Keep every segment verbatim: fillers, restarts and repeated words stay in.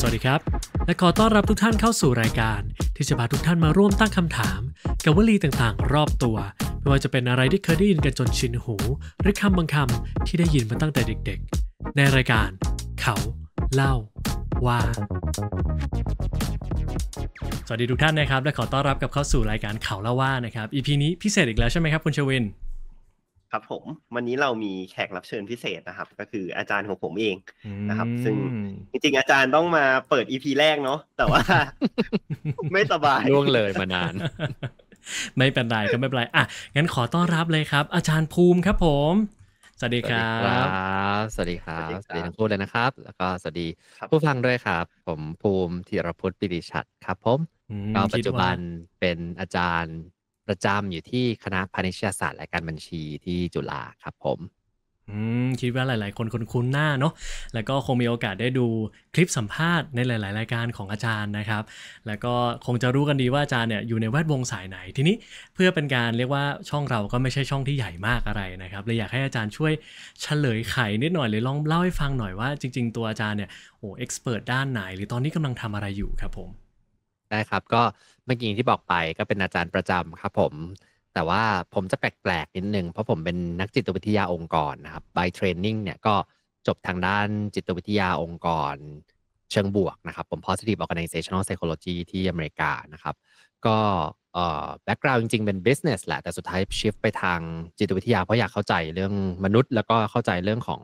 สวัสดีครับและขอต้อนรับทุกท่านเข้าสู่รายการที่จะพาทุกท่านมาร่วมตั้งคำถามกับวลีต่างๆรอบตัวไม่ว่าจะเป็นอะไรที่เคยได้ยินกันจนชินหูหรือคำบางคำที่ได้ยินมาตั้งแต่เด็กๆในรายการเขาเล่าว่าสวัสดีทุกท่านนะครับและขอต้อนรับกับเข้าสู่รายการเขาเล่าว่านะครับ อี พี นี้พิเศษอีกแล้วใช่ไหมครับคุณชวินครับผมวันนี้เรามีแขกรับเชิญพิเศษนะครับก็คืออาจารย์ของผมเองนะครับซึ่งจริงๆอาจารย์ต้องมาเปิด อี พี แรกเนาะแต่ว่า ไม่สบายล่วงเลยมานาน ไม่เป็นไรก็ไม่เป็นไรอ่ะงั้นขอต้อนรับเลยครับอาจารย์ภูมิครับผมสวัสดีครับสวัสดีครับสวัสดีทั้งคู่เลยนะครับแล้วก็สวัสดีผู้ฟังด้วยครับผมภูมิธีรพุทธปิติฉัตรครับผมก็ปัจจุบันเป็นอาจารย์ประจำอยู่ที่คณะพาณิชยศาสตร์และการบัญชีที่จุฬาครับผมอืมคิดว่าหลายๆคนคุ้นหน้าเนาะแล้วก็คงมีโอกาสได้ดูคลิปสัมภาษณ์ในหลายๆรายการของอาจารย์นะครับแล้วก็คงจะรู้กันดีว่าอาจารย์เนี่ยอยู่ในแวดวงสายไหนทีนี้เพื่อเป็นการเรียกว่าช่องเราก็ไม่ใช่ช่องที่ใหญ่มากอะไรนะครับเลยอยากให้อาจารย์ช่วยเฉลยไขนิดหน่อยเลยลองเล่าให้ฟังหน่อยว่าจริงๆตัวอาจารย์เนี่ยโอ้เอ็กซ์เพรสด้านไหนหรือตอนนี้กำลังทำอะไรอยู่ครับผมได้ครับก็เมื่อกี้ที่บอกไปก็เป็นอาจารย์ประจำครับผมแต่ว่าผมจะแปลกๆนิดนึงเพราะผมเป็นนักจิตวิทยาองค์กรนะครับ by training เนี่ยก็จบทางด้านจิตวิทยาองค์กรเชิงบวกนะครับผม Positive Organizational Psychology ที่อเมริกานะครับก็เอ่อ background จริงๆเป็น business แหละแต่สุดท้าย shift ไปทางจิตวิทยาเพราะอยากเข้าใจเรื่องมนุษย์แล้วก็เข้าใจเรื่องของ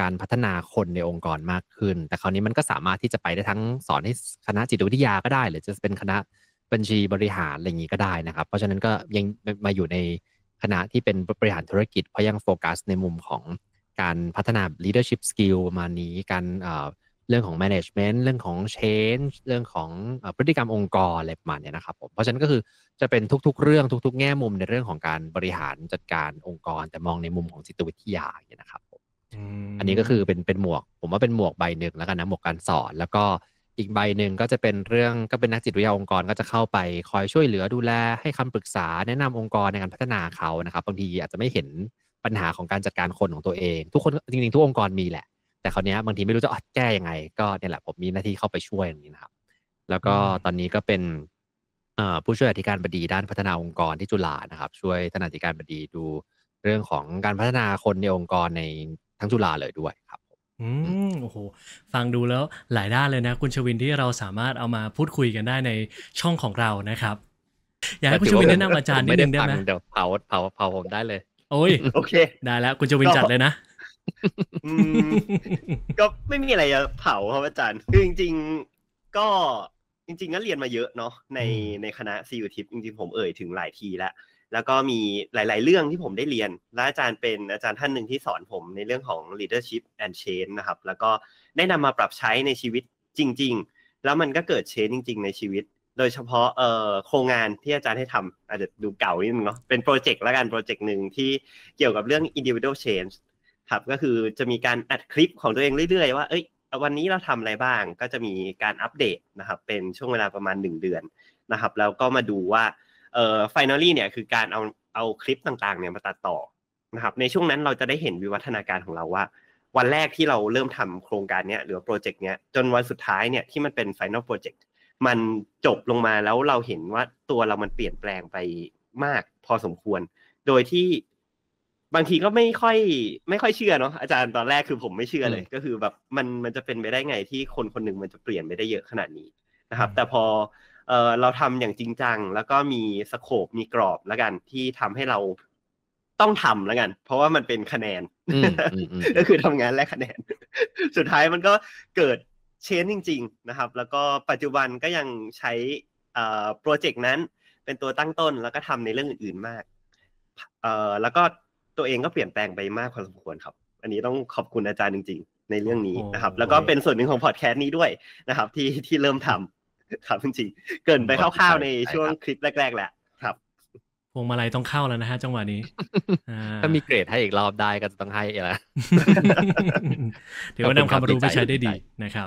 การพัฒนาคนในองค์กรมากขึ้นแต่คราวนี้มันก็สามารถที่จะไปได้ทั้งสอนให้คณะจิตวิทยาก็ได้หรือจะเป็นคณะบัญชีบริหารอะไรอย่างนี้ก็ได้นะครับเพราะฉะนั้นก็ยังมาอยู่ในคณะที่เป็นบริหารธุรกิจเพราะยังโฟกัสในมุมของการพัฒนา leadership skill ประมาณนี้การเรื่องของ management เรื่องของ change เรื่องของพฤติกรรมองค์กรอะไรประมาณนี้นะครับผมเพราะฉะนั้นก็คือจะเป็นทุกๆเรื่องทุกๆแง่มุมในเรื่องของการบริหารจัดการองค์กรแต่มองในมุมของจิตวิทยาอย่างนี้นะครับอันนี้ก็คือเป็นเป็นหมวกผมว่าเป็นหมวกใบหนึ่งแล้วกันนะหมวกการสอนแล้วก็อีกใบหนึ่งก็จะเป็นเรื่องก็เป็นนักจิตวิทยาองค์กรก็จะเข้าไปคอยช่วยเหลือดูแลให้คำปรึกษาแนะนำองค์กรในการพัฒนาเขานะครับบางทีอาจจะไม่เห็นปัญหาของการจัดการคนของตัวเองทุกคนจริงๆทุกองค์กรมีแหละแต่คราวนี้บางทีไม่รู้จะแก้ยังไงก็เนี่ยแหละผมมีหน้าที่เข้าไปช่วยอย่างนี้นะครับแล้วก็ตอนนี้ก็เป็นผู้ช่วยอธิการบดีด้านพัฒนาองค์กรที่จุฬานะครับช่วยท่านอธิการบดีดูเรื่องของการพัฒนาคนในองค์กรในทั้งจุฬาเลยด้วยครับอืมโอ้โหฟังดูแล้วหลายด้านเลยนะคุณชวินที่เราสามารถเอามาพูดคุยกันได้ในช่องของเรานะครับอยากให้คุณชวินแนะนำอาจารย์นิดนึงได้ไหมเดี๋ยวเผาเผาเผาผมได้เลยโอ้ยโอเคได้แล้วคุณชวินจัดเลยนะก็ไม่มีอะไรจะเผาครับอาจารย์คือจริงๆก็จริงๆก็เรียนมาเยอะเนาะในในคณะซีอูทิปจริงๆผมเอ่ยถึงหลายทีแล้วแล้วก็มีหลายๆเรื่องที่ผมได้เรียนและอาจารย์เป็นอาจารย์ท่านหนึ่งที่สอนผมในเรื่องของ leadership and change นะครับแล้วก็ได้นำมาปรับใช้ในชีวิตจริงๆแล้วมันก็เกิด change จริงๆในชีวิตโดยเฉพาะเอ่อโครงงานที่อาจารย์ให้ทำอาจจะดูเก่านิดนึงเนาะเป็นโปรเจกต์ละกันโปรเจกต์หนึ่งที่เกี่ยวกับเรื่อง individual change ครับก็คือจะมีการอัดคลิปของตัวเองเรื่อยๆว่าเอ้ยวันนี้เราทำอะไรบ้างก็จะมีการอัปเดตนะครับเป็นช่วงเวลาประมาณหนึ่งเดือนนะครับแล้วก็มาดูว่าเอ่อ finally เนี่ยคือการเอาเอาคลิปต่างๆเนี่ยมาตัดต่อนะครับในช่วงนั้นเราจะได้เห็นวิวัฒนาการของเราว่าวันแรกที่เราเริ่มทำโครงการเนี้ยหรือโปรเจกต์เนี้ยจนวันสุดท้ายเนี่ยที่มันเป็น final project มันจบลงมาแล้วเราเห็นว่าตัวเรามันเปลี่ยนแปลงไปมากพอสมควรโดยที่บางทีก็ไม่ค่อยไม่ค่อยเชื่อเนาะอาจารย์ตอนแรกคือผมไม่เชื่อเลยก็คือแบบมันมันจะเป็นไปได้ไงที่คนคนหนึ่งมันจะเปลี่ยนไปได้เยอะขนาดนี้นะครับแต่พอเออเราทำอย่างจริงจังแล้วก็มีสโคปมีกรอบแล้วกันที่ทำให้เราต้องทำแล้วกันเพราะว่ามันเป็นคะแนนก็คือทำงานแลกคะแนนสุดท้ายมันก็เกิดเชนจริงๆนะครับแล้วก็ปัจจุบันก็ยังใช้โปรเจกต์นั้นเป็นตัวตั้งต้นแล้วก็ทำในเรื่องอื่นๆมากเออแล้วก็ตัวเองก็เปลี่ยนแปลงไปมากพอสมควรครับอันนี้ต้องขอบคุณอาจารย์จริงๆในเรื่องนี้นะครับแล้วก็เป็นส่วนหนึ่งของพอดแคสต์นี้ด้วยนะครับที่ที่เริ่มทำครับจริงๆเกินไปคร่าวๆในช่วงคลิปแรกๆแหละครับโห วงมาลัยต้องเข้าแล้วนะฮะจังหวะนี้ ถ้ามีเกรดให้อีกรอบได้ก็จะต้องให้แล้ว ถือว่านำความรู้ไปใช้ได้ดีนะครั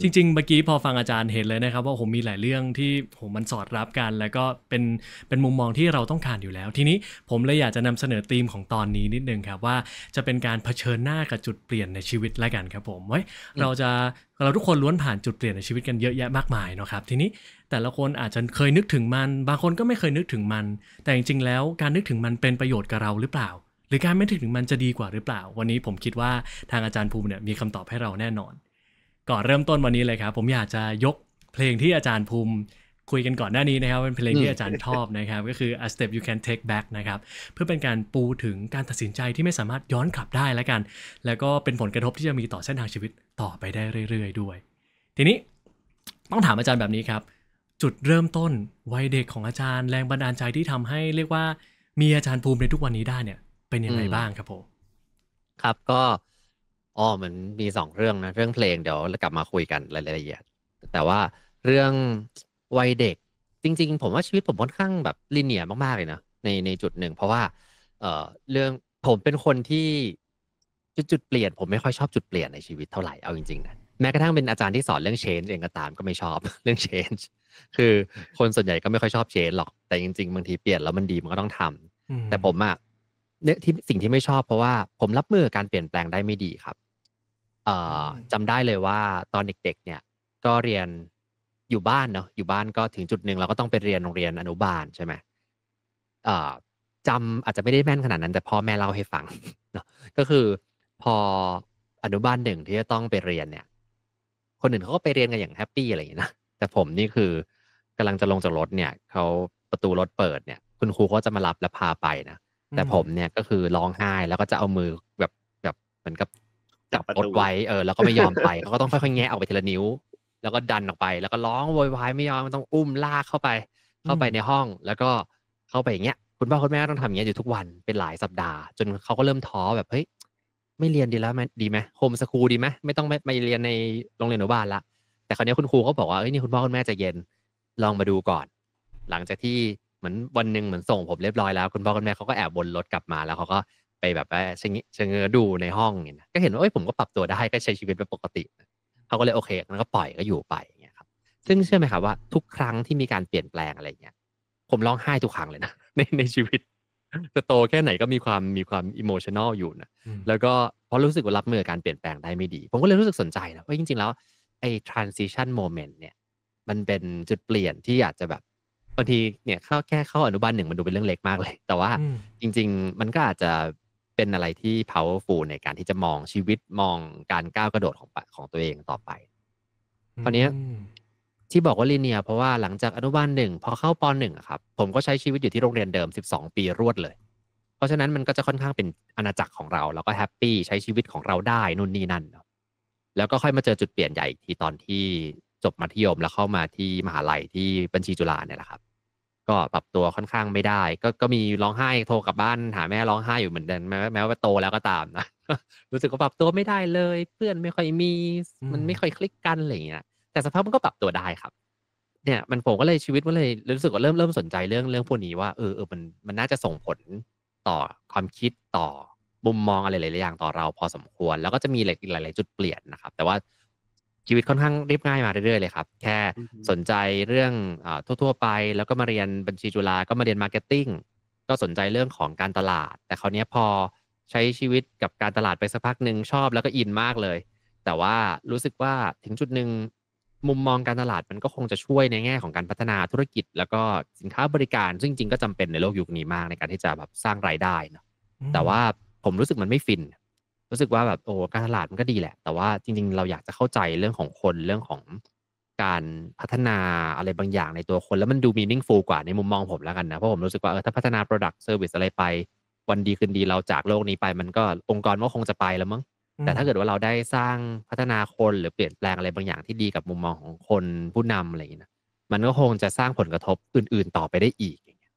บจริงๆเมื่อกี้พอฟังอาจารย์เห็นเลยนะครับว่าผมมีหลายเรื่องที่ผมมันสอดรับกันแล้วก็เป็นเป็นมุมมองที่เราต้องการอยู่แล้วทีนี้ผมเลยอยากจะนำเสนอธีมของตอนนี้นิดนึงครับว่าจะเป็นการเผชิญหน้ากับจุดเปลี่ยนในชีวิตแล้วกันครับผมเฮ้ยเราจะเราทุกคนล้วนผ่านจุดเปลี่ยนในชีวิตกันเยอะแยะมากมายเนาะครับทีนี้แต่ละคนอาจจะเคยนึกถึงมันบางคนก็ไม่เคยนึกถึงมันแต่จริงๆแล้วการนึกถึงมันเป็นประโยชน์กับเราหรือเปล่าหรือการไม่นึกถึงมันจะดีกว่าหรือเปล่าวันนี้ผมคิดว่าทางอาจารย์ภูมิเนี่ยมีคำตอบให้เราแน่นอนก่อนเริ่มต้นวันนี้เลยครับผมอยากจะยกเพลงที่อาจารย์ภูมิคุยกันก่อนหน้านี้นะครับเป็นเพลงที่อาจารย์ชอบนะครับก็คือ A Step You Can Take Back นะครับเพื่อเป็นการปูถึงการตัดสินใจที่ไม่สามารถย้อนกลับได้แล้วกันแล้วก็เป็นผลกระทบที่จะมีต่อเส้นทางชีวิตต่อไปได้เรื่อยๆด้วยทีนี้ต้องถามอาจารย์แบบนี้ครับจุดเริ่มต้นวัยเด็กของอาจารย์แรงบันดาลใจที่ทำให้เรียกว่ามีอาจารย์ภูมิในทุกวันนี้ได้เนี่ยเป็นยังไงบ้างครับผมครับก็อ๋อเหมือนมีสองเรื่องนะเรื่องเพลงเดี๋ยวกลับมาคุยกันรายละเอียดแต่ว่าเรื่องวัยเด็กจริงๆผมว่าชีวิตผมค่อนข้างแบบลิเนียร์มากๆเลยนะในในจุดหนึ่งเพราะว่าเอ่อเรื่องผมเป็นคนที่จุดจุดเปลี่ยนผมไม่ค่อยชอบจุดเปลี่ยนในชีวิตเท่าไหร่เอาจริงๆนะแม้กระทั่งเป็นอาจารย์ที่สอนเรื่อง change เองก็ตามก็ไม่ชอบเรื่อง change คือคนส่วนใหญ่ก็ไม่ค่อยชอบ change หรอกแต่จริงๆบางทีเปลี่ยนแล้วมันดีมันก็ต้องทำแต่ผมอะเนี่ยที่สิ่งที่ไม่ชอบเพราะว่าผมรับมือการเปลี่ยนแปลงได้ไม่ดีครับเอ่อจำได้เลยว่าตอนเด็กๆเนี่ยก็เรียนอยู่บ้านเนาะอยู่บ้านก็ถึงจุดหนึ่งเราก็ต้องไปเรียนโรงเรียนอนุบาลใช่ไหมเอ่อจำอาจจะไม่ได้แม่นขนาดนั้นแต่พ่อแม่เล่าให้ฟังเนาะก็คือพออนุบาลหนึ่งที่จะต้องไปเรียนเนี่ยคนอื่นเขาก็ไปเรียนกันอย่างแฮปปี้อะไรอย่างนี้นะแต่ผมนี่คือกำลังจะลงจากรถเนี่ยเขาประตูรถเปิดเนี่ยคุณครูก็จะมารับและพาไปนะแต่ผมเนี่ยก็คือร้องไห้แล้วก็จะเอามือแบบแบบเหมือนกับจับรถไว้เออแล้วก็ไม่ยอมไปเขาก็ต้องค่อยๆแงะออกไปทีละนิ้วแล้วก็ดันออกไปแล้วก็ร้องโวยวายไม่ยอมต้องอุ้มลากเข้าไปเข้าไปในห้องแล้วก็เข้าไปอย่างเงี้ยคุณพ่อคุณแม่ต้องทำอย่างเงี้ยอยู่ทุกวันเป็นหลายสัปดาห์จนเขาก็เริ่มท้อแบบเฮ้ยไม่เรียนดีแล้วไหมดีไหมโฮมสคูลดีไหมไม่ต้องไม่เรียนในโรงเรียนอนุบาลละแต่คราวนี้คุณครูเขาบอกว่าเฮ้ยนี่คุณพ่อคุณแม่ใจเย็นลองมาดูก่อนหลังจากที่เหมือนวันนึงเหมือนส่งผมเรียบร้อยแล้วคุณพ่อคุณแม่เขาก็แอบบนรถกลับมาแล้วเขาก็ไปแบบว่าเชิงเงือดูในห้องเนี่ยนะก็เห็นว่าเอ้ยผมก็ปรับตัวได้ก็ใช้ชีวิตเป็นปกติเขาก็เลยโอเคมันก็ปล่อยก็อยู่ไปอย่างเงี้ยครับซึ่งเชื่อไหมครับว่าทุกครั้งที่มีการเปลี่ยนแปลงอะไรเงี้ยผมร้องไห้ทุกครั้งเลยนะในในชีวิตจะโตแค่ไหนก็มีความมีความอิโมชันแนลอยู่นะแล้วก็พอรู้สึกว่ารับมือการเปลี่ยนแปลงได้ไม่ดีผมก็เลยรู้สึกสนใจนะว่าจริงๆแล้วไอ้ transition moment เนี่ยมันเป็นจุดเปลี่ยนที่อาจจะแบบบางทีเนี่ยเข้าแค่เข้าอนุบาลหนึ่งมันดูเป็นเรื่องเล็กมากเลยแต่ว่าจริงๆมันก็อาจจะเป็นอะไรที่ powerful ในการที่จะมองชีวิตมองการก้าวกระโดดของของตัวเองต่อไปคราวนี้ที่บอกว่าลิเนียเพราะว่าหลังจากอนุบาลหนึ่งพอเข้าป.หนึ่ง อะครับผมก็ใช้ชีวิตอยู่ที่โรงเรียนเดิมสิบสองปีรวดเลยเพราะฉะนั้นมันก็จะค่อนข้างเป็นอาณาจักรของเราแล้วก็แฮปปี้ใช้ชีวิตของเราได้นู่นนี่นั่นแล้วก็ค่อยมาเจอจุดเปลี่ยนใหญ่ที่ตอนที่จบมัธยมแล้วเข้ามาที่มหาลัยที่บัญชีจุฬาเนี่ยแหละครับก็ปรับตัวค่อนข้างไม่ได้ก็ก็มีร้องไห้โทรกลับบ้านหาแม่ร้องไห้อยู่เหมือนเดิมแม้แม้ว่าโตแล้วก็ตามนะรู้สึกว่าปรับตัวไม่ได้เลยเพื่อนไม่ค่อยมีมันไม่ค่อยคลิกกันอะไรอย่างเงี้ยแต่สภาพมันก็ปรับตัวได้ครับเนี่ยมันผมก็เลยชีวิตมันเลยรู้สึกว่าเริ่มเริ่มสนใจเรื่องเรื่องพวกนี้ว่าเออเออมันมันน่าจะส่งผลต่อความคิดต่อมุมมองอะไรหลายอย่างต่อเราพอสมควรแล้วก็จะมีหลายๆจุดเปลี่ยนนะครับแต่ว่าชีวิตค่อนข้างเรียบง่ายมาเรื่อยๆเลยครับแค่สนใจเรื่องอ่าทั่วๆไปแล้วก็มาเรียนบัญชีจุฬาก็มาเรียนมาร์เก็ตติ้งก็สนใจเรื่องของการตลาดแต่คราวนี้พอใช้ชีวิตกับการตลาดไปสักพักหนึ่งชอบแล้วก็อินมากเลยแต่ว่ารู้สึกว่าถึงจุดหนึ่งมุมมองการตลาดมันก็คงจะช่วยในแง่ของการพัฒนาธุรกิจแล้วก็สินค้าบริการซึ่งจริงก็จำเป็นในโลกยุคนี้มากในการที่จะแบบสร้างรายได้เนาะแต่ว่าผมรู้สึกมันไม่ฟินรู้สึกว่าแบบโอ้การตลาดมันก็ดีแหละแต่ว่าจริงๆเราอยากจะเข้าใจเรื่องของคนเรื่องของการพัฒนาอะไรบางอย่างในตัวคนแล้วมันดูมีนิ่งฟูลกว่าในมุมมองผมแล้วกันนะเพราะผมรู้สึกว่าเออถ้าพัฒนา product service อะไรไปวันดีคืนดีเราจากโลกนี้ไปมันก็องค์กรก็คงจะไปแล้วมั้งแต่ถ้าเกิดว่าเราได้สร้างพัฒนาคนหรือเปลี่ยนแปลงอะไรบางอย่างที่ดีกับมุมมองของคนผู้นำอะไรอย่างนี้นะมันก็คงจะสร้างผลกระทบอื่นๆต่อไปได้อีกอย่างเงี้ย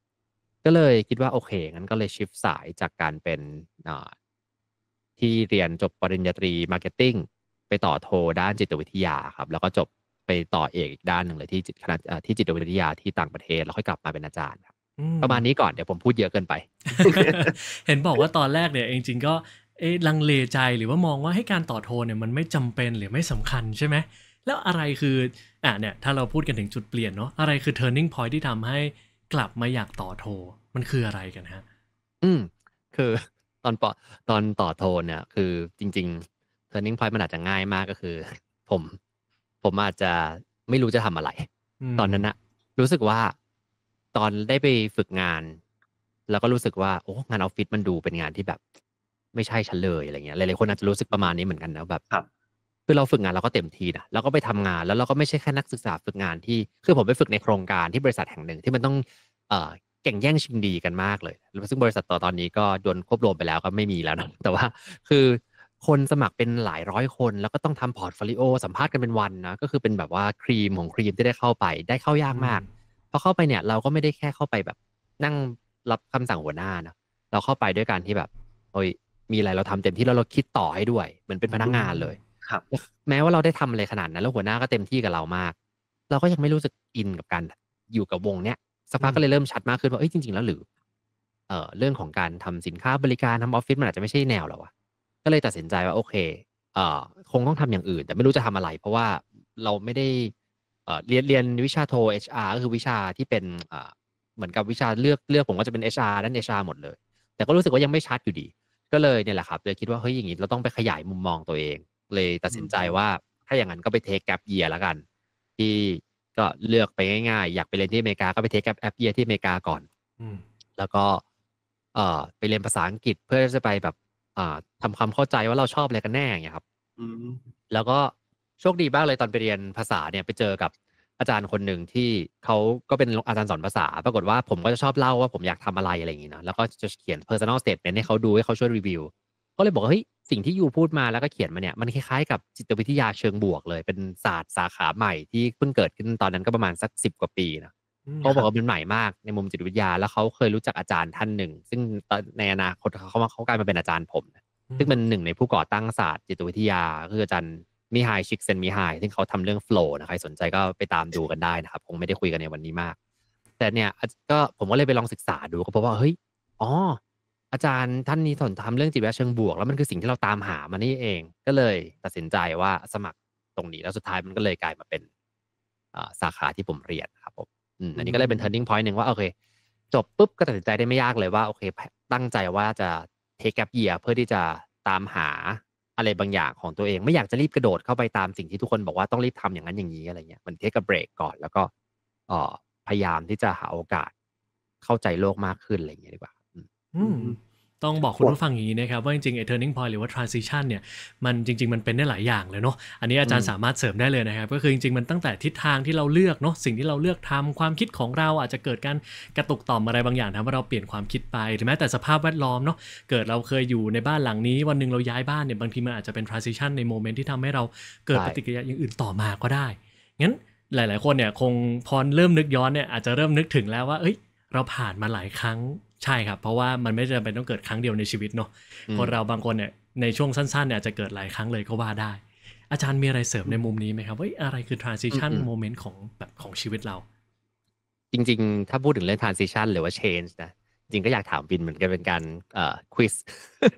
ก็เลยคิดว่าโอเคงั้นก็เลยชิฟต์สายจากการเป็นอ่าที่เรียนจบปริญญาตรี Marketing ไปต่อโทด้านจิตวิทยาครับแล้วก็จบไปต่อเอกอีกด้านหนึ่งเลยที่จิตคณะที่จิตวิทยาที่ต่างประเทศแล้วค่อยกลับมาเป็นอาจารย์ครับ ประมาณนี้ก่อนเดี๋ยวผมพูดเยอะเกินไป เห็นบอกว่าตอนแรกเนี่ยจริงๆก็เอ๊ะลังเลใจหรือว่ามองว่าให้การต่อโทนเนี่ยมันไม่จำเป็นหรือไม่สำคัญใช่ไหมแล้วอะไรคืออ่ะเนี่ยถ้าเราพูดกันถึงจุดเปลี่ยนเนาะอะไรคือ turning point ที่ทำให้กลับมาอยากต่อโทมันคืออะไรกันฮะอืมคือตอนปอตอนต่อโทนเนี่ยคือจริงๆ turning point มันอาจจะง่ายมากก็คือผมผมอาจจะไม่รู้จะทำอะไรตอนนั้นนะรู้สึกว่าตอนได้ไปฝึกงานแล้วก็รู้สึกว่าโอ้งานออฟฟิศมันดูเป็นงานที่แบบไม่ใช่ฉันเลยอะไรเงี้ยหลายๆคนอาจจะรู้สึกประมาณนี้เหมือนกันนะแบบคือเราฝึกงานเราก็เต็มที่นะแล้วก็ไปทำงานแล้วเราก็ไม่ใช่แค่นักศึกษาฝึกงานที่คือผมไปฝึกในโครงการที่บริษัทแห่งหนึ่งที่มันต้องเอ่อแข่งแย่งชิงดีกันมากเลยซึ่งบริษัทต่อตอนนี้ก็โดนควบรวมไปแล้วก็ไม่มีแล้วนะแต่ว่าคือคนสมัครเป็นหลายร้อยคนแล้วก็ต้องทำพอร์ตโฟลิโอสัมภาษณ์กันเป็นวันนะก็คือเป็นแบบว่าครีมของครีมที่ได้เข้าไปได้เข้ายากมากพอเข้าไปเนี่ยเราก็ไม่ได้แค่เข้าไปแบบนั่งรับคำสั่งหัวหน้านะเราเข้าไปด้วยการที่แบบโอ้ยมีอะไรเราทำเต็มที่แล้วเราคิดต่อให้ด้วยเหมือนเป็นพนักงานเลยครับแม้ว่าเราได้ทำอะไรขนาดนั้นแล้วหัวหน้าก็เต็มที่กับเรามากเราก็ยังไม่รู้สึกอินกับการอยู่กับวงเนี้ยสักพักก็เลยเริ่มชัดมากขึ้นว่าเอ้ยจริงๆแล้วหรือเอ่อเรื่องของการทำสินค้าบริการทำออฟฟิศมันอาจจะไม่ใช่แนวเราอะก็เลยตัดสินใจว่าโอเคเอ่อคงต้องทำอย่างอื่นแต่ไม่รู้จะทำอะไรเพราะว่าเราไม่ได้เอ่อเรียนเรียนวิชาโท เอช อาร์ ก็คือวิชาที่เป็นเอ่อเหมือนกับวิชาเลือกเลือกผมก็จะเป็น เอช อาร์ ด้าน เอช อาร์ หมดเลยแต่ก็รู้สึกว่ายังไม่ชัดอยู่ดีก็เลยเนี่ยแหละครับเลยคิดว่าเฮ้ยอย่างนี้เราต้องไปขยายมุมมองตัวเองเลยตัดสินใจว่าถ้าอย่างนั้นก็ไปเทคแกปเยียร์แล้วกันที่ก็เลือกไปง่ายๆอยากไปเรียนที่อเมริกาก็ไปเทคแกปแอปเยียร์ที่อเมริกาก่อนอืแล้วก็เอ่อไปเรียนภาษาอังกฤษเพื่อจะไปแบบอ่าทำความเข้าใจว่าเราชอบอะไรกันแน่อย่างเงี้ยครับอืแล้วก็โชคดีมากเลยตอนไปเรียนภาษาเนี่ยไปเจอกับอาจารย์คนหนึ่งที่เขาก็เป็นอาจารย์สอนภาษาปรากฏว่าผมก็จะชอบเล่าว่าผมอยากทำอะไรอะไรอย่างนี้นะแล้วก็จะเขียน personal statement ให้เขาดูให้เขาช่วยรีวิวก็เลยบอกว่าเฮ้ยสิ่งที่ยูพูดมาแล้วก็เขียนมาเนี่ยมันคล้ายๆกับจิตวิทยาเชิงบวกเลยเป็นศาสตร์สาขาใหม่ที่เพิ่งเกิดขึ้นตอนนั้นก็ประมาณสักสิบกว่าปีนะเขาบอกว่าเป็นใหม่มากในมุมจิตวิทยาแล้วเขาเคยรู้จักอาจารย์ท่านหนึ่งซึ่งในอนาคตเขาเขากลายมาเป็นอาจารย์ผมซึ่งเป็นหนึ่งในผู้ก่อตั้งศาสตร์จิตวิทยาคืออาจารย์มิไฮชิกเซนมิไฮซึ่งเขาทำเรื่องโฟล์นะใครสนใจก็ไปตามดูกันได้นะครับคงไม่ได้คุยกันในวันนี้มากแต่เนี่ยก็ผมก็เลยไปลองศึกษาดูก็เพราะว่าเฮ้ยอ๋ออาจารย์ท่านนี้สอนทำเรื่องจิตวิทยาเชิงบวกแล้วมันคือสิ่งที่เราตามหามานี่เองก็เลยตัดสินใจว่าสมัครตรงนี้แล้วสุดท้ายมันก็เลยกลายมาเป็นสาขาที่ผมเรียนครับผมอันนี้ก็เลยเป็น turning point หนึ่งว่าโอเคจบปุ๊บก็ตัดสินใจได้ไม่ยากเลยว่าโอเคตั้งใจว่าจะ take gap year เพื่อที่จะตามหาอะไรบางอย่างของตัวเองไม่อยากจะรีบกระโดดเข้าไปตามสิ่งที่ทุกคนบอกว่าต้องรีบทำอย่างนั้นอย่างนี้อะไรเงี้ยมัน take a break ก่อนแล้วก็พยายามที่จะหาโอกาสเข้าใจโลกมากขึ้นอะไรอย่างเงี้ยดีกว่าต้องบอกคุณผู้ฟังอย่างนี้นะครับว่าจริงๆไอ้ turning point หรือว่า transition เนี่ยมันจริงๆมันเป็นได้หลายอย่างเลยเนาะอันนี้อาจารย์สามารถเสริมได้เลยนะครับก็คือจริงๆมันตั้งแต่ทิศทางที่เราเลือกเนาะสิ่งที่เราเลือกทำความคิดของเราอาจจะเกิดการกระตุกต่อมอะไรบางอย่างทำให้เราเปลี่ยนความคิดไปหรือแม้แต่สภาพแวดล้อมเนาะเกิดเราเคยอยู่ในบ้านหลังนี้วันหนึ่งเราย้ายบ้านเนี่ยบางทีมันอาจจะเป็น transition ในโมเมนต์ที่ทำให้เราเกิดปฏิกิริยาอย่างอื่นต่อมาก็ได้งั้นหลายๆคนเนี่ยคงพอเริ่มนึกย้อนเนี่ยอาจจะเริ่มนึกถึงแล้วว่าเอ้ยเราผ่านมาหลายครั้งใช่ครับเพราะว่ามันไม่จำเป็นต้องเกิดครั้งเดียวในชีวิตเนาะคนเราบางคนเนี่ยในช่วงสั้นๆเนี่ยจะเกิดหลายครั้งเลยก็ว่าได้อาจารย์มีอะไรเสริมในมุมนี้ไหมครับว่าอะไรคือ transition moment ของแบบของชีวิตเราจริงๆถ้าพูดถึงเรื่อง transition หรือว่า change นะจริงก็อยากถามบินเหมือนกันเป็นการเอ่อ quiz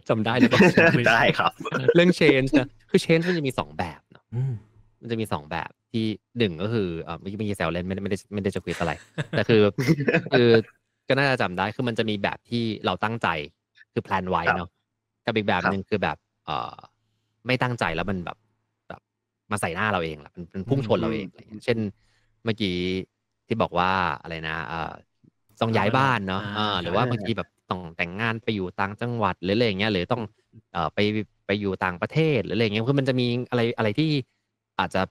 จำได้หรือเปล่าได้ครับเรื่อง change นะคือ change มันจะมีสองแบบเนาะมันจะมีสองแบบที่หนึ่งก็คือเอ่อไม่ไม่ใช่แซวเล่นไม่ไม่ได้ไม่ได้จะ quiz อะไรแต่คือคือก็น่าจะจำได้คือมันจะมีแบบที่เราตั้งใจคือแพลนไว้เนาะกับอีกแบบหนึ่งคือแบบเอ่อไม่ตั้งใจแล้วมันแบบแบบมาใส่หน้าเราเองล่ะมันพุ่งชนเราเองเช่นเมื่อกี้ที่บอกว่าอะไรนะเอ่อต้องย้ายบ้านเนาะหรือว่าบางทีแบบต้องแต่งงานไปอยู่ต่างจังหวัดหรืออะไรอย่างเงี้ยหรือต้องเอ่อไปไปอยู่ต่างประเทศหรืออะไรเงี้ยคือมันจะมีอะไรอะไรที่อาจจะ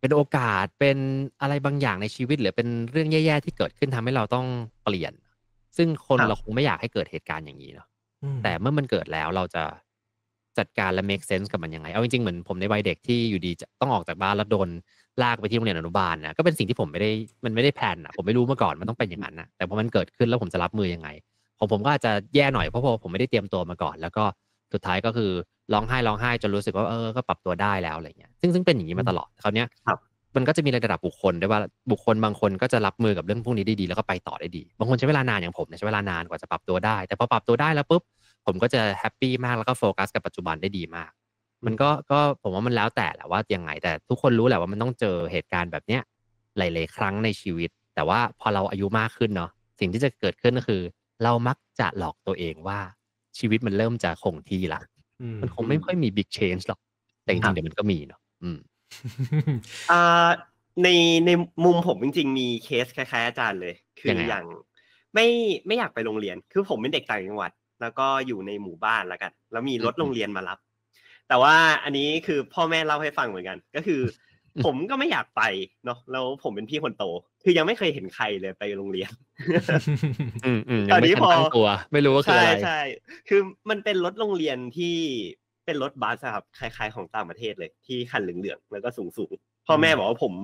เป็นโอกาสเป็นอะไรบางอย่างในชีวิตหรือเป็นเรื่องแย่ๆที่เกิดขึ้นทำให้เราต้องเปลี่ยนซึ่งคนเราคงไม่อยากให้เกิดเหตุการณ์อย่างนี้เนาะแต่เมื่อมันเกิดแล้วเราจะจัดการและ make sense กับมันยังไงเอาจริงๆเหมือนผมในวัยเด็กที่อยู่ดีจะต้องออกจากบ้านแล้วโดนลากไปที่โรงเรียนอนุบาลนะก็เป็นสิ่งที่ผมไม่ได้มันไม่ได้แพลนอ่ะผมไม่รู้มาก่อนมันต้องเป็นอย่างนั้นนะแต่พอมันเกิดขึ้นแล้วผมจะรับมือยังไงของผมก็อาจจะแย่หน่อยเพราะผมไม่ได้เตรียมตัวมาก่อนแล้วก็สุดท้ายก็คือร้องไห้ร้องไห้จนรู้สึกว่าเออก็ปรับตัวได้แล้วอะไรเงี้ยซึ่งซึ่งเป็นอย่างนี้มาตลอดคราวเนี้ย มันก็จะมีระดับบุคคลด้วยว่าบุคคลบางคนก็จะรับมือกับเรื่องพวกนี้ได้ดีแล้วก็ไปต่อได้ดีบางคนใช้เวลานานอย่างผมเนี่ยใช้เวลานานกว่าจะปรับตัวได้แต่พอปรับตัวได้แล้วปุ๊บผมก็จะแฮปปี้มากแล้วก็โฟกัสกับปัจจุบันได้ดีมากมันก็ก็ผมว่ามันแล้วแต่แหละว่ายังไงแต่ทุกคนรู้แหละว่ามันต้องเจอเหตุการณ์แบบเนี้ยหลายๆครั้งในชีวิตแต่ว่าพอเราอายุมากขึ้นเนาะสิ่งที่จะเกิดขึ้นก็คือเรามักจะหลอกตัวเองว่าชีวิตมันเริ่มจะคงที่ละมันคงไม่ค่อยมี big change หรอกแต่จริงๆเดี๋ยวมันก็มีเนาะอืมอ่าในในมุมผมจริงๆมีเคสคล้ายๆอาจารย์เลยคืออย่างไม่ไม่อยากไปโรงเรียนคือผมเป็นเด็กต่างจังหวัดแล้วก็อยู่ในหมู่บ้านแล้วกันแล้วมีรถโรงเรียนมารับแต่ว่าอันนี้คือพ่อแม่เล่าให้ฟังเหมือนกันก็คือผมก็ไม่อยากไปเนาะแล้วผมเป็นพี่คนโตคือยังไม่เคยเห็นใครเลยไปโรงเรียนอืมอืมตอนนี้พอไม่รู้ว่าคืออะไรใช่ใช่คือมันเป็นรถโรงเรียนที่เป็นรถบัสครับคล้ายๆของต่างประเทศเลยที่คันเหลืองๆแล้วก็สูงๆพ่อแม่บอกว่าผม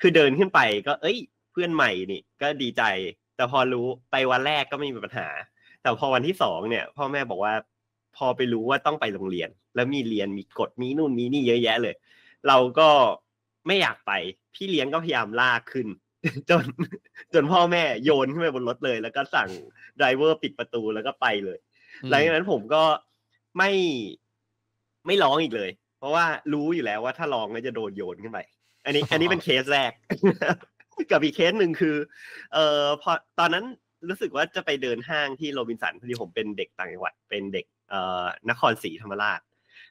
คือเดินขึ้นไปก็เอ้ยเพื่อนใหม่นี่ก็ดีใจแต่พอรู้ไปวันแรกก็ไม่มีปัญหาแต่พอวันที่สองเนี่ยพ่อแม่บอกว่าพอไปรู้ว่าต้องไปโรงเรียนแล้วมีเรียนมีกฎมีนู่นมีนี่เยอะแยะเลยเราก็ไม่อยากไปพี่เลี้ยงก็พยายามลากขึ้นจนจนพ่อแม่โยนขึ้นไปบนรถเลยแล้วก็สั่งไดรเวอร์ปิดประตูแล้วก็ไปเลยหลังจากนั้นผมก็ไม่ไม่ร้องอีกเลยเพราะว่ารู้อยู่แล้วว่าถ้าร้องก็จะโดนโยนขึ้นไปอันนี้อันนี้เป็นเคสแรก กับอีกเคสหนึ่งคือเอ่อพอตอนนั้นรู้สึกว่าจะไปเดินห้างที่โรบินสันพอดีผมเป็นเด็กต่างจังหวัดเป็นเด็กเอ่อนครศรีธรรมราช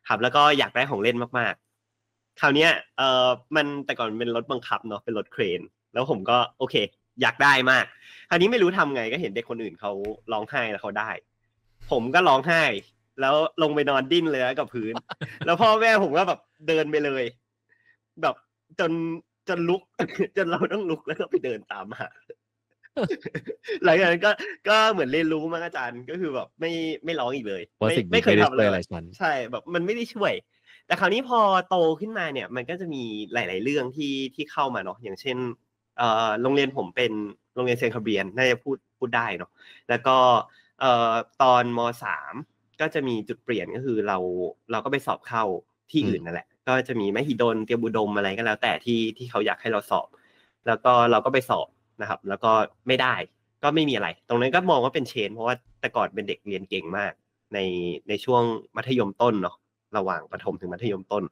ครับแล้วก็อยากได้ของเล่นมากๆคราวเนี้ยเอ่อมันแต่ก่อนเป็นรถบังคับเนาะเป็นรถเครนแล้วผมก็โอเคอยากได้มากคราวนี้ไม่รู้ทำไงก็เห็นเด็กคนอื่นเขาร้องไห้แล้วเขาได้ผมก็ร้องไห้แล้วลงไปนอนดิ้นเลยกับพื้นแล้วพ่อแม่ผมก็แบบเดินไปเลยแบบจนจนลุก จนเราต้องลุกแล้วก็ไปเดินตามมา หลังจากนั้นก็ก็เหมือนเรียนรู้มากอาจารย์ก็คือแบบไม่ไม่ร้องอีกเลยไม่ไม่เคยทำเลยใช่แบบมันไม่ได้ช่วยแต่คราวนี้พอโตขึ้นมาเนี่ยมันก็จะมีหลายๆเรื่องที่ที่เข้ามาเนาะอย่างเช่นเอ่อโรงเรียนผมเป็นโรงเรียนเซนคาเบียนน่าจะพูดพูดได้เนาะแล้วก็เอ่อตอนม.สามก็จะมีจุดเปลี่ยนก็คือเราเราก็ไปสอบเข้าที่อื่นนั่นแหละก็จะมีมหิดลเตรียมอุดมอะไรก็แล้วแต่ที่ที่เขาอยากให้เราสอบแล้วก็เราก็ไปสอบนะครับแล้วก็ไม่ได้ก็ไม่มีอะไรตรงนั้นก็มองว่าเป็นเชนเพราะว่าแต่ก่อนเป็นเด็กเรียนเก่งมากในในช่วงมัธยมต้นเนาะระหว่างประถมถึงมัธยมต้น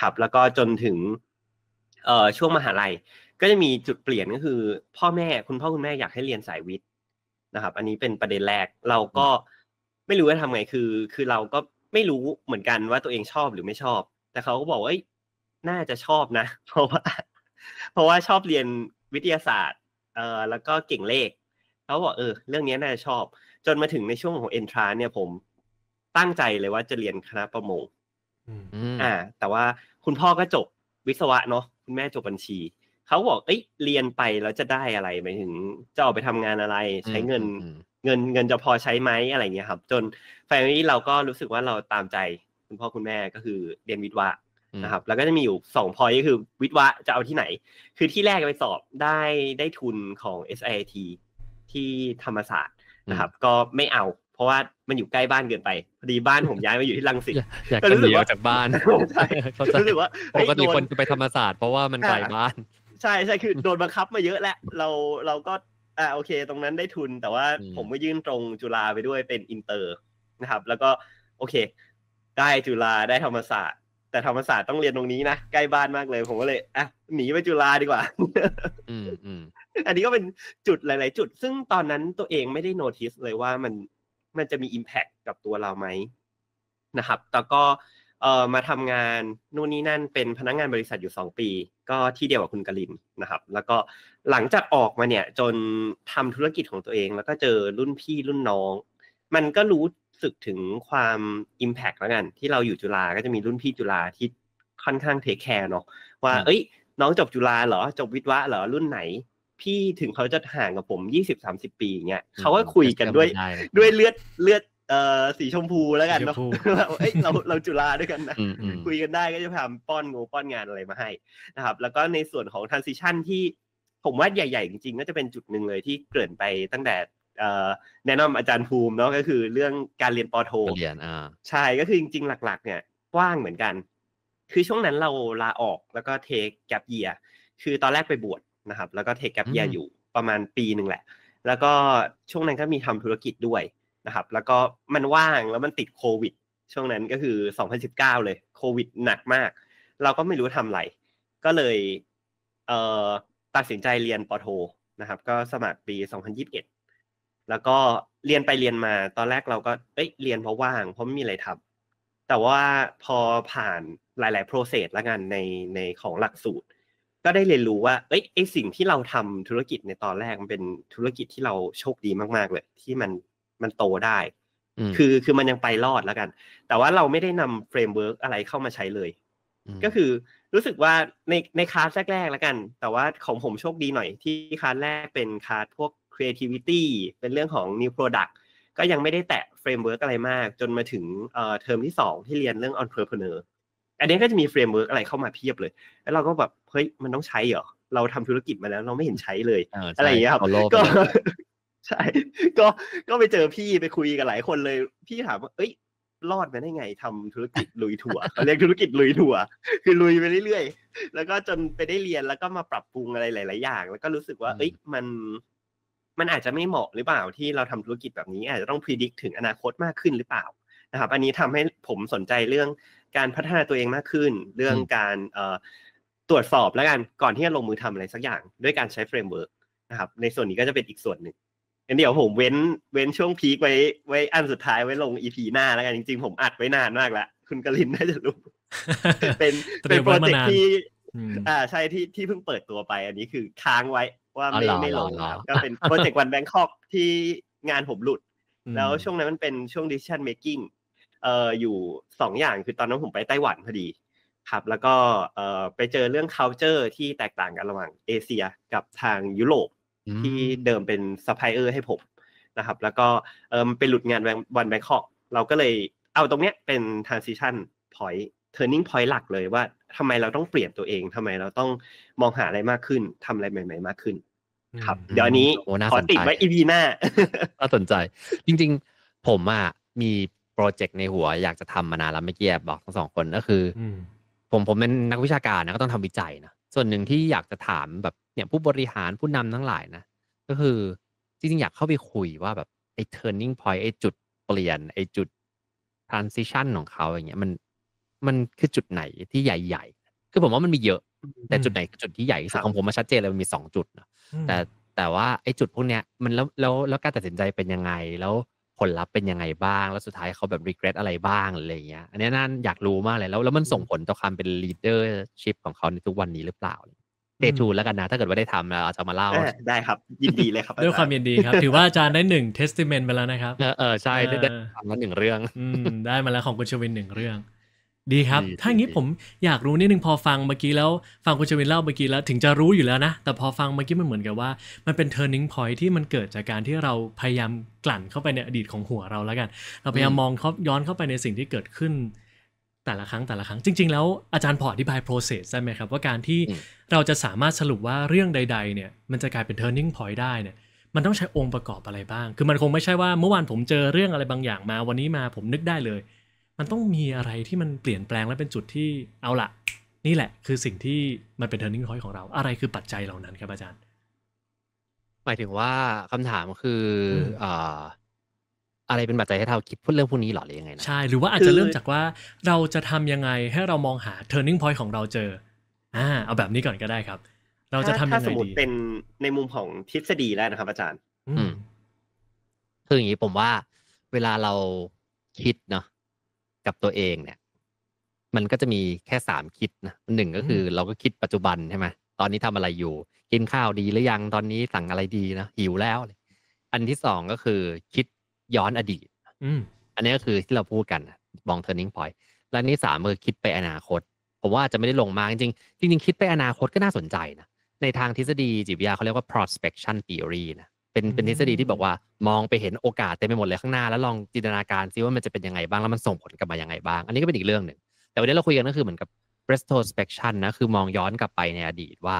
ครับแล้วก็จนถึงเอ่อช่วงมหาลัยก็จะมีจุดเปลี่ยนก็คือพ่อแม่คุณพ่อคุณแม่อยากให้เรียนสายวิทย์นะครับอันนี้เป็นประเด็นแรกเราก็ไม่รู้จะทำไงคือคือเราก็ไม่รู้เหมือนกันว่าตัวเองชอบหรือไม่ชอบแต่เขาก็บอกว่าน่าจะชอบนะเพราะว่าเพราะว่าชอบเรียนวิทยาศาสตร์เอ่อแล้วก็เก่งเลขเขาบอกเออเรื่องนี้น่าจะชอบจนมาถึงในช่วงของ entrance เนี่ยผมตั้งใจเลยว่าจะเรียนคณะประมงอ่าแต่ว่าคุณพ่อก็จบวิศวะเนาะคุณแม่จบบัญชีเขาบอกเอ้ยเรียนไปแล้วจะได้อะไรหมายถึงจะเอาไปทำงานอะไรใช้เงินเงินเงินจะพอใช้ไหมอะไรเงี้ยครับจนแฟนนี้เราก็รู้สึกว่าเราตามใจคุณพ่อคุณแม่ก็คือเรียนวิทย์วะนะครับแล้วก็จะมีอยู่สองพอยก็คือวิทย์วะจะเอาที่ไหนคือที่แรกไปสอบได้ได้ทุนของ เอส ไอ ไอ ที ที่ธรรมศาสตร์นะครับก็ไม่เอาเพราะว่ามันอยู่ใกล้บ้านเกินไปพอดีบ้านผมย้ายมาอยู่ที่รังสิตก็รู้สึกว่าจากบ้านรู้สึกว่าปกติคนไปธรรมศาสตร์เพราะว่ามันไกลบ้านใช่ใช่คือโดนบังคับมาเยอะแล้วเราเราก็อ่าโอเคตรงนั้นได้ทุนแต่ว่าผมก็ยื่นตรงจุฬาไปด้วยเป็นอินเตอร์นะครับแล้วก็โอเคได้จุฬาได้ธรรมศาสตร์แต่ธรรมศาสตร์ต้องเรียนตรงนี้นะใกล้บ้านมากเลยผมก็เลยอ่ะหนีไปจุฬาดีกว่า อืม อืม อันนี้ก็เป็นจุดหลายๆจุดซึ่งตอนนั้นตัวเองไม่ได้โนทิสเลยว่ามันมันจะมี impact กับตัวเราไหมนะครับแต่ก็เอ่อมาทำงานนู่นนี่นั่นเป็นพนักงานบริษัทอยู่สองปีก็ที่เดียวกับคุณกลินนะครับแล้วก็หลังจากออกมาเนี่ยจนทำธุรกิจของตัวเองแล้วก็เจอรุ่นพี่รุ่นน้องมันก็รู้สึกถึงความ impact แล้วกันที่เราอยู่จุฬาก็จะมีรุ่นพี่จุฬาที่ค่อนข้างเทคแคร์เนาะว่าเอ้ยน้องจบจุฬาเหรอจบวิทย์วะเหรอรุ่นไหนพี่ถึงเขาจะห่างกับผม ยี่สิบถึงสามสิบ ปีอย่างเงี้ยเขาก็คุยกันด้วยด้วยเลือดเลือดเอ่อสีชมพูแล้วกันเนาะเอ้ยเราเราจุฬาด้วยกันนะคุยกันได้ก็จะทำป้อนงูป้อนงานอะไรมาให้นะครับแล้วก็ในส่วนของ transition ที่ผมว่าใหญ่ๆจริงๆก็จะเป็นจุดหนึ่งเลยที่เกริ่นไปตั้งแต่เอ่อแนะนำอาจารย์ภูมิเนาะก็คือเรื่องการเรียนป.โทใช่ก็คือจริงๆหลักๆเนี่ยกว้างเหมือนกัน คือช่วงนั้นเราลาออกแล้วก็เทคแกปเยียร์คือตอนแรกไปบวชนะครับแล้วก็เทคแกปเยียร์อยู่ประมาณปีนึงแหละแล้วก็ช่วงนั้นก็มีทำธุรกิจด้วยนะครับแล้วก็มันว่างแล้วมันติดโควิดช่วงนั้นก็คือสองพันสิบเก้าเลยโควิดหนักมากเราก็ไม่รู้ทำอะไรก็เลยเอ่อตัดสินใจเรียนปอโทนะครับก็สมัครปีสองพันยี่สิบเอ็ดแล้วก็เรียนไปเรียนมาตอนแรกเราก็เอ้ยเรียนเพราะว่างเพราะไม่มีอะไรทำแต่ว่าพอผ่านหลายๆ process ละกันในในของหลักสูตรก็ได้เรียนรู้ว่าเอ้ยไอ้สิ่งที่เราทำธุรกิจในตอนแรกมันเป็นธุรกิจที่เราโชคดีมากๆเลยที่มันมันโตได้คือคือมันยังไปรอดละกันแต่ว่าเราไม่ได้นำเฟรมเวิร์กอะไรเข้ามาใช้เลยก็คือรู้สึกว่าในในคลาสแรกๆละกันแต่ว่าของผมโชคดีหน่อยที่คลาสแรกเป็นคลาสพวก creativity เป็นเรื่องของ new product ก็ยังไม่ได้แตะเฟรมเวิร์กอะไรมากจนมาถึงเอ่อเทอมที่สองที่เรียนเรื่อง entrepreneur อันนี้ก็จะมีเฟรมเวิร์กอะไรเข้ามาเพียบเลยแล้วเราก็แบบเฮ้ยมันต้องใช้เหรอเราทำธุรกิจมาแล้วเราไม่เห็นใช้เลย อ, อ, อะไรอย่างเงี้ยครับก็ใช่ก็ก็ไปเจอพี่ไปคุยกับหลายคนเลยพี่ถามว่าเอ้ยรอดมาได้ไงทำธุรกิจลุยถั่วเขาเรียกธุรกิจลุยถั่วคือลุยไปเรื่อยๆแล้วก็จนไปได้เรียนแล้วก็มาปรับปรุงอะไรหลายๆอย่างแล้วก็รู้สึกว่าเอ้ยมันมันอาจจะไม่เหมาะหรือเปล่าที่เราทำธุรกิจแบบนี้อาจจะต้องพรีดิกถึงอนาคตมากขึ้นหรือเปล่านะครับอันนี้ทำให้ผมสนใจเรื่องการพัฒนาตัวเองมากขึ้นเรื่องการเอ่อตรวจสอบแล้วกันก่อนที่จะลงมือทำอะไรสักอย่างด้วยการใช้เฟรมเวิร์กนะครับในส่วนนี้ก็จะเป็นอีกส่วนหนึ่งเดี๋ยวผมเว้นเว้นช่วงพีคไว้ไว้อันสุดท้ายไว้ลง อี พี หน้าแล้วกันจริงๆผมอัดไว้นานมากแล้วคุณกลินน่าจะรู้เป็นเป็นโปรเจกต์ที่อ่าใช่ที่ที่เพิ่งเปิดตัวไปอันนี้คือค้างไว้ว่าไม่ไม่ลงครับก็เป็นโปรเจกต์วันแบงคอกที่งานผมหลุดแล้วช่วงนั้นมันเป็นช่วง decision making เอ่ออยู่สองอย่างคือตอนนั้นผมไปไต้หวันพอดีครับแล้วก็เอ่อไปเจอเรื่อง culture ที่แตกต่างกันระหว่างเอเชียกับทางยุโรปที่เดิมเป็นซัพพลายเออร์ให้ผมนะครับแล้วก็เอ่อเป็นหลุดงานวันแบงคอกเราก็เลยเอาตรงเนี้ยเป็น transition point turning point หลักเลยว่าทำไมเราต้องเปลี่ยนตัวเองทำไมเราต้องมองหาอะไรมากขึ้นทำอะไรใหม่ๆมากขึ้นครับเดี๋ยวนี้ขอติดไว้ อี พี หน้าน่าสนใจจริงๆผมอ่ะมีโปรเจกต์ในหัวอยากจะทำมานานแล้วเมื่อกี้บอกทั้งสองคนก็คือผมผมเป็นนักวิชาการนะก็ต้องทำวิจัยนะส่วนหนึ่งที่อยากจะถามแบบเนี่ยผู้บริหารผู้นำทั้งหลายนะก็คือจริงๆอยากเข้าไปคุยว่าแบบไอ้ turning point ไอ้จุดเปลี่ยนไอ้จุด transition ของเขาอย่างเงี้ยมันมันคือจุดไหนที่ใหญ่ๆคือผมว่ามันมีเยอะแต่จุดไหนจุดที่ใหญ่ของผมมันชัดเจนเลยมันมีสองจุดนะแต่แต่ว่าไอ้จุดพวกเนี้ยมันแล้วแล้วแล้วการตัดสินใจเป็นยังไงแล้วผลลัพธ์เป็นยังไงบ้างแล้วสุดท้ายเขาแบบ regret อะไรบ้างอะไรอย่างเงี้ยอันนี้น่าอยากรู้มากเลยแล้วแล้วมันส่งผลต่อความเป็น leadership ของเขาในทุกวันนี้หรือเปล่าเดทูแล้วกันนะถ้าเกิดว่าได้ทำเราจะมาเล่าได้ครับยินดีเลยครับด้วยความยินดีครับถือว่าอาจารย์ได้หนึ่ง testament ไปแล้วนะครับเออใช่ได้ทำมาหนึ่งเรื่องได้มาแล้วของคุณชวินหนึ่งเรื่องดีครับถ้างี้ผมอยากรู้นิดนึงพอฟังเมื่อกี้แล้วฟังคุณชวินเล่าเมื่อกี้แล้วถึงจะรู้อยู่แล้วนะแต่พอฟังเมื่อกี้มันเหมือนกับว่ามันเป็น turning point ที่มันเกิดจากการที่เราพยายามกลั่นเข้าไปในอดีตของหัวเราแล้วกันเราพยายามมองย้อนเข้าไปในสิ่งที่เกิดขึ้นแต่ละครั้งแต่ละครั้งจริงๆแล้วอาจารย์พออธิบาย process ใช่ไหมครับว่าการที่เราจะสามารถสรุปว่าเรื่องใดๆเนี่ยมันจะกลายเป็น turning point ได้เนี่ยมันต้องใช้องค์ประกอบอะไรบ้างคือมันคงไม่ใช่ว่าเมื่อวานผมเจอเรื่องอะไรบางอย่างมาวันนี้มาผมนึกได้เลยมันต้องมีอะไรที่มันเปลี่ยนแปลงและเป็นจุดที่เอาละนี่แหละคือสิ่งที่มันเป็น turning point ของเราอะไรคือปัจจัยเหล่านั้นครับอาจารย์หมายถึงว่าคำถามคืออ่าอะไรเป็นปัจจัยให้เราคิดพูดเรื่องพวกนี้หรอหรือยังไงนะใช่หรือว่าอาจจะเริ่มจากว่าเราจะทำยังไงให้เรามองหา turning point ของเราเจออ่าเอาแบบนี้ก่อนก็ได้ครับเราจะทำยังไงดีถ้าสมมติเป็นในมุมของทฤษฎีแล้วนะครับอาจารย์อืมคืออย่างนี้ผมว่าเวลาเราคิดเนาะกับตัวเองเนี่ยมันก็จะมีแค่สามคิดนะหนึ่งก็คือเราก็คิดปัจจุบันใช่ไหมตอนนี้ทำอะไรอยู่กินข้าวดีหรือยังตอนนี้สั่งอะไรดีนะหิวแล้วอันที่สองก็คือคิดย้อนอดีตอันนี้ก็คือที่เราพูดกันมอง turning point แล้วนี่สามคือคิดไปอนาคตผมว่าจะไม่ได้ลงมากจริงจริงคิดไปอนาคตก็น่าสนใจนะในทางทฤษฎีจิตวิทยาเขาเรียกว่า prospection theory นะเป็นเป็นทฤษฎีที่บอกว่ามองไปเห็นโอกาสเต็มไปหมดเลยข้างหน้าแล้วลองจินตนาการซิว่ามันจะเป็นยังไงบ้างแล้วมันส่งผลกลับมายังไงบ้างอันนี้ก็เป็นอีกเรื่องหนึ่งแต่วันนี้เราคุยกันก็คือเหมือนกับ retrospection นะคือมองย้อนกลับไปในอดีตว่า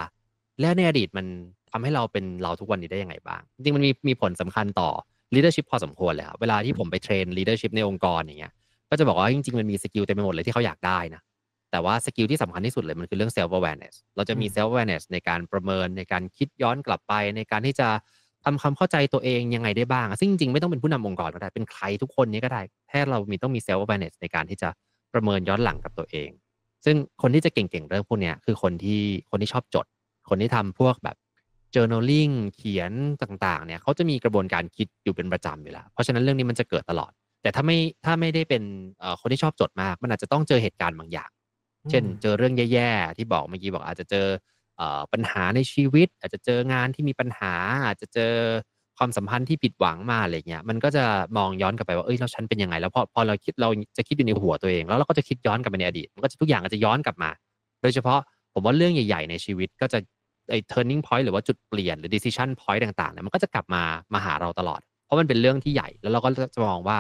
แล้วในอดีตมันทำให้เราเป็นเราทุกวันนี้ได้ยังไงบ้างจริงมันมีมีผลสำคัญต่อleadership พอสมควรเลยครับเวลาที่ผมไปเทรน leadership ในองค์กรอย่างเงี้ยก็จะบอกว่าจริงๆมันมีสกิลเต็มไปหมดเลยที่เขาอยากได้นะ แต่ว่าสกิลที่สำคัญที่สุดเลยมันคือเรื่อง self awareness เราจะมี self awareness ในการประเมินในการคิดย้อนกลับไปในการที่จะทำความเข้าใจตัวเองยังไงได้บ้างซึ่งจริงๆไม่ต้องเป็นผู้นำองค์กรก็ได้เป็นใครทุกคนนี้ก็ได้แค่เรามีต้องมี self awareness ในการที่จะประเมินย้อนหลังกับตัวเองซึ่งคนที่จะเก่งๆเรื่องพวกนี้คือคนที่คนที่ชอบจดคนที่ทำพวกแบบ journaling เขียนต่างๆเนี่ยเขาจะมีกระบวนการคิดอยู่เป็นประจำอยู่แล้วเพราะฉะนั้นเรื่องนี้มันจะเกิดตลอดแต่ถ้าไม่ถ้าไม่ได้เป็นคนที่ชอบจดมากมันอาจจะต้องเจอเหตุการณ์บางอย่างเช่นเจอเรื่องแย่ๆที่บอกเมื่อกี้บอกอาจจะเจอปัญหาในชีวิตอาจจะเจองานที่มีปัญหาอาจจะเจอความสัมพันธ์ที่ผิดหวังมาอะไรเงี้ยมันก็จะมองย้อนกลับไปว่าเอ้ยแล้วฉันเป็นยังไงแล้วพอพอเราคิดเราจะคิดอยู่ในหัวตัวเองแล้วเราก็จะคิดย้อนกลับไปในอดีตมันก็จะทุกอย่างก็จะย้อนกลับมาโดยเฉพาะผมว่าเรื่องใหญ่ๆในชีวิตก็จะไอ้ turning point หรือว่าจุดเปลี่ยนหรือ decision point ต่างๆเนี่ยมันก็จะกลับมามาหาเราตลอดเพราะมันเป็นเรื่องที่ใหญ่แล้วเราก็จะมองว่า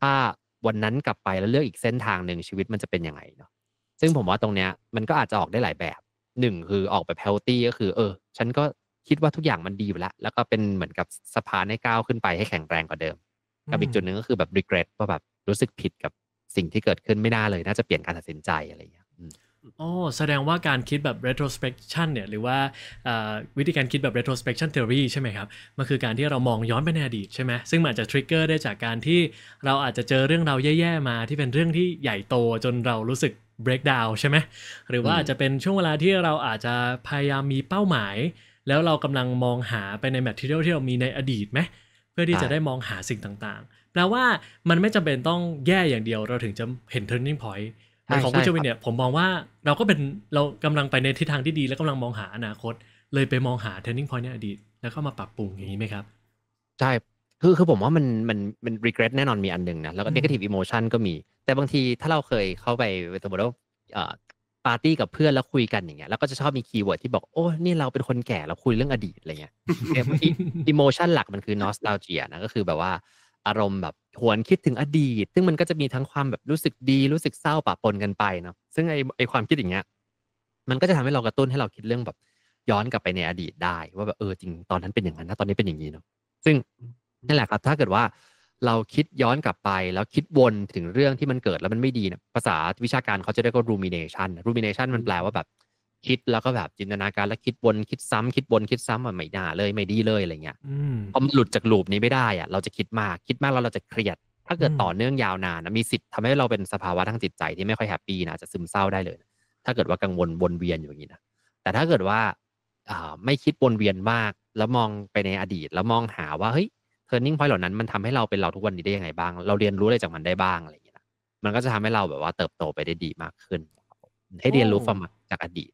ถ้าวันนั้นกลับไปแล้วเลือกอีกเส้นทางนึงชีวิตมันจะเป็นยังไงเนาะซึ่งผมว่าตรงเนี้ยมันก็อาจจะออกได้หลายแบบหนึ่งคือออกแบบ healthy ก็คือเออฉันก็คิดว่าทุกอย่างมันดีอยู่แล้วแล้วก็เป็นเหมือนกับสะพานให้ก้าวขึ้นไปให้แข็งแรงกว่าเดิมกับอีกจุดหนึ่งก็คือแบบ regret ว่าแบบรู้สึกผิดกับสิ่งที่เกิดขึ้นไม่น่าเลยน่าจะเปลี่ยนการตัดสินใจอะไรอย่างเงี้ยอ๋อแสดงว่าการคิดแบบ retrospection เนี่ยหรือว่าวิธีการคิดแบบ retrospection theory ใช่ไหมครับมันคือการที่เรามองย้อนไปในอดีตใช่ไหมซึ่งอาจจะ trigger ได้จากการที่เราอาจจะเจอเรื่องราวแย่ๆมาที่เป็นเรื่องที่ใหญ่โตจนเรารู้สึกbreakdown ใช่ไหมหรือว่าอาจจะเป็นช่วงเวลาที่เราอาจจะพยายามมีเป้าหมายแล้วเรากำลังมองหาไปใน material ที่เรามีในอดีตไหมเพื่อที่จะได้มองหาสิ่งต่างๆแปลว่ามันไม่จำเป็นต้องแย่อย่างเดียวเราถึงจะเห็น turning point ในของผู้ชมเนี่ยผมมองว่าเราก็เป็นเรากำลังไปในทิศทางที่ดีและกำลังมองหาอนาคตเลยไปมองหา turning point ในอดีตแล้วก็มาปรับปรุงอย่างนี้ไหมครับใช่คือคือผมว่ามันมันมัน regret แน่นอนมีอันนึงนะแล้วก็ negative emotion ก็มีแต่บางทีถ้าเราเคยเข้าไปสมมติว่าปาร์ตี้กับเพื่อนแล้วคุยกันอย่างเงี้ยแล้วก็จะชอบมีคีย์เวิร์ดที่บอกโอ้นี่เราเป็นคนแก่เราคุยเรื่องอดีตอะไรเงี้ยแต่บางที emotion หลักมันคือ nostalgia นะก็คือแบบว่าอารมณ์แบบหวนคิดถึงอดีตซึ่งมันก็จะมีทั้งความแบบรู้สึกดีรู้สึกเศร้าปะปนกันไปเนาะซึ่งไอไอความคิดอย่างเงี้ยมันก็จะทำให้เรากระตุ้นให้เราคิดเรื่องแบบย้อนกลับไปในอดีตได้ว่าแบบเออจริงตอนนั้นเป็นอย่างนั้นนะตอนนี้เป็นอย่างนี้เนาะซึ่งนั่นแหละครับถ้าเกิดว่าเราคิดย้อนกลับไปแล้วคิดวนถึงเรื่องที่มันเกิดแล้วมันไม่ดีเนี่ยภาษาวิชาการเขาจะเรียกว่า rumination rumination มันแปลว่าแบบคิดแล้วก็แบบจินตนาการแล้วคิดวนคิดซ้ำคิดวนคิดซ้ำแบบไม่น่าเลยไม่ดีเลยอะไรเงี้ยพอมันหลุดจากลูปนี้ไม่ได้อะเราจะคิดมากคิดมากแล้วเราจะเครียดถ้าเกิดต่อเนื่องยาวนานมีสิทธิ์ทำให้เราเป็นสภาวะทางจิตใจที่ไม่ค่อยแฮปปี้นะจะซึมเศร้าได้เลยถ้าเกิดว่ากังวลวนเวียนอยู่อย่างนี้นะแต่ถ้าเกิดว่าไม่คิดวนเวียนมากแล้วมองไปในอดีตแล้วมองหาว่าเฮ้ยturning point เหล่านั้นมันทำให้เราเป็นเราทุกวันนี้ได้ยังไงบ้างเราเรียนรู้อะไรจากมันได้บ้างอะไรอย่างเงี้ยนะมันก็จะทำให้เราแบบว่าเติบโตไปได้ดีมากขึ้นให้เรียนรู้ความจากอดีตโ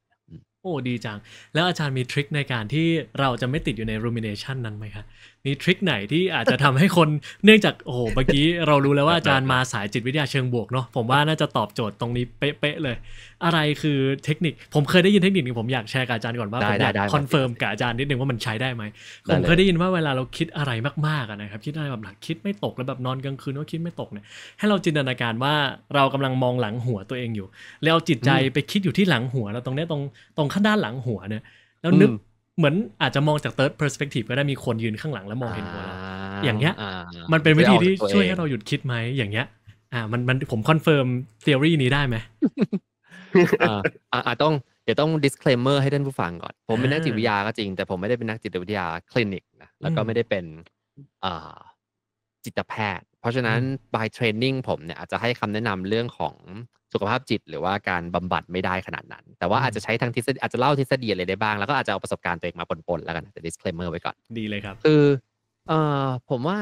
อ้ดีจังแล้วอาจารย์มีทริคในการที่เราจะไม่ติดอยู่ใน rumination นั้นไหมคะมีทริคไหนที่อาจจะทำให้คนเนื่องจากโอ้โหเมื่อกี้เรารู้แล้วว่าอาจารย์มาสายจิตวิทยาเชิงบวกเนาะผมว่าน่าจะตอบโจทย์ตรงนี้เป๊ะๆเลยอะไรคือเทคนิคผมเคยได้ยินเทคนิคนึงผมอยากแชร์กับอาจารย์ก่อนว่าผมอยากคอนเฟิร์มกับอาจารย์นิดนึงว่ามันใช้ได้ไหมผมเคยได้ยินว่าเวลาเราคิดอะไรมากๆนะครับคิดอะไรแบบหลักคิดไม่ตกแล้วแบบนอนกลางคืนก็คิดไม่ตกเนี่ยให้เราจินตนาการว่าเรากำลังมองหลังหัวตัวเองอยู่แล้วจิตใจไปคิดอยู่ที่หลังหัวเราตรงนี้ตรงตรงข้างด้านหลังหัวเนี่ยแล้วนึกเหมือนอาจจะมองจาก third perspective ก็ได้มีคนยืนข้างหลังแล้วมองเห็นหัวเราอย่างเงี้ยมันเป็นวิธีที่ช่วยให้เราหยุดคิดไหมอย่างเงี้ยอ่ามันมันผมคอนเฟิร์ม theory นี้ได้ไหมอ่าต้องเดี๋ยวต้อง disclaimer ให้ท่านผู้ฟังก่อนผมเป็นนักจิตวิทยาก็จริงแต่ผมไม่ได้เป็นนักจิตวิทยาคลินิกนะแล้วก็ไม่ได้เป็นอ่าจิตแพทย์เพราะฉะนั้น by training ผมเนี่ยอาจจะให้คำแนะนำเรื่องของสุขภาพจิตหรือว่าการบำบัดไม่ได้ขนาดนั้นแต่ว่าอาจจะใช้ทางทฤษฎีอาจจะเล่าทฤษฎีอะไรได้บ้างแล้วก็อาจจะเอาประสบการณ์ตัวเองมาปนๆแล้วกันแต่ disclaimer ไว้ก่อนดีเลยครับคือเอ่อผมว่า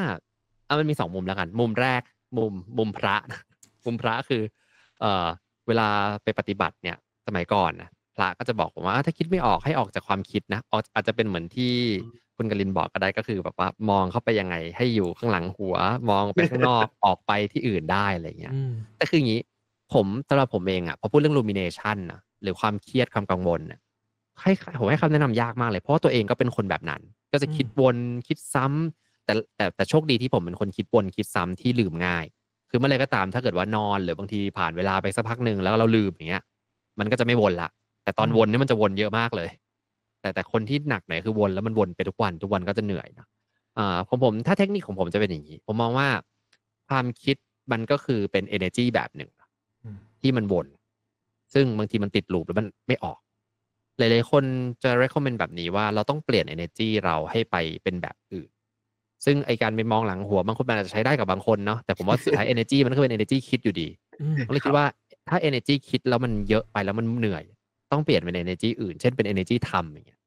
เอามันมีสองมุมแล้วกันมุมแรกมุมมุมพระมุมพระคือเอ่อเวลาไปปฏิบัติเนี่ยสมัยก่อนนะพระก็จะบอกผมว่าถ้าคิดไม่ออกให้ออกจากความคิดนะอาจจะเป็นเหมือนที่คุณกลินบอกก็ได้ก็คือแบบว่ามองเข้าไปยังไงให้อยู่ข้างหลังหัวมองไปข้างนอกออกไปที่อื่นได้อะไรเงี้ยแต่คืออย่างนี้ผมสำหรับผมเองอ่ะพอพูดเรื่อง rumination นะหรือความเครียดความกังวลนะให้ผมให้คำแนะนำยากมากเลยเพราะตัวเองก็เป็นคนแบบนั้นก็จะคิดวนคิดซ้ำแต่แต่แต่โชคดีที่ผมเป็นคนคิดวนคิดซ้ำที่ลืมง่ายคือเมื่อไรก็ตามถ้าเกิดว่านอนหรือบางทีผ่านเวลาไปสักพักหนึ่งแล้วเราลืมอย่างเงี้ยมันก็จะไม่วนละแต่ตอนวนนี่มันจะวนเยอะมากเลยแต่แต่คนที่หนักหน่อยคือวนแล้วมันวนไปทุกวันทุกวันก็จะเหนื่อยนะอ่าผมผมถ้าเทคนิคของผมจะเป็นอย่างนี้ผมมองว่าความคิดมันก็คือเป็น energy แบบหนึ่งที่มันวน ซึ่งบางทีมันติดลูปแล้วมันไม่ออกหลายๆคนจะ recommend แบบนี้ว่าเราต้องเปลี่ยน energy เราให้ไปเป็นแบบอื่นซึ่งไอการไปมองหลังหัวบางคนมันอาจจะใช้ได้กับบางคนเนาะแต่ผมว่าสุดท้าย energy มันก็เป็น energy คิดอยู่ดีผมเลยคิดว่าถ้า energy คิดแล้วมันเยอะไปแล้วมันเหนื่อยต้องเปลี่ยนเป็น energy อื่นเช่นเป็น energy ทำอย่างเงี้ย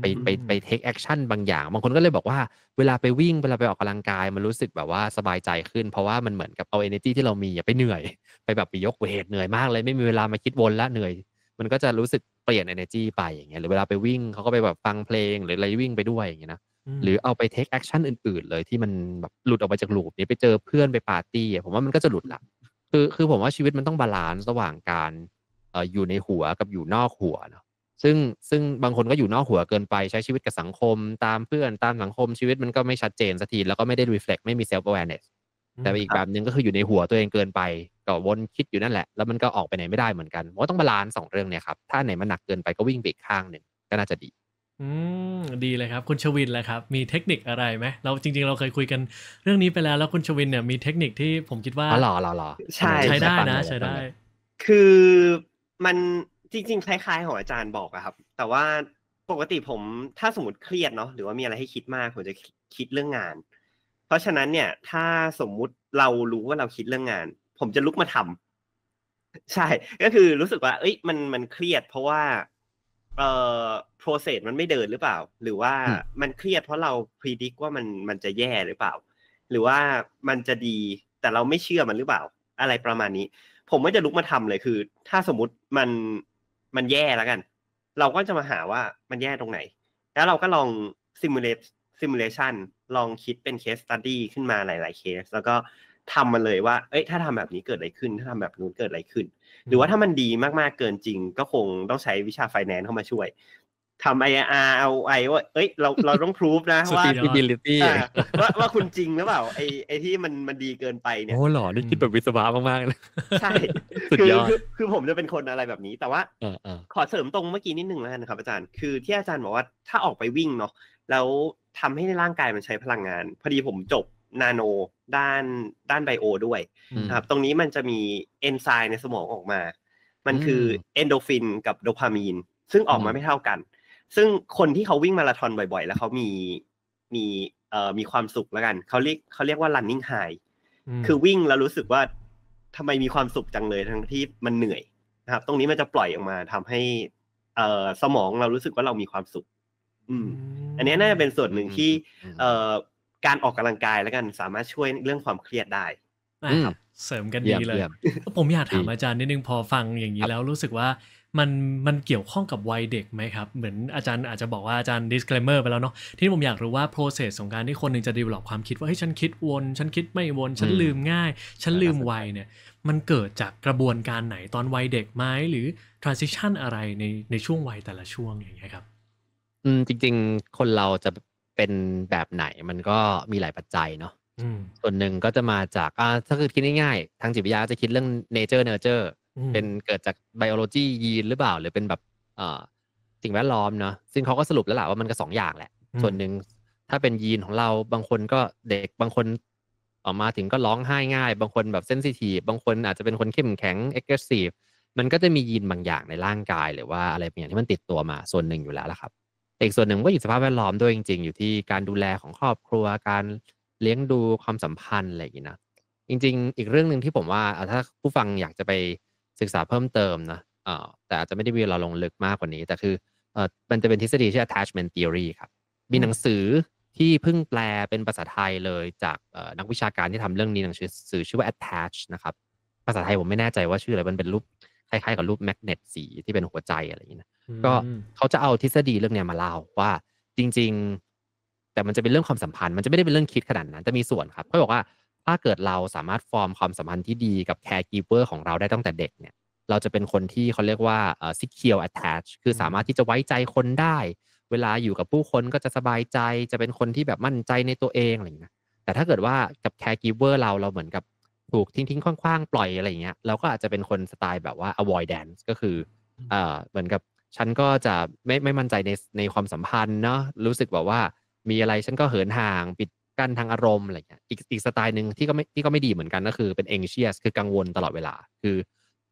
ไปไปไป take action บางอย่างบางคนก็เลยบอกว่าเวลาไปวิ่งเวลาไปออกกำลังกายมันรู้สึกแบบว่าสบายใจขึ้นเพราะว่ามันเหมือนกับเอา energy ที่เรามีไปเหนื่อยไปแบบไปยกเวทเหนื่อยมากเลยไม่มีเวลามาคิดวนละเหนื่อยมันก็จะรู้สึกเปลี่ยน energy ไปอย่างเงี้ยหรือเวลาไปวิ่งเขาก็ไปแบบฟังเพลงหรืออะไรวิ่งไปด้วยอย่างเงี้ยนะหรือเอาไป take action อื่นๆเลยที่มันแบบหลุดออกไปจากลูปนี้ไปเจอเพื่อนไปปาร์ตี้ผมว่ามันก็จะหลุดละคือคือผมว่าชีวิตมันต้องบาลานซ์ระหว่างการเอ่ออยู่ในหัวกับอยู่นอกหัวเนาะซึ่งซึ่งบางคนก็อยู่นอกหัวเกินไปใช้ชีวิตกับสังคมตามเพื่อนตามสังคมชีวิตมันก็ไม่ชัดเจนสักทีแล้วก็ไม่ได้ reflect ไม่มี self awareness แต่อีกแบบนึงก็คืออยู่ในหัวตัวเองเกินไปก็วนคิดอยู่นั่นแหละแล้วมันก็ออกไปไหนไม่ได้เหมือนกันผมว่าต้องบาลานซ์สองเรื่องเนี่ยครับถ้าไหนมันหนักเกินไปก็วิ่งไปอีกข้างนึงก็น่าจะดีอืมดีเลยครับคุณชวินแหละครับมีเทคนิคอะไรไหมเราจริงๆเราเคยคุยกันเรื่องนี้ไปแล้วแล้วคุณชวินเนี่ยมีเทคนิคที่ผมคิดว่าอ๋อหรอหรอใช่ใช้ได้นะใช้ได้คือมันจริงๆคล้ายๆของอาจารย์บอกอะครับแต่ว่าปกติผมถ้าสมมติเครียดเนาะหรือว่ามีอะไรให้คิดมากผมจะคิดเรื่องงานเพราะฉะนั้นเนี่ยถ้าสมมุติเรารู้ว่าเราคิดเรื่องงานผมจะลุกมาทำใช่ก็คือรู้สึกว่าเอ้ยมันมันเครียดเพราะว่าเอ่อ process มันไม่เดินหรือเปล่าหรือว่ามันเครียดเพราะเรา predict ว่ามันมันจะแย่หรือเปล่าหรือว่ามันจะดีแต่เราไม่เชื่อมันหรือเปล่าอะไรประมาณนี้ผมก็จะลุกมาทำเลยคือถ้าสมมติมันมันแย่แล้วกันเราก็จะมาหาว่ามันแย่ตรงไหนแล้วเราก็ลอง simulate simulation ลองคิดเป็น case study ขึ้นมาหลายๆ case แล้วก็ทำมันเลยว่าเอ้ยถ้าทำแบบนี้เกิดอะไรขึ้นถ้าทำแบบนู้นเกิดอะไรขึ้นหรือว่าถ้ามันดีมากๆเกินจริงก็คงต้องใช้วิชา finance เข้ามาช่วยทำ ไอ อาร์ เอาไอ้ว่าเอ้ยเราเราต้อง proof นะว่า feasibility ว่าว่าคุณจริงหรือเปล่าไอ้ไอ้ที่มันมันดีเกินไปเนี่ยโอ้หรอนี่คิดแบบวิศวะมากๆเลยใช่สุดยอดคือผมจะเป็นคนอะไรแบบนี้แต่ว่าขอเสริมตรงเมื่อกี้นิดนึงแล้วกันครับอาจารย์คือที่อาจารย์บอกว่าถ้าออกไปวิ่งเนาะแล้วทำให้ร่างกายมันใช้พลังงานพอดีผมจบนาโนด้านด้านไบโอด้วยนะครับตรงนี้มันจะมีเอนไซม์ในสมองออกมามันคือเอนโดฟินกับโดพามีนซึ่งออกมาไม่เท่ากันซึ่งคนที่เขาวิ่งมาราธอนบ่อยๆแล้วเขามีมีเอ่อมีความสุขแล้วกันเขาเรียกเขาเรียกว่า running high คือวิ่งแล้วรู้สึกว่าทำไมมีความสุขจังเลยทั้งที่มันเหนื่อยนะครับตรงนี้มันจะปล่อยออกมาทำให้เอ่อสมองเรารู้สึกว่าเรามีความสุขอืมอันนี้น่าจะเป็นส่วนหนึ่งที่เอ่อการออกกำลังกายแล้วกันสามารถช่วยเรื่องความเครียดได้นะครับเสริมกันดีเลยผมอยากถามอาจารย์นิดนึงพอฟังอย่างนี้แล้วรู้สึกว่ามันมันเกี่ยวข้องกับวัยเด็กไหมครับเหมือนอาจารย์อาจจะบอกว่าอาจารย์ disclaimer ไปแล้วเนาะทีนี้ผมอยากรู้ว่า process ของการที่คนหนึ่งจะ develop ความคิดว่าเฮ้ยฉันคิดวนฉันคิดไม่วนฉันลืมง่ายฉันลืมไวเนี่ยมันเกิดจากกระบวนการไหนตอนวัยเด็กไหมหรือ transition อะไรในในช่วงวัยแต่ละช่วงอย่างเงี้ยครับอืมจริงๆคนเราจะเป็นแบบไหนมันก็มีหลายปัจจัยเนาะส่วนหนึ่งก็จะมาจากอ่าถ้าคือคิดง่ายๆทางจิตวิทยาจะคิดเรื่อง nature nurture เป็นเกิดจาก biology ยีนหรือเปล่าหรือเป็นแบบอ่าสิ่งแวดล้อมเนาะซึ่งเขาก็สรุปแล้วแหละว่ามันก็สองอย่างแหละส่วนหนึ่งถ้าเป็นยีนของเราบางคนก็เด็กบางคนออกมาถึงก็ร้องไห้ง่ายบางคนแบบ sensitive บางคนอาจจะเป็นคนเข้มแข็ง aggressive มันก็จะมียีนบางอย่างในร่างกายหรือว่าอะไรอย่างที่มันติดตัวมาส่วนหนึ่งอยู่แล้วละครับอีกส่วนหนึ่งก็อยู่สภาพแวดล้อมด้วยจริงๆอยู่ที่การดูแลของครอบครัวการเลี้ยงดูความสัมพันธ์อะไรอย่างนี้นะจริงๆอีกเรื่องนึงที่ผมว่าถ้าผู้ฟังอยากจะไปศึกษาเพิ่มเติมนะเอ่อแต่อาจจะไม่ได้มีเราลงลึกมากกว่านี้แต่คือเอ่อมันจะเป็นทฤษฎีชื่อ attachment theory ครับมีหนังสือที่เพิ่งแปลเป็นภาษาไทยเลยจากเอ่อนักวิชาการที่ทำเรื่องนี้หนังสือชื่อว่า attach นะครับภาษาไทยผมไม่แน่ใจว่าชื่ออะไรมันเป็นรูปคล้ายๆกับรูปแมกเนตสีที่เป็นหัวใจอะไรอย่างนี้นะก็เขาจะเอาทฤษฎีเรื่องเนี้ยมาเล่าว่าจริงๆแต่มันจะเป็นเรื่องความสัมพันธ์มันจะไม่ได้เป็นเรื่องคิดขนาดนั้นแต่มีส่วนครับเขาบอกว่าถ้าเกิดเราสามารถฟอร์มความสัมพันธ์ที่ดีกับแคร์กิฟเวอร์ของเราได้ตั้งแต่เด็กเนี่ยเราจะเป็นคนที่เขาเรียกว่าเอ่อ secure attach คือสามารถที่จะไว้ใจคนได้เวลาอยู่กับผู้คนก็จะสบายใจจะเป็นคนที่แบบมั่นใจในตัวเองอะไรอย่างนี้แต่ถ้าเกิดว่ากับแคร์กิฟเวอร์เราเราเหมือนกับถูกทิ้งๆคว่างๆปล่อยอะไรอย่างเงี้ยเราก็อาจจะเป็นคนสไตล์แบบว่า avoidance ก็คือเอ่อเหมือนกับฉันก็จะไม่ไม่มั่นใจในในความสัมพันธ์เนาะรู้สึกแบบว่ามีอะไรฉันก็เหินห่างปิดกั้นทางอารมณ์อะไรอย่างเงี้ยอีกอีกสไตล์นึงที่ก็ไม่ที่ก็ไม่ดีเหมือนกันก็คือเป็น anxious คือกังวลตลอดเวลาคือ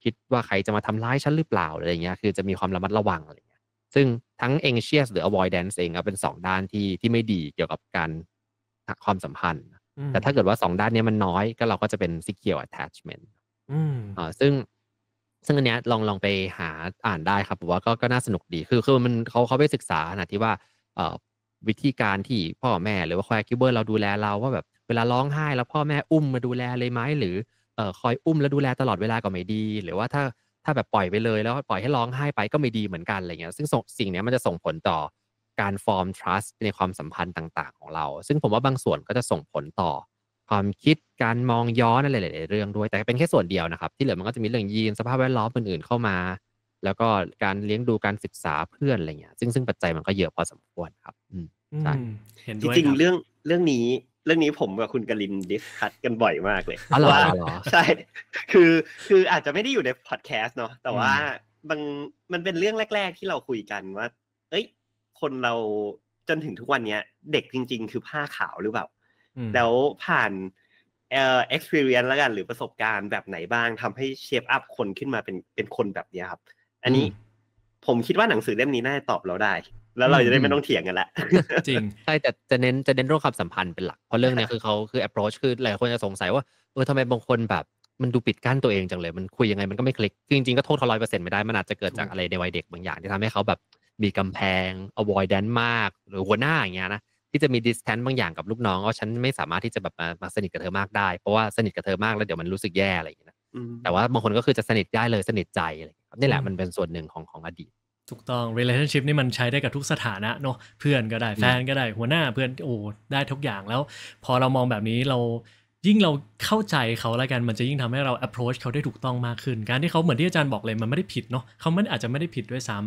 คิดว่าใครจะมาทำร้ายฉันหรือเปล่าอะไรเงี้ยคือจะมีความระมัดระวังอะไรเงี้ยซึ่งทั้ง anxious หรือ avoidance เองเป็นสองด้านที่ที่ไม่ดีเกี่ยวกับการความสัมพันธ์แต่ถ้าเกิดว่าสองด้านนี้มันน้อยก็เราก็จะเป็น secure attachment อ่าซึ่งซึ่งอันเนี้ยลองลองไปหาอ่านได้ครับผมว่าก็ก็น่าสนุกดีคือคือมันเขาเขาไปศึกษาขนาดที่ว่าเอ่อวิธีการที่พ่อแม่หรือว่าคอยคิวเบอร์เราดูแลเราว่าแบบเวลาร้องไห้แล้วพ่อแม่อุ้มมาดูแลเลยไหมหรือเอ่อคอยอุ้มแล้วดูแลตลอดเวลาก็ไม่ดีหรือว่าถ้าถ้าแบบปล่อยไปเลยแล้วปล่อยให้ร้องไห้ไปก็ไม่ดีเหมือนกันอะไรเงี้ยซึ่งสิ่งเนี้ยมันจะส่งผลต่อการ form trust ในความสัมพันธ์ต่างๆของเราซึ่งผมว่าบางส่วนก็จะส่งผลต่อความคิดการมองย้อนอะไรหลายๆเรื่องด้วยแต่เป็นแค่ส่วนเดียวนะครับที่เหลือมันก็จะมีเรื่องยีนสภาพแวดล้อมอื่นๆเข้ามาแล้วก็การเลี้ยงดูการศึกษาเพื่อนอะไรเงี้ยซึ่งซึ่งปัจจัยมันก็เยอะพอสมควรครับอืมใช่เห็นด้วยจริงๆเรื่องเรื่องนี้เรื่องนี้ผมกับคุณกลินดิสคัสกันบ่อยมากเลยว่าใช่คือคืออาจจะไม่ได้อยู่ในพอดแคสต์เนาะแต่ว่าบางมันเป็นเรื่องแรกๆที่เราคุยกันว่าเอ้ยคนเราจนถึงทุกวันเนี้ยเด็กจริงๆคือผ้าขาวหรือเปล่าแล้วผ่านเอ่อ experience แล้วกันหรือประสบการณ์แบบไหนบ้างทำให้เชฟอัพคนขึ้นมาเป็นเป็นคนแบบนี้ครับอันนี้ผมคิดว่าหนังสือเล่มนี้น่าจะตอบเราได้แล้วเราจะได้ไม่ต้องเถียงกันละจริงใช่แต่จะเน้นจะเน้นเรื่องความสัมพันธ์เป็นหลักเพราะเรื่องนี้คือเขาคือ approach คือหลายคนจะสงสัยว่าเออทำไมบางคนแบบมันดูปิดกั้นตัวเองจังเลยมันคุยยังไงมันก็ไม่คลิกจริงๆก็โทษเขาร้อยเปอร์เซ็นต์ไม่ได้มันอาจจะเกิดจากอะไรในวัยเด็กบางอย่างที่ทำให้เขาแบบมีกำแพง avoidance มากหรือหัวหน้าอย่างเงี้ยนะที่จะมี distance บางอย่างกับลูกน้องว่าฉันไม่สามารถที่จะแบบมาสนิทกับเธอมากได้เพราะว่าสนิทกับเธอมากแล้วเดี๋ยวมันรู้สึกแย่อะไรอย่างเงี้ยนะแต่ว่าบางคนก็คือจะสนิทได้เลยสนิทใจอะไรครับนี่แหละมันเป็นส่วนหนึ่งของของอดีตถูกต้อง relationship นี่มันใช้ได้กับทุกสถานะเนาะเพื่อนก็ได้แฟนก็ได้หัวหน้าเพื่อนโอ้ได้ทุกอย่างแล้วพอเรามองแบบนี้เรายิ่งเราเข้าใจเขาแล้วกันมันจะยิ่งทำให้เรา approach เขาได้ถูกต้องมากขึ้นการที่เขาเหมือนที่อาจารย์บอกเลยมันไม่ได้ผิดเนาะเขาไม่อาจจะไม่ได้ผิดด้วยซ้ำ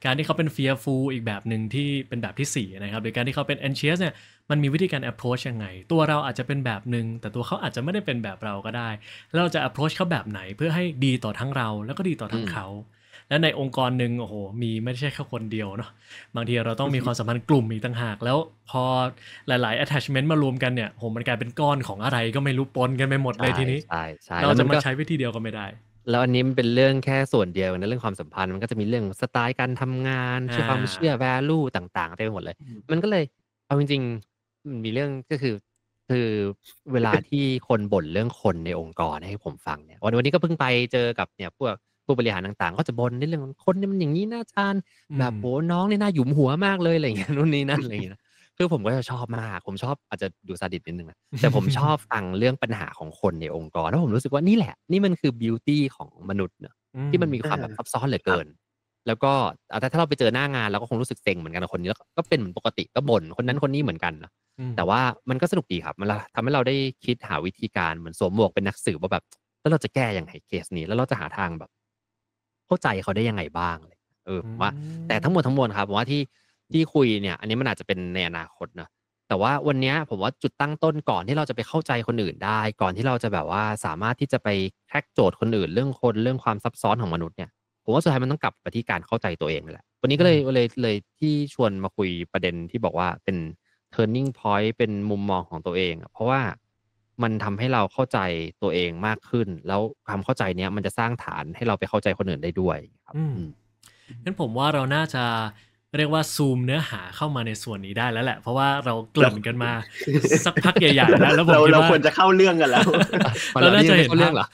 การที่เขาเป็น fearful อีกแบบหนึ่งที่เป็นแบบที่สี่นะครับหรือการที่เขาเป็น anxious เนี่ยมันมีวิธีการ approach ยังไงตัวเราอาจจะเป็นแบบหนึ่งแต่ตัวเขาอาจจะไม่ได้เป็นแบบเราก็ได้แล้วเราจะ approach เขาแบบไหนเพื่อให้ดีต่อทั้งเราแล้วก็ดีต่อทั้งเขาและในองค์กรหนึ่งโอ้โหมีไม่ใช่แค่คนเดียวเนาะบางทีเราต้องมีความสัมพันธ์กลุ่มอีกต่างหากแล้วพอหลายๆ attachment มารวมกันเนี่ยโหมันกลายเป็นก้อนของอะไรก็ไม่รู้ปนกันไปหมดเลยทีนี้เราจะมาใช้วิธีเดียวก็ไม่ได้แล้วอันนี้มันเป็นเรื่องแค่ส่วนเดียวนะเรื่องความสัมพันธ์มันก็จะมีเรื่องสไตล์การทำงานเชื่อความเชื่อ value ต่างๆเต็มไปหมดเลยมันก็เลยเอาจริงๆมันมีเรื่องก็คือคือเวลาที่คนบ่นเรื่องคนในองค์กรให้ผมฟังเนี่ยวันนี้ก็เพิ่งไปเจอกับเนี่ยพวกผู้บริหารต่างๆก็จะบ่นในเรื่องคนนี่มันอย่างนี้นะอาจารย์แบบโหน้องนี่น่าหยุมหัวมากเลยอะไรอย่างเงี้ยนู่นนี่นั่นอะไรอย่างเงี้ยคือผมก็ชอบมากผมชอบอาจจะดูซาดิสนิดนึงนะแต่ผมชอบฟังเรื่องปัญหาของคนในองค์กรแล้วผมรู้สึกว่านี่แหละนี่มันคือบิวตี้ของมนุษย์เนอะที่มันมีความแบบซับซ้อนเหลือเกินแล้วก็ถ้าเราไปเจอหน้างานเราก็คงรู้สึกเซ็งเหมือนกันกับคนนี้แล้วก็เป็นเหมือนปกติก็บ่นคนนั้นคนนี้เหมือนกันนะแต่ว่ามันก็สนุกดีครับมันทำให้เราได้คิดหาวิธีการเหมือนสวมหมวกเป็นนักสืบว่าแบบแล้วเราจะแก้ยังไงเคสนี้แล้วเราจะหาทางแบบเข้าใจเขาได้ยังไงบ้างเลยเออผมว่าแต่ทั้งหมดทั้งมวลครับผมว่าที่ที่คุยเนี่ยอันนี้มันอาจจะเป็นในอนาคตนะแต่ว่าวันนี้ผมว่าจุดตั้งต้นก่อนที่เราจะไปเข้าใจคนอื่นได้ก่อนที่เราจะแบบว่าสามารถที่จะไปแคร็กโจทย์คนอื่นเรื่องคนเรื่องความซับซ้อนของมนุษย์เนี่ยผมว่าสุดท้ายมันต้องกลับไปที่การเข้าใจตัวเองแหละวันนี้ก็เลยเลยเลยที่ชวนมาคุยประเด็นที่บอกว่าเป็น turning point เป็นมุมมองของตัวเองเพราะว่ามันทำให้เราเข้าใจตัวเองมากขึ้นแล้วความเข้าใจเนี้ยมันจะสร้างฐานให้เราไปเข้าใจคนอื่นได้ด้วยครับงั้นผมว่าเราน่าจะเรียกว่าซูมเนื้อหาเข้ามาในส่วนนี้ได้แล้วแหละเพราะว่าเราเกริ่นกันมา สักพักใหญ่ๆแล้วแล้วผมคิดว่าเราควรจะเข้าเรื่องกันแล้ว เราน่าจะเห็นเรื่องเหรอ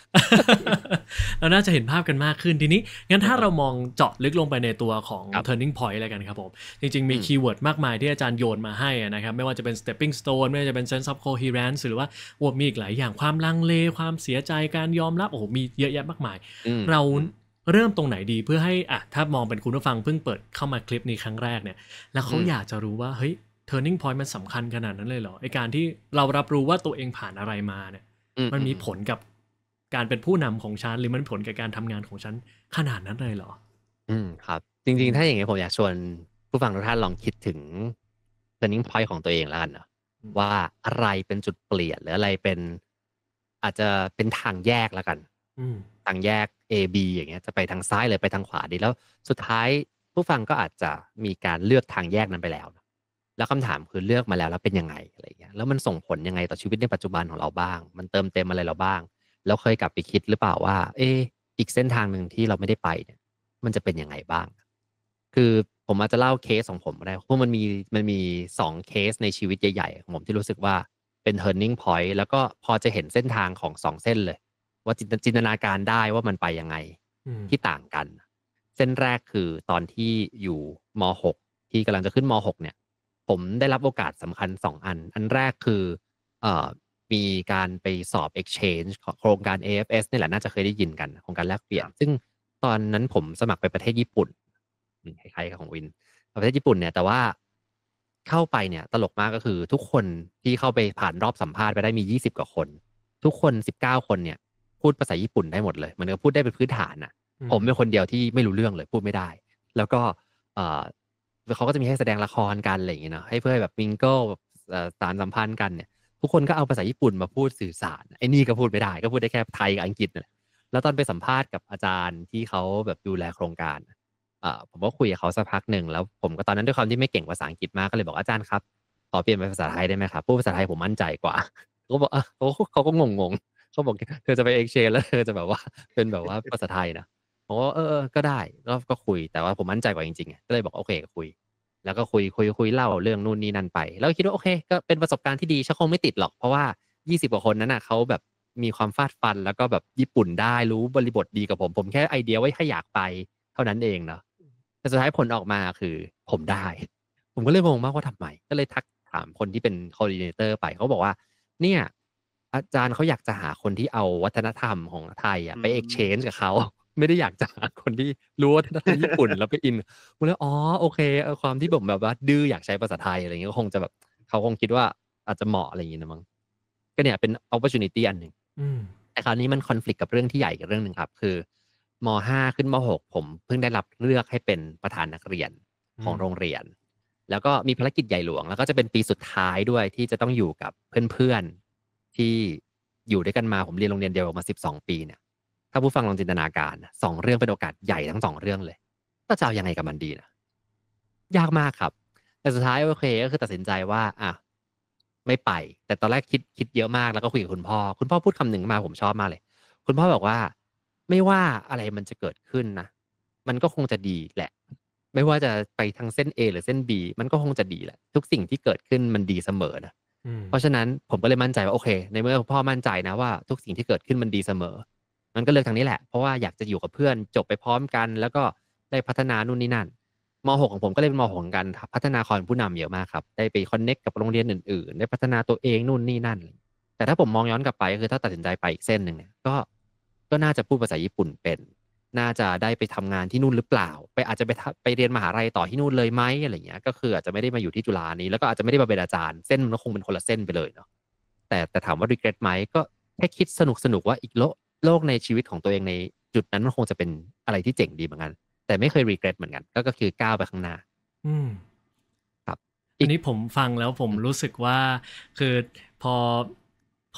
เราน่าจะเห็นภาพกันมากขึ้นทีนี้งั้นถ้าเรามองเจาะลึกลงไปในตัวของ turning point อะไรกันครับผมจริงๆมีคีย์เวิร์ดมากมายที่อาจารย์โยนมาให้นะครับไม่ว่าจะเป็น stepping stone ไม่ว่าจะเป็น sense of coherence หรือว่าโอ้มีอีกหลายอย่างความลังเลความเสียใจการยอมรับโอ้มีเยอะแยะมากมายเราเริ่มตรงไหนดีเพื่อให้อ่ะถ้ามองเป็นคุณผู้ฟังเพิ่งเปิดเข้ามาคลิปนี้ครั้งแรกเนี่ยแล้วเขาอยากจะรู้ว่าเฮ้ย turning point มันสำคัญขนาดนั้นเลยเหรอไอการที่เรารับรู้ว่าตัวเองผ่านอะไรมาเนี่ยมันมีผลกับการเป็นผู้นำของฉันหรือมันผลกับการทำงานของฉันขนาดนั้นเลยเหรออืมครับจริงๆถ้าอย่างนี้ผมอยากชวนผู้ฟังทุกท่านลองคิดถึง turning point ของตัวเองแล้วกันนะว่าอะไรเป็นจุดเปลี่ยนหรืออะไรเป็นอาจจะเป็นทางแยกแล้วกันทางแยก A B อย่างเงี้ยจะไปทางซ้ายเลยไปทางขวาดีแล้วสุดท้ายผู้ฟังก็อาจจะมีการเลือกทางแยกนั้นไปแล้วนะแล้วคำถามคือเลือกมาแล้วแล้วเป็นยังไงอะไรเงี้ยแล้วมันส่งผลยังไงต่อชีวิตในปัจจุบันของเราบ้างมันเติมเต็มอะไรเราบ้างแล้วเคยกลับไปคิดหรือเปล่าว่าเออ อีกเส้นทางหนึ่งที่เราไม่ได้ไปเนี่ยมันจะเป็นยังไงบ้างคือผมอาจจะเล่าเคสของผมก็ได้เพราะมันมีมันมีสองเคสในชีวิตใหญ่ๆของผมที่รู้สึกว่าเป็น turning point แล้วก็พอจะเห็นเส้นทางของสองเส้นเลยว่าจินตนาการได้ว่ามันไปยังไงที่ต่างกันเส้นแรกคือตอนที่อยู่ม.หก ที่กำลังจะขึ้นม.หก เนี่ยผมได้รับโอกาสสำคัญสองอันอันแรกคือเอ่อมีการไปสอบ exchange โครงการ เอ เอฟ เอส นี่แหละน่าจะเคยได้ยินกันโครงการแลกเปลี่ยนซึ่งตอนนั้นผมสมัครไปประเทศญี่ปุ่นคล้ายๆกับของวินประเทศญี่ปุ่นเนี่ยแต่ว่าเข้าไปเนี่ยตลกมากก็คือทุกคนที่เข้าไปผ่านรอบสัมภาษณ์ไปได้มียี่สิบกว่าคนทุกคนสิบเก้าคนเนี่ยพูดภาษาญี่ปุ่นได้หมดเลยมันก็พูดได้เป็นพื้นฐานน่ะผมเป็นคนเดียวที่ไม่รู้เรื่องเลยพูดไม่ได้แล้วก็เอ่อเขาก็จะมีให้แสดงละครกันอะไรอย่างเงี้ยเนาะให้เพื่อแบบมิงเกิลแบบสารสัมพันธ์กันเนี่ยทุกคนก็เอาภาษาญี่ปุ่นมาพูดสื่อสารไอ้นี่ก็พูดไม่ได้ก็พูดได้แค่ไทยกับอังกฤษน่ะแล้วตอนไปสัมภาษณ์กับอาจารย์ที่เขาแบบดูแลโครงการอ่าผมก็คุยกับเขาสักพักหนึ่งแล้วผมก็ตอนนั้นด้วยความที่ไม่เก่งภาษาอังกฤษมากก็เลยบอกอาจารย์ครับขอเปลี่ยนเป็นภาษาไทยได้ไหมครับพูดภาษาไทยผมมั่นใจกว่าเขาบอกเขาก็งงๆเขาบอกเธอจะไปเอ็กเชนแล้วเธอจะแบบว่าเป็นแบบว่าภาษาไทยนะผมว่าเออก็ได้ก็ก็คุยแต่ว่าผมมั่นใจกว่าจริงๆก็เลยบอกโอเคคุยแล้วก็คุยคุยคุยเล่าเรื่องนู่นนี่นั่นไปแล้วคิดว่าโอเคก็เป็นประสบการณ์ที่ดีฉันคงไม่ติดหรอกเพราะว่ายี่สิบกว่าคนนั้นน่ะเขาแบบมีความฟาดฟันแล้วก็แบบญี่ปุ่นได้รู้บริบทดีกับผมผมแค่ไอเดียไว้แค่อยากไปเท่านั้นเองเนาะแต่สุดท้ายผลออกมาคือผมได้ผมก็เลยงงมากว่าทำไมก็เลยทักถามคนที่เป็นคอร์ดิเนเตอร์ไปเขาบอกว่าเนี่ยอาจารย์เขาอยากจะหาคนที่เอาวัฒนธรรมของไทยอ่ะไป exchange กับเขาไม่ได้อยากจะหาคนที่รู้วัฒนธรรมญี่ปุ่นแล้วไปอินผมเลยอ๋อโอเคความที่ผมแบบว่าดื้ออยากใช้ภาษาไทยอะไรเงี้ยก็คงจะแบบเขาคงคิดว่าอาจจะเหมาะอะไรอย่างเงี้ยนะมั้งก็เนี่ยเป็น opportunity อันหนึ่งแต่คราวนี้มัน conflict กับเรื่องที่ใหญ่กับเรื่องหนึ่งครับคือม.ห้า ขึ้นม.หก ผมเพิ่งได้รับเลือกให้เป็นประธานนักเรียนของโรงเรียนแล้วก็มีภารกิจใหญ่หลวงแล้วก็จะเป็นปีสุดท้ายด้วยที่จะต้องอยู่กับเพื่อนๆที่อยู่ด้วยกันมาผมเรียนโรงเรียนเดียวมาสิบสองปีเนี่ยถ้าผู้ฟังลองจินตนาการสองเรื่องเป็นโอกาสใหญ่ทั้งสองเรื่องเลยก็จะเอายังไงกับมันดีนะยากมากครับแต่สุดท้ายโอเคก็คือตัดสินใจว่าอ่ะไม่ไปแต่ตอนแรกคิดคิดเยอะมากแล้วก็คุยกับคุณพ่อคุณพ่อพูดคำหนึ่งมาผมชอบมากเลยคุณพ่อบอกว่าไม่ว่าอะไรมันจะเกิดขึ้นนะมันก็คงจะดีแหละไม่ว่าจะไปทางเส้น A หรือเส้น B มันก็คงจะดีแหละทุกสิ่งที่เกิดขึ้นมันดีเสมอนะเพราะฉะนั้นผมก็เลยมั่นใจว่าโอเคในเมื่อพ่อมั่นใจนะว่าทุกสิ่งที่เกิดขึ้นมันดีเสมอมันก็เลือกทางนี้แหละเพราะว่าอยากจะอยู่กับเพื่อนจบไปพร้อมกันแล้วก็ได้พัฒนานู่นนี่นั่นม.หก ของผมก็เลยเป็นม.หก ของการพัฒนาคนผู้นำเยอะมากครับได้ไปคอนเนคกับโรงเรียนอื่นๆได้พัฒนาตัวเองนู่นนี่นั่นแต่ถ้าผมมองย้อนกลับไปคือถ้าตัดสินใจไปอีกเส้นนึงเนี่ยก็ก็น่าจะพูดภาษาญี่ปุ่นเป็นน่าจะได้ไปทำงานที่นู่นหรือเปล่าไปอาจจะไปไปเรียนมหาลัยต่อที่นู่นเลยไหมอะไรเงี้ยก็คืออาจจะไม่ได้มาอยู่ที่จุฬานี้แล้วก็อาจจะไม่ได้มาเป็นอาจารย์เส้นมันคงเป็นคนละเส้นไปเลยเนาะแต่แต่ถามว่า regret ไหมก็แค่คิดสนุกสนุกว่าอีกโลกโลกในชีวิตของตัวเองในจุดนั้นมันคงจะเป็นอะไรที่เจ๋งดีเหมือนกันแต่ไม่เคย regret เหมือนกันก็คือก้าวไปข้างหน้าอืมครับอันนี้ผมฟังแล้วผมรู้สึกว่าคือพอ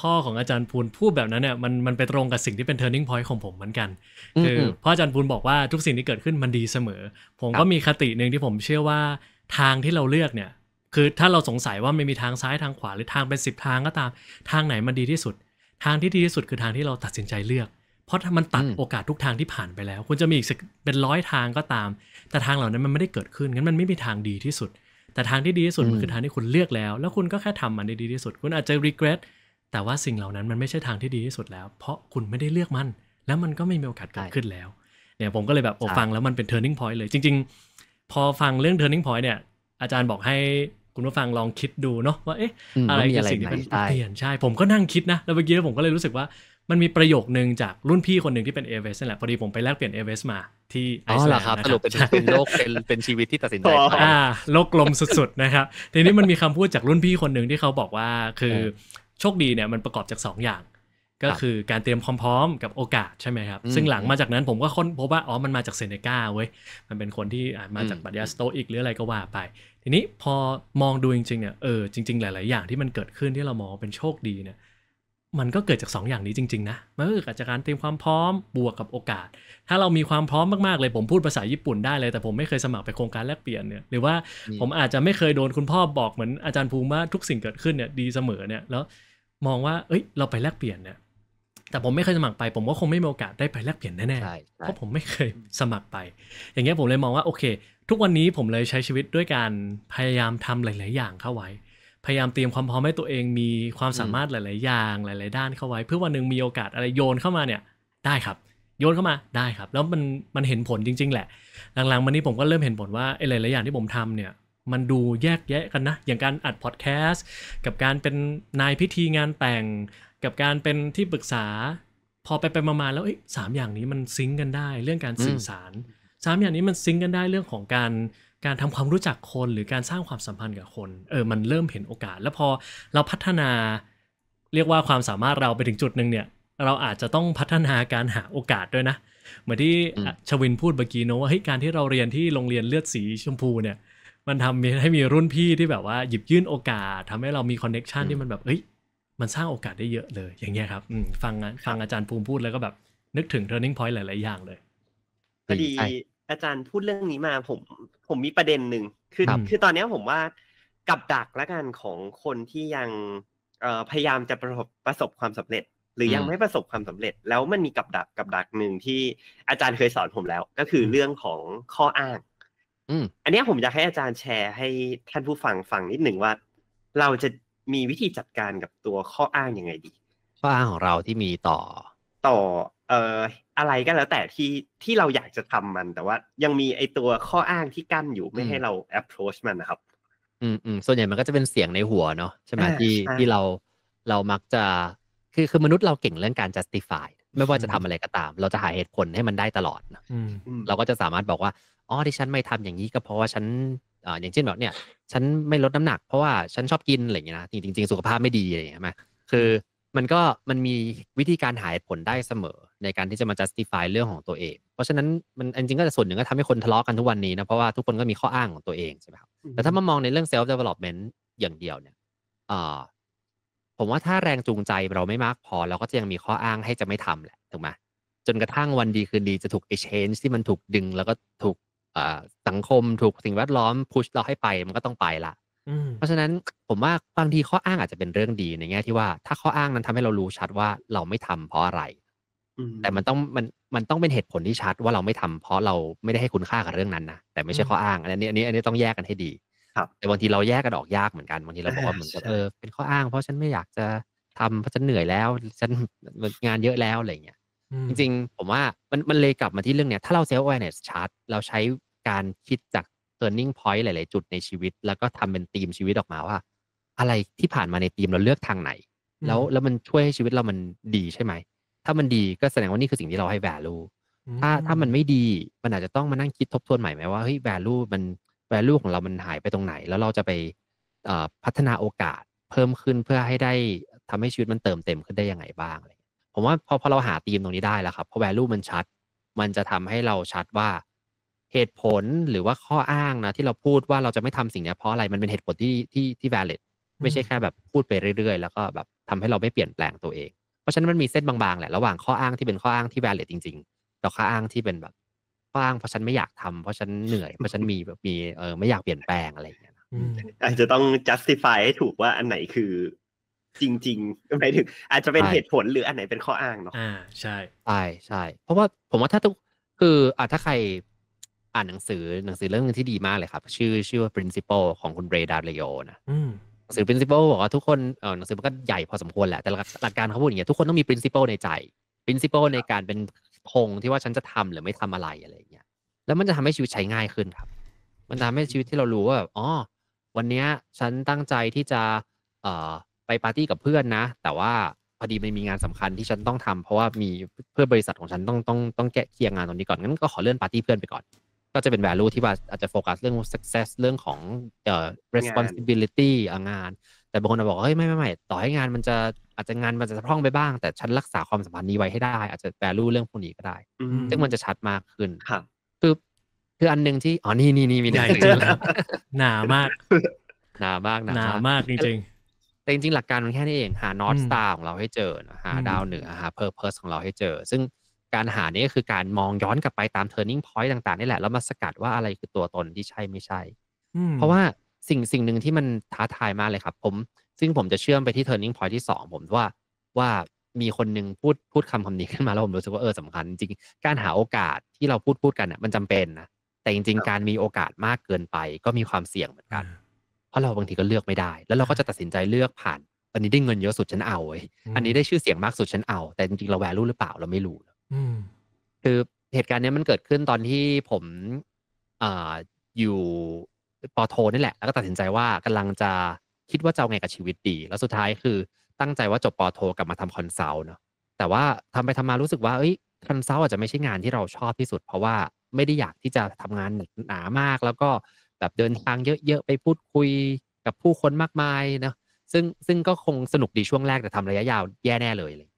พ่อของอาจารย์พูลพูดแบบนั้นเนี่ยมันมันไปตรงกับสิ่งที่เป็น turning point ของผมเหมือนกันคือพ่ออาจารย์พูลบอกว่าทุกสิ่งที่เกิดขึ้นมันดีเสมอผมก็มีคติหนึ่งที่ผมเชื่อว่าทางที่เราเลือกเนี่ยคือถ้าเราสงสัยว่าไม่มีทางซ้ายทางขวาหรือทางเป็นสิบทางก็ตามทางไหนมันดีที่สุดทางที่ดีที่สุดคือทางที่เราตัดสินใจเลือกเพราะมันตัดโอกาสทุกทางที่ผ่านไปแล้วคุณจะมีอีกเป็นร้อยทางก็ตามแต่ทางเหล่านั้นมันไม่ได้เกิดขึ้นงั้นมันไม่มีทางดีที่สุดแต่ทางที่ดีที่สุดมันคือทางที่คุณเลือกแล้วแล้วคุณก็แค่ทำมันได้ดีที่สุดคุณอาจจะ regretแต่ว่าสิ่งเหล่านั้นมันไม่ใช่ทางที่ดีที่สุดแล้วเพราะคุณไม่ได้เลือกมันแล้วมันก็ไม่มีโอกาสเกิดขึ้นแล้วเนี่ยผมก็เลยแบบโอ้ฟังแล้วมันเป็น turning point เลยจริงๆพอฟังเรื่อง turning point เนี่ยอาจารย์บอกให้คุณผู้ฟังลองคิดดูเนาะว่าเอ๊ะอะไรคือสิ่งที่เป็นเปลี่ยนใช่ผมก็นั่งคิดนะแล้วเมื่อกี้ผมก็เลยรู้สึกว่ามันมีประโยคนึงจากรุ่นพี่คนหนึ่งที่เป็น เอ เอฟ เอส นั่นแหละพอดีผมไปแลกเปลี่ยน เอ เอฟ เอส มาที่ไอซ์แลนด์นะครับสรุปเป็นโลกเป็นเป็นชีวิตที่ตัดสินใจไปโลกกลมสุดๆนะครับทีนี้มันมีคำพูดจากรุ่นพี่คนนึงที่เขาบอกว่าคือโชคดีเนี่ยมันประกอบจากสองอย่างก็คือการเตรียมความพร้อมกับโอกาสใช่ไหมครับซึ่งหลังมาจากนั้นผมก็ค้นพบว่าอ๋อมันมาจากเซเนกาเว้ยมันเป็นคนที่มาจากปรัชญาสโตอิกหรืออะไรก็ว่าไปทีนี้พอมองดูจริงๆเนี่ยเออจริงๆหลายๆอย่างที่มันเกิดขึ้นที่เรามองเป็นโชคดีเนี่ยมันก็เกิดจากสองอย่างนี้จริงๆนะมันก็เกิดจากการเตรียมความพร้อมบวกกับโอกาสถ้าเรามีความพร้อมมากๆเลยผมพูดภาษาญี่ปุ่นได้เลยแต่ผมไม่เคยสมัครไปโครงการแลกเปลี่ยนเนี่ยหรือว่าผมอาจจะไม่เคยโดนคุณพ่อบอกเหมือนอาจารย์ภูมิว่าทุกสิ่งเกิดขึ้นเนี่ยดีเสมอเนี่ยแล้วมองว่าเอ้ยเราไปแลกเปลี่ยนเนี่ย แต่ผมไม่เคยสมัครไปผมก็คงไม่มีโอกาสได้ไปแลกเปลี่ยนแน่ๆเพราะผมไม่เคยสมัครไปอย่างเงี้ยผมเลยมองว่าโอเคทุกวันนี้ผมเลยใช้ชีวิตด้วยการพยายามทำหลายๆอย่างเข้าไว้พยายามเตรียมความพร้อมให้ตัวเองมีความสามารถหลายๆอย่างหลายๆด้านเข้าไว้เพื่อวันนึงมีโอกาสอะไรโยนเข้ามาเนี่ยได้ครับโยนเข้ามาได้ครับแล้วมันมันเห็นผลจริงๆแหละหลังๆวันนี้ผมก็เริ่มเห็นผลว่าไอ้หลายๆอย่างที่ผมทำเนี่ยมันดูแยกแยะกันนะอย่างการอัดพอดแคสต์กับการเป็นนายพิธีงานแต่งกับการเป็นที่ปรึกษาพอไปไปมาๆแล้วสามอย่างนี้มันซิงค์กันได้เรื่องการสื่อสารสามอย่างนี้มันซิงค์กันได้เรื่องของการการทำความรู้จักคนหรือการสร้างความสัมพันธ์กับคนเออมันเริ่มเห็นโอกาสแล้วพอเราพัฒนาเรียกว่าความสามารถเราไปถึงจุดหนึ่งเนี่ยเราอาจจะต้องพัฒนาการหาโอกาสด้วยนะเหมือนที่ชวินพูดเมื่อกี้เนาะว่าเฮ้ยการที่เราเรียนที่โรงเรียนเลือดสีชมพูเนี่ยมันทำให้มีรุ่นพี่ที่แบบว่าหยิบยื่นโอกาสทำให้เรามีคอนเนคชันที่มันแบบเอ้ยมันสร้างโอกาสได้เยอะเลยอย่างเงี้ยครับฟังฟังอาจารย์ภูมิพูดแล้วก็แบบนึกถึง turning point หลายๆอย่างเลยพอดีอาจารย์พูดเรื่องนี้มาผมผมมีประเด็นหนึ่งคือคือตอนนี้ผมว่ากับดักละกันของคนที่ยังพยายามจะประสบประสบความสำเร็จหรือยังไม่ประสบความสำเร็จแล้วมันมีกับดักกับดักหนึ่งที่อาจารย์เคยสอนผมแล้วก็คือเรื่องของข้ออ้างอันนี้ผมอยากให้อาจารย์แชร์ให้ท่านผู้ฟังฟังนิดหนึ่งว่าเราจะมีวิธีจัดการกับตัวข้ออ้างยังไงดีข้ออ้างของเราที่มีต่อต่อเอ่ออะไรก็แล้วแต่ที่ที่เราอยากจะทำมันแต่ว่ายังมีไอตัวข้ออ้างที่กั้นอยู่ไม่ให้เรา approach มันนะครับอืมอืมส่วนใหญ่มันก็จะเป็นเสียงในหัวเนาะใช่ไหมที่ที่เราเรามักจะคือคือมนุษย์เราเก่งเรื่องการ justify ไม่ว่าจะทำอะไรก็ตามเราจะหาเหตุผลให้มันได้ตลอดนะเราก็จะสามารถบอกว่าอ๋อที่ฉันไม่ทำอย่างนี้ก็เพราะว่าฉันอ่าอย่างเช่นแบบเนี่ยฉันไม่ลดน้ำหนักเพราะว่าฉันชอบกินอะไรอย่างเงี้ยนะจริงๆสุขภาพไม่ดีอะไรอย่างเงี้ยมั้ยคือมันก็มันมีวิธีการหาเหตุผลได้เสมอในการที่จะมา justify เรื่องของตัวเองเพราะฉะนั้นมันจริงๆก็ส่วนหนึ่งก็ทำให้คนทะเลาะกันทุกวันนี้นะเพราะว่าทุกคนก็มีข้ออ้างของตัวเองใช่ไหมครับแต่ถ้ามามองในเรื่อง self development อย่างเดียวเนี่ยอ่าผมว่าถ้าแรงจูงใจเราไม่มากพอเราก็จะยังมีข้ออ้างให้จะไม่ทำแหละถูกไหมจนกระทั่งวันดีคืนดีจะถูก exchange ที่มันถูกดึงแล้วก็ถูกสังคมถูกสิ่งแวดล้อมพุชเราให้ไปมันก็ต้องไปละเพราะฉะนั้นผมว่าบางทีข้ออ้างอาจจะเป็นเรื่องดีในแง่ที่ว่าถ้าข้ออ้างนั้นทำให้เรารู้ชัดว่าเราไม่ทำเพราะอะไรแต่มันต้องมันมันต้องเป็นเหตุผลที่ชัดว่าเราไม่ทำเพราะเราไม่ได้ให้คุณค่ากับเรื่องนั้นนะแต่ไม่ใช่ข้ออ้างอันนี้อันนี้อันนี้ต้องแยกกันให้ดีแต่บางทีเราแยกกันออกยากเหมือนกันบางทีเราบอกว่าเหมือนกับเออเป็นข้ออ้างเพราะฉันไม่อยากจะทำเพราะฉันเหนื่อยแล้วฉันงานเยอะแล้วอะไรอย่างเงี้ยจริงๆผมว่ามันมันเลยกลับมาที่เรื่องเนี้ยถ้าเรา self awareness ชัดเราใช้การคิดจาก turning point หลายๆจุดในชีวิตแล้วก็ทำเป็นธีมชีวิตออกมาว่าอะไรที่ผ่านมาในธีมเราเลือกทางไหนแล้วแล้วมันช่วยให้ชีวิตเรามันดีใช่ไหมถ้ามันดีก็แสดงว่านี่คือสิ่งที่เราให้ value ถ้าถ้ามันไม่ดีมันอาจจะต้องมานั่งคิดทบทวนใหม่ไหมว่าเฮ้ย value มัน value ของเรามันหายไปตรงไหนแล้วเราจะไปเอ่อพัฒนาโอกาสเพิ่มขึ้นเพื่อให้ได้ทำให้ชีวิตมันเติมเต็มขึ้นได้ยังไงบ้างผมว่าพอพอเราหาธีมตรงนี้ได้แล้วครับพอ value มันชัดมันจะทำให้เราชัดว่าเหตุผลหรือว่าข้ออ้างนะที่เราพูดว่าเราจะไม่ทำสิ่งนี้เพราะอะไรมันเป็นเหตุผลที่ที่ที่ valid ไม่ใช่แค่แบบพูดไปเรื่อยๆแล้วก็แบบทำให้เราไม่เปลี่ยนแปลงตัวเองเพราะฉะนั้นมันมีเส้นบางๆแหละระหว่างข้ออ้างที่เป็นข้ออ้างที่ valid จริงๆกับข้ออ้างที่เป็นแบบข้ออ้างเพราะฉันไม่อยากทำเพราะฉันเหนื่อยเพราะฉันมีแบบมีเออไม่อยากเปลี่ยนแปลงอะไรอย่างเงี้ยอาจจะต้อง justify ให้ถูกว่าอันไหนคือจริงๆหมายถึงอาจจะเป็นเหตุผลหรืออันไหนเป็นข้ออ้างเนาะอ่าใช่ใช่ใช่เพราะว่าผมว่าถ้าต้องคืออ่ะถ้าใครอ่านหนังสือหนังสือเรื่องนึงที่ดีมากเลยครับชื่อชื่อว่า Principle ของคุณเรย์ดาลิโอนะหนังสือ Principle บอกว่าทุกคนเอ่อหนังสือมันก็ใหญ่พอสมควรแหละแต่หลักการเขาพูดอย่างเงี้ยทุกคนต้องมี Principle ในใจ Principle ในการเป็นธงที่ว่าฉันจะทำหรือไม่ทำอะไรอะไรอย่างเงี้ยแล้วมันจะทำให้ชีวิตใช้ง่ายขึ้นครับมันทำให้ชีวิตที่เรารู้ว่าอ๋อวันนี้ฉันตั้งใจที่จะเอ่อไปปาร์ตี้กับเพื่อนนะแต่ว่าพอดีมันมีงานสำคัญที่ฉันต้องทำเพราะว่ามีเพื่อบริษัทของฉันต้องต้องต้องแก้เคลียร์งานตรงนี้ก่อนงั้นก็ขอเลื่อนปาร์ตี้เพื่อนไปก่อนก็จะเป็น value ที่ว่าอาจจะโฟกัสเรื่อง success เรื่องของเอ่อ responsibility งานแต่บางคนบอกเฮ้ยไม่ไม่ต่อให้งานมันจะอาจจะงานมันจะพร่องไปบ้างแต่ฉันรักษาความสัมพันธ์นี้ไว้ให้ได้อาจจะ value เรื่องพวกนี้ก็ได้ซึ่งมันจะชัดมากขึ้นคือคืออันนึงที่อ๋อนี่นี่นี่มีได้หนามากหนามากหนามากจริงแต่จริงๆหลักการมันแค่นี้เองหา North Star ของเราให้เจอหาดาวเหนือหา Purpose ของเราให้เจอซึ่งการหานี้ก็คือการมองย้อนกลับไปตาม Turning Point ต่างๆนี่แหละแล้วมาสกัดว่าอะไรคือตัวตนที่ใช่ไม่ใช่เพราะว่าสิ่งสิ่งหนึ่งที่มันท้าทายมากเลยครับผมซึ่งผมจะเชื่อมไปที่ Turning Point ที่สองผมว่าว่า มีคนนึงพูดพูดคำคำนี้ขึ้นมาแล้วผมรู้สึกว่าเออสำคัญจริงการหาโอกาสที่เราพูดพูดกันอ่ะมันจำเป็นนะแต่จริงๆการมีโอกาสมากเกินไปก็มีความเสี่ยงเหมือนกันเพราะเราบางทีก็เลือกไม่ได้แล้วเราก็จะตัดสินใจเลือกผ่านอันนี้ได้เงินเยอะสุดฉันเอาไอ้อันนี้ได้ชื่อเสียงมากสุดฉันเอาแต่จริงๆเราแวลูหรือเปล่าเราไม่รู้คือเหตุการณ์นี้มันเกิดขึ้นตอนที่ผมอ่าอยู่ปอโทนี่แหละแล้วก็ตัดสินใจว่ากำลังจะคิดว่าจะเอาไงกับชีวิตดีแล้วสุดท้ายคือตั้งใจว่าจบปอโทกลับมาทำคอนซัลท์เนาะแต่ว่าทำไปทำมารู้สึกว่าเอ้ยคอนซัลท์อาจจะไม่ใช่งานที่เราชอบที่สุดเพราะว่าไม่ได้อยากที่จะทำงานหนามากแล้วก็แบบเดินทางเยอะๆไปพูดคุยกับผู้คนมากมายนะซึ่งซึ่งก็คงสนุกดีช่วงแรกแต่ทำระยะยาวแย่แน่เลยเลย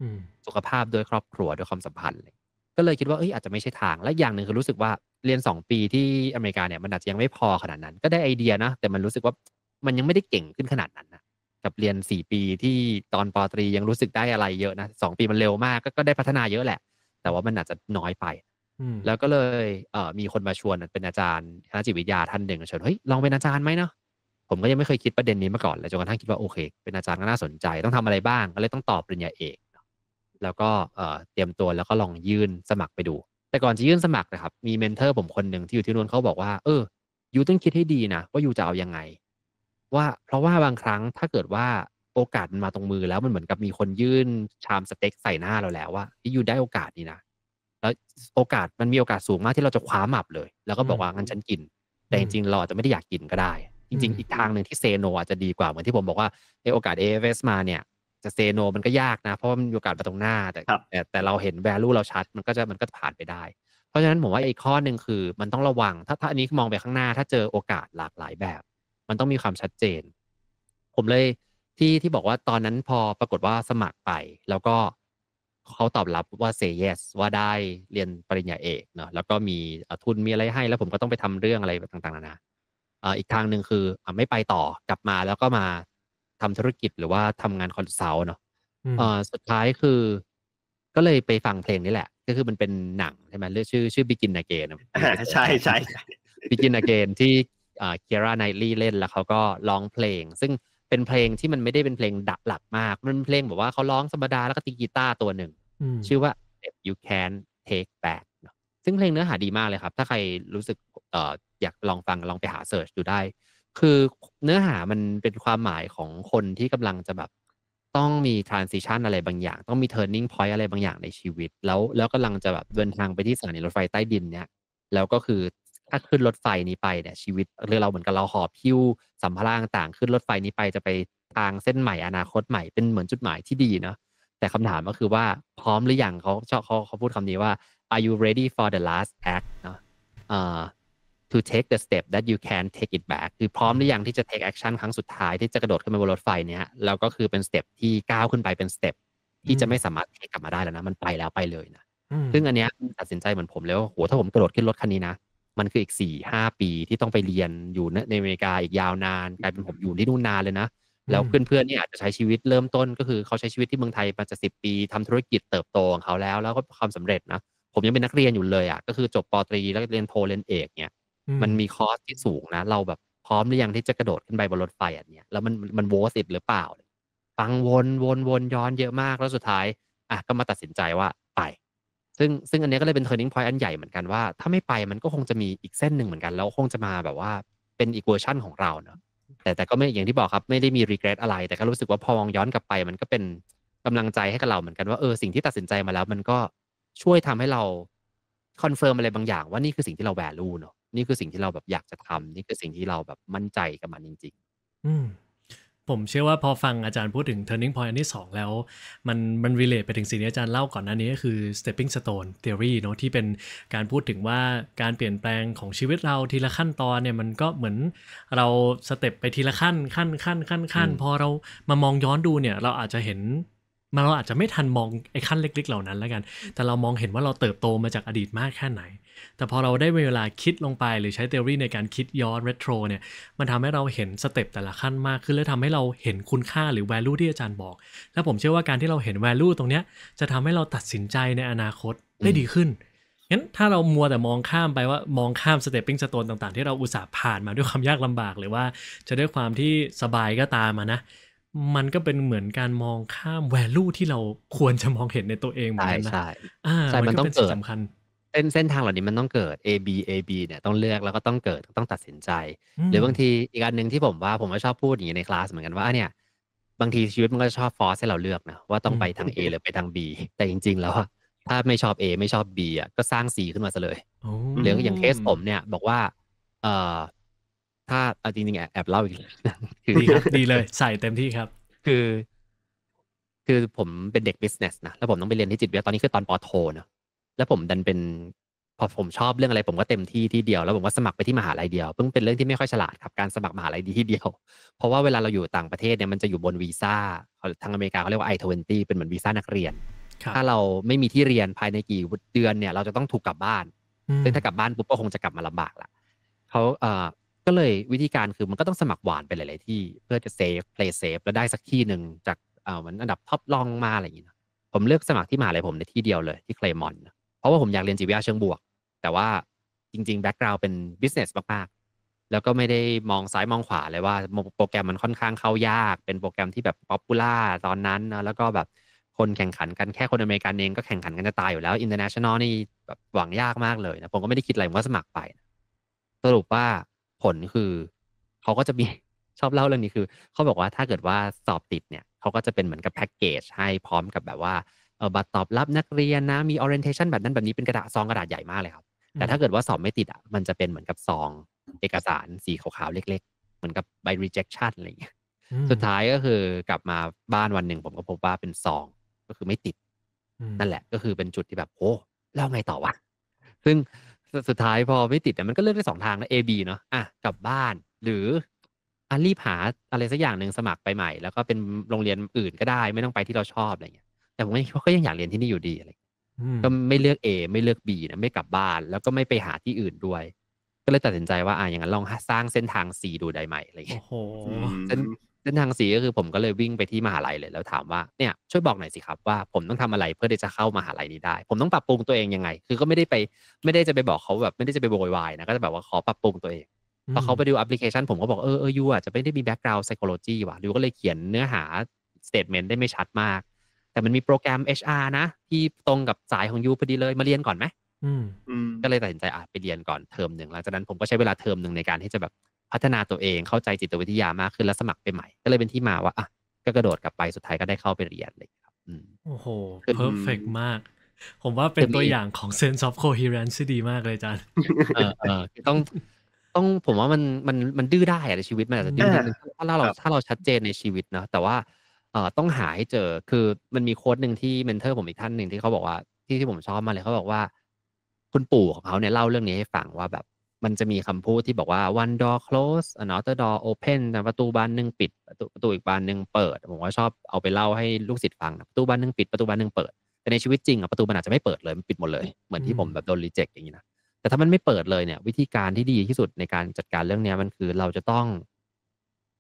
สุขภาพโดยครอบครัวโดยความสัมพันธ์เลยก็เลยคิดว่าเอ้ยอาจจะไม่ใช่ทางและอย่างหนึ่งคือรู้สึกว่าเรียนสองปีที่อเมริกาเนี่ยมันอาจจะยังไม่พอขนาดนั้นก็ได้ไอเดียนะแต่มันรู้สึกว่ามันยังไม่ได้เก่งขึ้นขนาดนั้นนะกับเรียนสี่ปีที่ตอนปตรียังรู้สึกได้อะไรเยอะนะสองปีมันเร็วมากก็ได้พัฒนาเยอะแหละแต่ว่ามันอาจจะน้อยไปแล้วก็เลยเอ่อมีคนมาชวนเป็นอาจารย์คณะจิตวิทยาท่านหนึ่งชวนเฮ้ยลองเป็นอาจารย์ไหมเนาะผมก็ยังไม่เคยคิดประเด็นนี้มาก่อนเลยจนกระทั่งคิดว่าโอเคเป็นอาจารย์ก็น่าสนใจต้องทำอะไรบ้างก็เลยต้องตอบปริญญาเอกแล้วก็เตรียมตัวแล้วก็ลองยื่นสมัครไปดูแต่ก่อนจะยื่นสมัครนะครับมีเมนเทอร์ผมคนหนึ่งที่อยู่ที่นู่นเขาบอกว่าเออยูต้องคิดให้ดีนะว่ายูจะเอายังไงว่าเพราะว่าบางครั้งถ้าเกิดว่าโอกาสมันมาตรงมือแล้วมันเหมือนกับมีคนยื่นชามสเต็กใส่หน้าเราแล้วว่าที่ยูได้โอกาสนี้นะแล้วโอกาสมันมีโอกาสสูงมากที่เราจะคว้าหมับเลยแล้วก็บอกว่างั้นฉันกินแต่จริงๆเราอาจจะไม่ได้อยากกินก็ได้จริงๆอีกทางหนึ่งที่เซโนอาจจะดีกว่าเหมือนที่ผมบอกว่าในโอกาส เอ เอฟ เอส มาเนี่ยจะเซโนมันก็ยากนะเพราะว่ามันโอกาสมาตรงหน้าแต่แต่เราเห็นแวลูเราชัดมันก็จะมันก็ผ่านไปได้เพราะฉะนั้นผมว่าอีกข้อหนึ่งคือมันต้องระวังถ้าถ้าอันนี้มองไปข้างหน้าถ้าเจอโอกาสหลากหลายแบบมันต้องมีความชัดเจนผมเลยที่ที่บอกว่าตอนนั้นพอปรากฏว่าสมัครไปแล้วก็เขาตอบรับว่าเซย์เยสว่าได้เรียนปริญญาเอกเนาะแล้วก็มีทุนมีอะไรให้แล้วผมก็ต้องไปทำเรื่องอะไรต่างๆนานาอีกทางหนึ่งคือไม่ไปต่อกลับมาแล้วก็มาทำธุรกิจหรือว่าทำงานคอนซัลท์เนาะสุดท้ายคือก็เลยไปฟังเพลงนี้แหละก็คือมันเป็นหนังใช่ไหมเรื่องชื่อชื่อ Begin Again ใช่ใช่ Begin Again ที่ Kiera Knightley เล่นแล้วเขาก็ร้องเพลงซึ่งเป็นเพลงที่มันไม่ได้เป็นเพลงดักหลักมากมันเพลงแบบว่าเขาร้องธรรมดาแล้วก็ตีกีตาร์ตัวหนึ่งชื่อว่า You Can Take Back ซึ่งเพลงเนื้อหาดีมากเลยครับถ้าใครรู้สึกอยากลองฟังลองไปหาเสิร์ชดูได้คือเนื้อหามันเป็นความหมายของคนที่กำลังจะแบบต้องมี transition อะไรบางอย่างต้องมี turning point อะไรบางอย่างในชีวิตแล้วแล้วกำลังจะแบบเดินทางไปที่สถานีรถไฟใต้ดินเนี่ยแล้วก็คือถ้าขึ้นรถไฟนี้ไปเนี่ยชีวิตเราเหมือนกับเราหอบหิ้วสัมภาระต่างขึ้นรถไฟนี้ไปจะไปทางเส้นใหม่อนาคตใหม่เป็นเหมือนจุดหมายที่ดีเนาะแต่คำถามก็คือว่าพร้อมหรือยังเขาเขาเขาพูดคำนี้ว่า are you ready for the last act เนาะอ่าto take the step that you can take it back คือพร้อมหรือยังที่จะ take action ครั้งสุดท้ายที่จะกระโดดขึ้นไปบนรถไฟเนี้ยแล้วก็คือเป็นสเต็ปที่ก้าวขึ้นไปเป็นสเต็ปที่จะไม่สามารถ take กลับมาได้แล้วนะมันไปแล้วไปเลยนะซึ่งอันเนี้ยตัดสินใจเหมือนผมแล้วโหถ้าผมกระโดดขึ้นรถคันนี้นะมันคืออีกสี่ห้าปีที่ต้องไปเรียนอยู่ในอเมริกาอีกยาวนานกลายเป็นผมอยู่ที่นู่นนานเลยนะแล้วเพื่อนๆนี่อาจจะใช้ชีวิตเริ่มต้นก็คือเขาใช้ชีวิตที่เมืองไทยมาจะสิบปีทำธุรกิจเติบโตของเขาแล้วแล้วก็ความสำเร็จนะผมยังเป็นนักเรียนอยู่เลยอ่ะก็คือจบป.ตรีแล้วเรียนโทเรียนเอกเนี่ยมันมีคอสที่สูงนะเราแบบพร้อมหรือยังที่จะกระโดดขึ้นไปบนรถไฟอันเนี้ยแล้วมันมันโวสิตหรือเปล่าฟังวนวนวนย้อนเยอะมากแล้วสุดท้ายอ่ะก็มาตัดสินใจว่าไปซึ่งซึ่งอันนี้ก็เลยเป็น turning point อันใหญ่เหมือนกันว่าถ้าไม่ไปมันก็คงจะมีอีกเส้นหนึ่งเหมือนกันแล้วคงจะมาแบบว่าเป็นอีกเวอร์ชั่นของเราเนาะแต่แต่ก็ไม่อย่างที่บอกครับไม่ได้มี regret อะไรแต่ก็รู้สึกว่าพอมองย้อนกลับไปมันก็เป็นกำลังใจให้กับเราเหมือนกันว่าเออสิ่งที่ตัดสินใจมาแล้วมันก็ช่วยทำให้เราคอนเฟิร์มอะไรบางอย่างว่านี่คือสิ่งที่เรา value เนาะนี่คือสิ่งที่เราแบบอยากจะทำนี่คือสิ่งที่เราแบบมั่นใจกับมันจริงๆอืมผมเชื่อว่าพอฟังอาจารย์พูดถึง turning point อันที่สองแล้วมันมัน relate ไปถึงสิ่งที่อาจารย์เล่าก่อนหน้านี้ก็คือ stepping stone theory เนาะที่เป็นการพูดถึงว่าการเปลี่ยนแปลงของชีวิตเราทีละขั้นตอนเนี่ยมันก็เหมือนเราสเต็ปไปทีละขั้นขั้นขั้นขั้นขั้นพอเรามามองย้อนดูเนี่ยเราอาจจะเห็นมันเราอาจจะไม่ทันมองไอ้ขั้นเล็กๆเหล่านั้นแล้วกันแต่เรามองเห็นว่าเราเติบโตมาจากอดีตมากแค่ไหนแต่พอเราได้เวลาคิดลงไปหรือใช้ theory ในการคิดย้อน retro เนี่ยมันทำให้เราเห็นสเต็ปแต่ละขั้นมากขึ้นและทำให้เราเห็นคุณค่าหรือ value ที่อาจารย์บอกแล้วผมเชื่อว่าการที่เราเห็น value ตรงเนี้ยจะทำให้เราตัดสินใจในอนาคตได้ดีขึ้นงั้นถ้าเรามัวแต่มองข้ามไปว่ามองข้าม stepping stone ต่างๆที่เราอุตส่าห์ผ่านมาด้วยความยากลำบากหรือว่าจะด้วยความที่สบายก็ตามมานะ มันก็เป็นเหมือนการมองข้าม value ที่เราควรจะมองเห็นในตัวเองเหมือนกันนะใช่ใช่ใช่มันต้องเกิดสำคัญเส้นเส้นทางเหล่านี้มันต้องเกิด A B A B เนี่ยต้องเลือกแล้วก็ต้องเกิดต้องตัดสินใจหรือบางทีอีกอันนึงที่ผมว่าผมก็ชอบพูดอย่างนี้ในคลาสเหมือนกันว่าเนี่ยบางทีชีวิตมันก็ชอบฟอร์สให้เราเลือกนะว่าต้องไปทาง A หรือไปทาง B แต่จริงๆแล้วถ้าไม่ชอบ A ไม่ชอบ B อ่ะก็สร้าง C ขึ้นมาซะเลยหรืออย่างเคสผมเนี่ยบอกว่าเอ่อถ้าเอาจริงๆแอบแอบเล่าอีกคือดีเลยใส่เต็มที่ครับคือคือผมเป็นเด็ก business นะแล้วผมต้องไปเรียนที่จิตวิทยาตอนนี้คือตอนป.โทนะแล้วผมดันเป็นพอผมชอบเรื่องอะไรผมก็เต็มที่ที่เดียวแล้วผมก็สมัครไปที่มหาลัยเดียวเพิ่งเป็นเรื่องที่ไม่ค่อยฉลาดครับการสมัครมหาลัยดีที่เดียวเพราะว่าเวลาเราอยู่ต่างประเทศเนี่ยมันจะอยู่บนวีซ่าทางอเมริกาเขาเรียกว่า ไอ ทเวนตี้ เป็นเหมือนวีซ่านักเรียนถ้าเราไม่มีที่เรียนภายในกี่เดือนเนี่ยเราจะต้องถูกกลับบ้านซึ่งถ้ากลับบ้านปุ๊บก็คงจะกลับมาลำบากละเขาเอ่อก็เลยวิธีการคือมันก็ต้องสมัครหวานไปหลายๆที่เพื่อจะเซฟเพลย์เซฟแล้วได้สักที่หนึ่งจากเอ่อเหมือนอันดับท็อปรองมาอะไรอย่างนี้นะผมเลือกสมัครที่มหาลัยผมในที่เดียวเลยที่เคลมอนเพราะว่าผมอยากเรียนจิตวิทยาเชิงบวกแต่ว่าจริงๆแบ็กกราวด์เป็นบิสเนสมากๆแล้วก็ไม่ได้มองซ้ายมองขวาเลยว่าโปรแกรมมันค่อนข้างเข้ายากเป็นโปรแกรมที่แบบป๊อปปูล่าตอนนั้นนะแล้วก็แบบคนแข่งขันกันแค่คนอเมริกันเองก็แข่งขันกันจะตายอยู่แล้วอินเตอร์เนชั่นแนลนี่แบบหวังยากมากเลยนะผมก็ไม่ได้คิดอะไรผมก็สมัครไปสรุปว่าผลคือเขาก็จะมีชอบเล่าเรื่องนี้คือเขาบอกว่าถ้าเกิดว่าสอบติดเนี่ยเขาก็จะเป็นเหมือนกับแพ็กเกจให้พร้อมกับแบบว่าเออบัตรตอบรับนักเรียนนะมี orientation แบบนั้นแบบนี้เป็นกระดาษซองกระดาษใหญ่มากเลยครับแต่ถ้าเกิดว่าสอบไม่ติดอ่ะมันจะเป็นเหมือนกับซองเอกสารสีขาวๆเล็กๆเหมือนกับใบ rejection อะไรอย่างเงี้ยสุดท้ายก็คือกลับมาบ้านวันหนึ่งผมก็พบว่าเป็นซองก็คือไม่ติดนั่นแหละก็คือเป็นจุดที่แบบโอ้แล้วไงต่อวะซึ่งสุดท้ายพอไม่ติดเนี่ยมันก็เลือกได้สองทางนะ A B เนาะอ่ะกลับบ้านหรืออ่ะรีบหาอะไรสักอย่างหนึ่งสมัครไปใหม่แล้วก็เป็นโรงเรียนอื่นก็ได้ไม่ต้องไปที่เราชอบอะไรอย่างเงี้ยแต่ผมก็ยังอยากเรียนที่นี่อยู่ดีอะไรก็ไม่เลือก A ไม่เลือก B นะไม่กลับบ้านแล้วก็ไม่ไปหาที่อื่นด้วยก็เลยตัดสินใจว่าอ่ะอย่างนั้นลองสร้างเส้นทาง C ดูได้ไหมอะไรอย่างเงี้ยเส้นทาง C ก็คือผมก็เลยวิ่งไปที่มหาลัยเลยแล้วถามว่าเนี่ยช่วยบอกหน่อยสิครับว่าผมต้องทำอะไรเพื่อที่จะเข้ามหาลัยนี้ได้ผมต้องปรับปรุงตัวเองยังไงคือก็ไม่ได้ไปไม่ได้จะไปบอกเขาแบบไม่ได้จะไปโวยวายนะก็จะแบบว่าขอปรับปรุงตัวเองพอเขาไปดูแอปพลิเคชันผมก็บอกเออเออยูอ่ะจะไม่ได้มีแบ็กกราวด์ไซโคโลจีว่ะยูก็เลยเขียนเนื้อหาสเตทเมนต์ได้ไม่ชัดมากแต่มันมีโปรแกรม เอช อาร์ นะที่ตรงกับสายของยูพอดีเลยมาเรียนก่อนไหมก็เลยตัดสินใจอ่ะไปเรียนก่อนเทอมหนึ่งหลังจากนั้นผมก็ใช้เวลาเทอมหนึ่งในการที่จะแบบพัฒนาตัวเองเข้าใจจิตวิทยามากขึ้นแล้วสมัครไปใหม่ก็เลยเป็นที่มาว่าอ่ะก็กระโดดกลับไปสุดท้ายก็ได้เข้าไปเรียนเลยครับโอ้โหเพอร์เฟกต์มากผมว่าเป็นตัวอย่างของ sense of coherence ที่ดีมากเลยอาจารย์เออเออต้องต้องผมว่ามันมันมันดื้อได้อะในชีวิตมันอาจจะดื้อถ้าเราถ้าเราชัดเจนในชีวิตเนาะแต่ว่าเออต้องหาให้เจอคือมันมีโค้ดหนึ่งที่เมนเทอร์ผมอีกท่านหนึ่งที่เขาบอกว่าที่ที่ผมชอบมาเลยเขาบอกว่าคุณปู่ของเขาเนี่ยเล่าเรื่องนี้ให้ฟังว่าแบบมันจะมีคำพูดที่บอกว่า one door close another door open ประตูบานหนึ่งปิดประตูประตูอีกบานหนึ่งเปิดผมว่าชอบเอาไปเล่าให้ลูกศิษย์ฟังนะประตูบานหนึ่งปิดประตูบานหนึ่งเปิดแต่ในชีวิตจริงอ่ะประตูมันอาจจะไม่เปิดเลยมันปิดหมดเลยเหมือนที่ผมแบบโดนรีเจ็คอย่างนี้นะแต่ถ้ามันไม่เปิดเลยเนี่ยวิธีการที่ดีที่สุดในการจัดการเรื่องนี้มันคือเราจะต้อ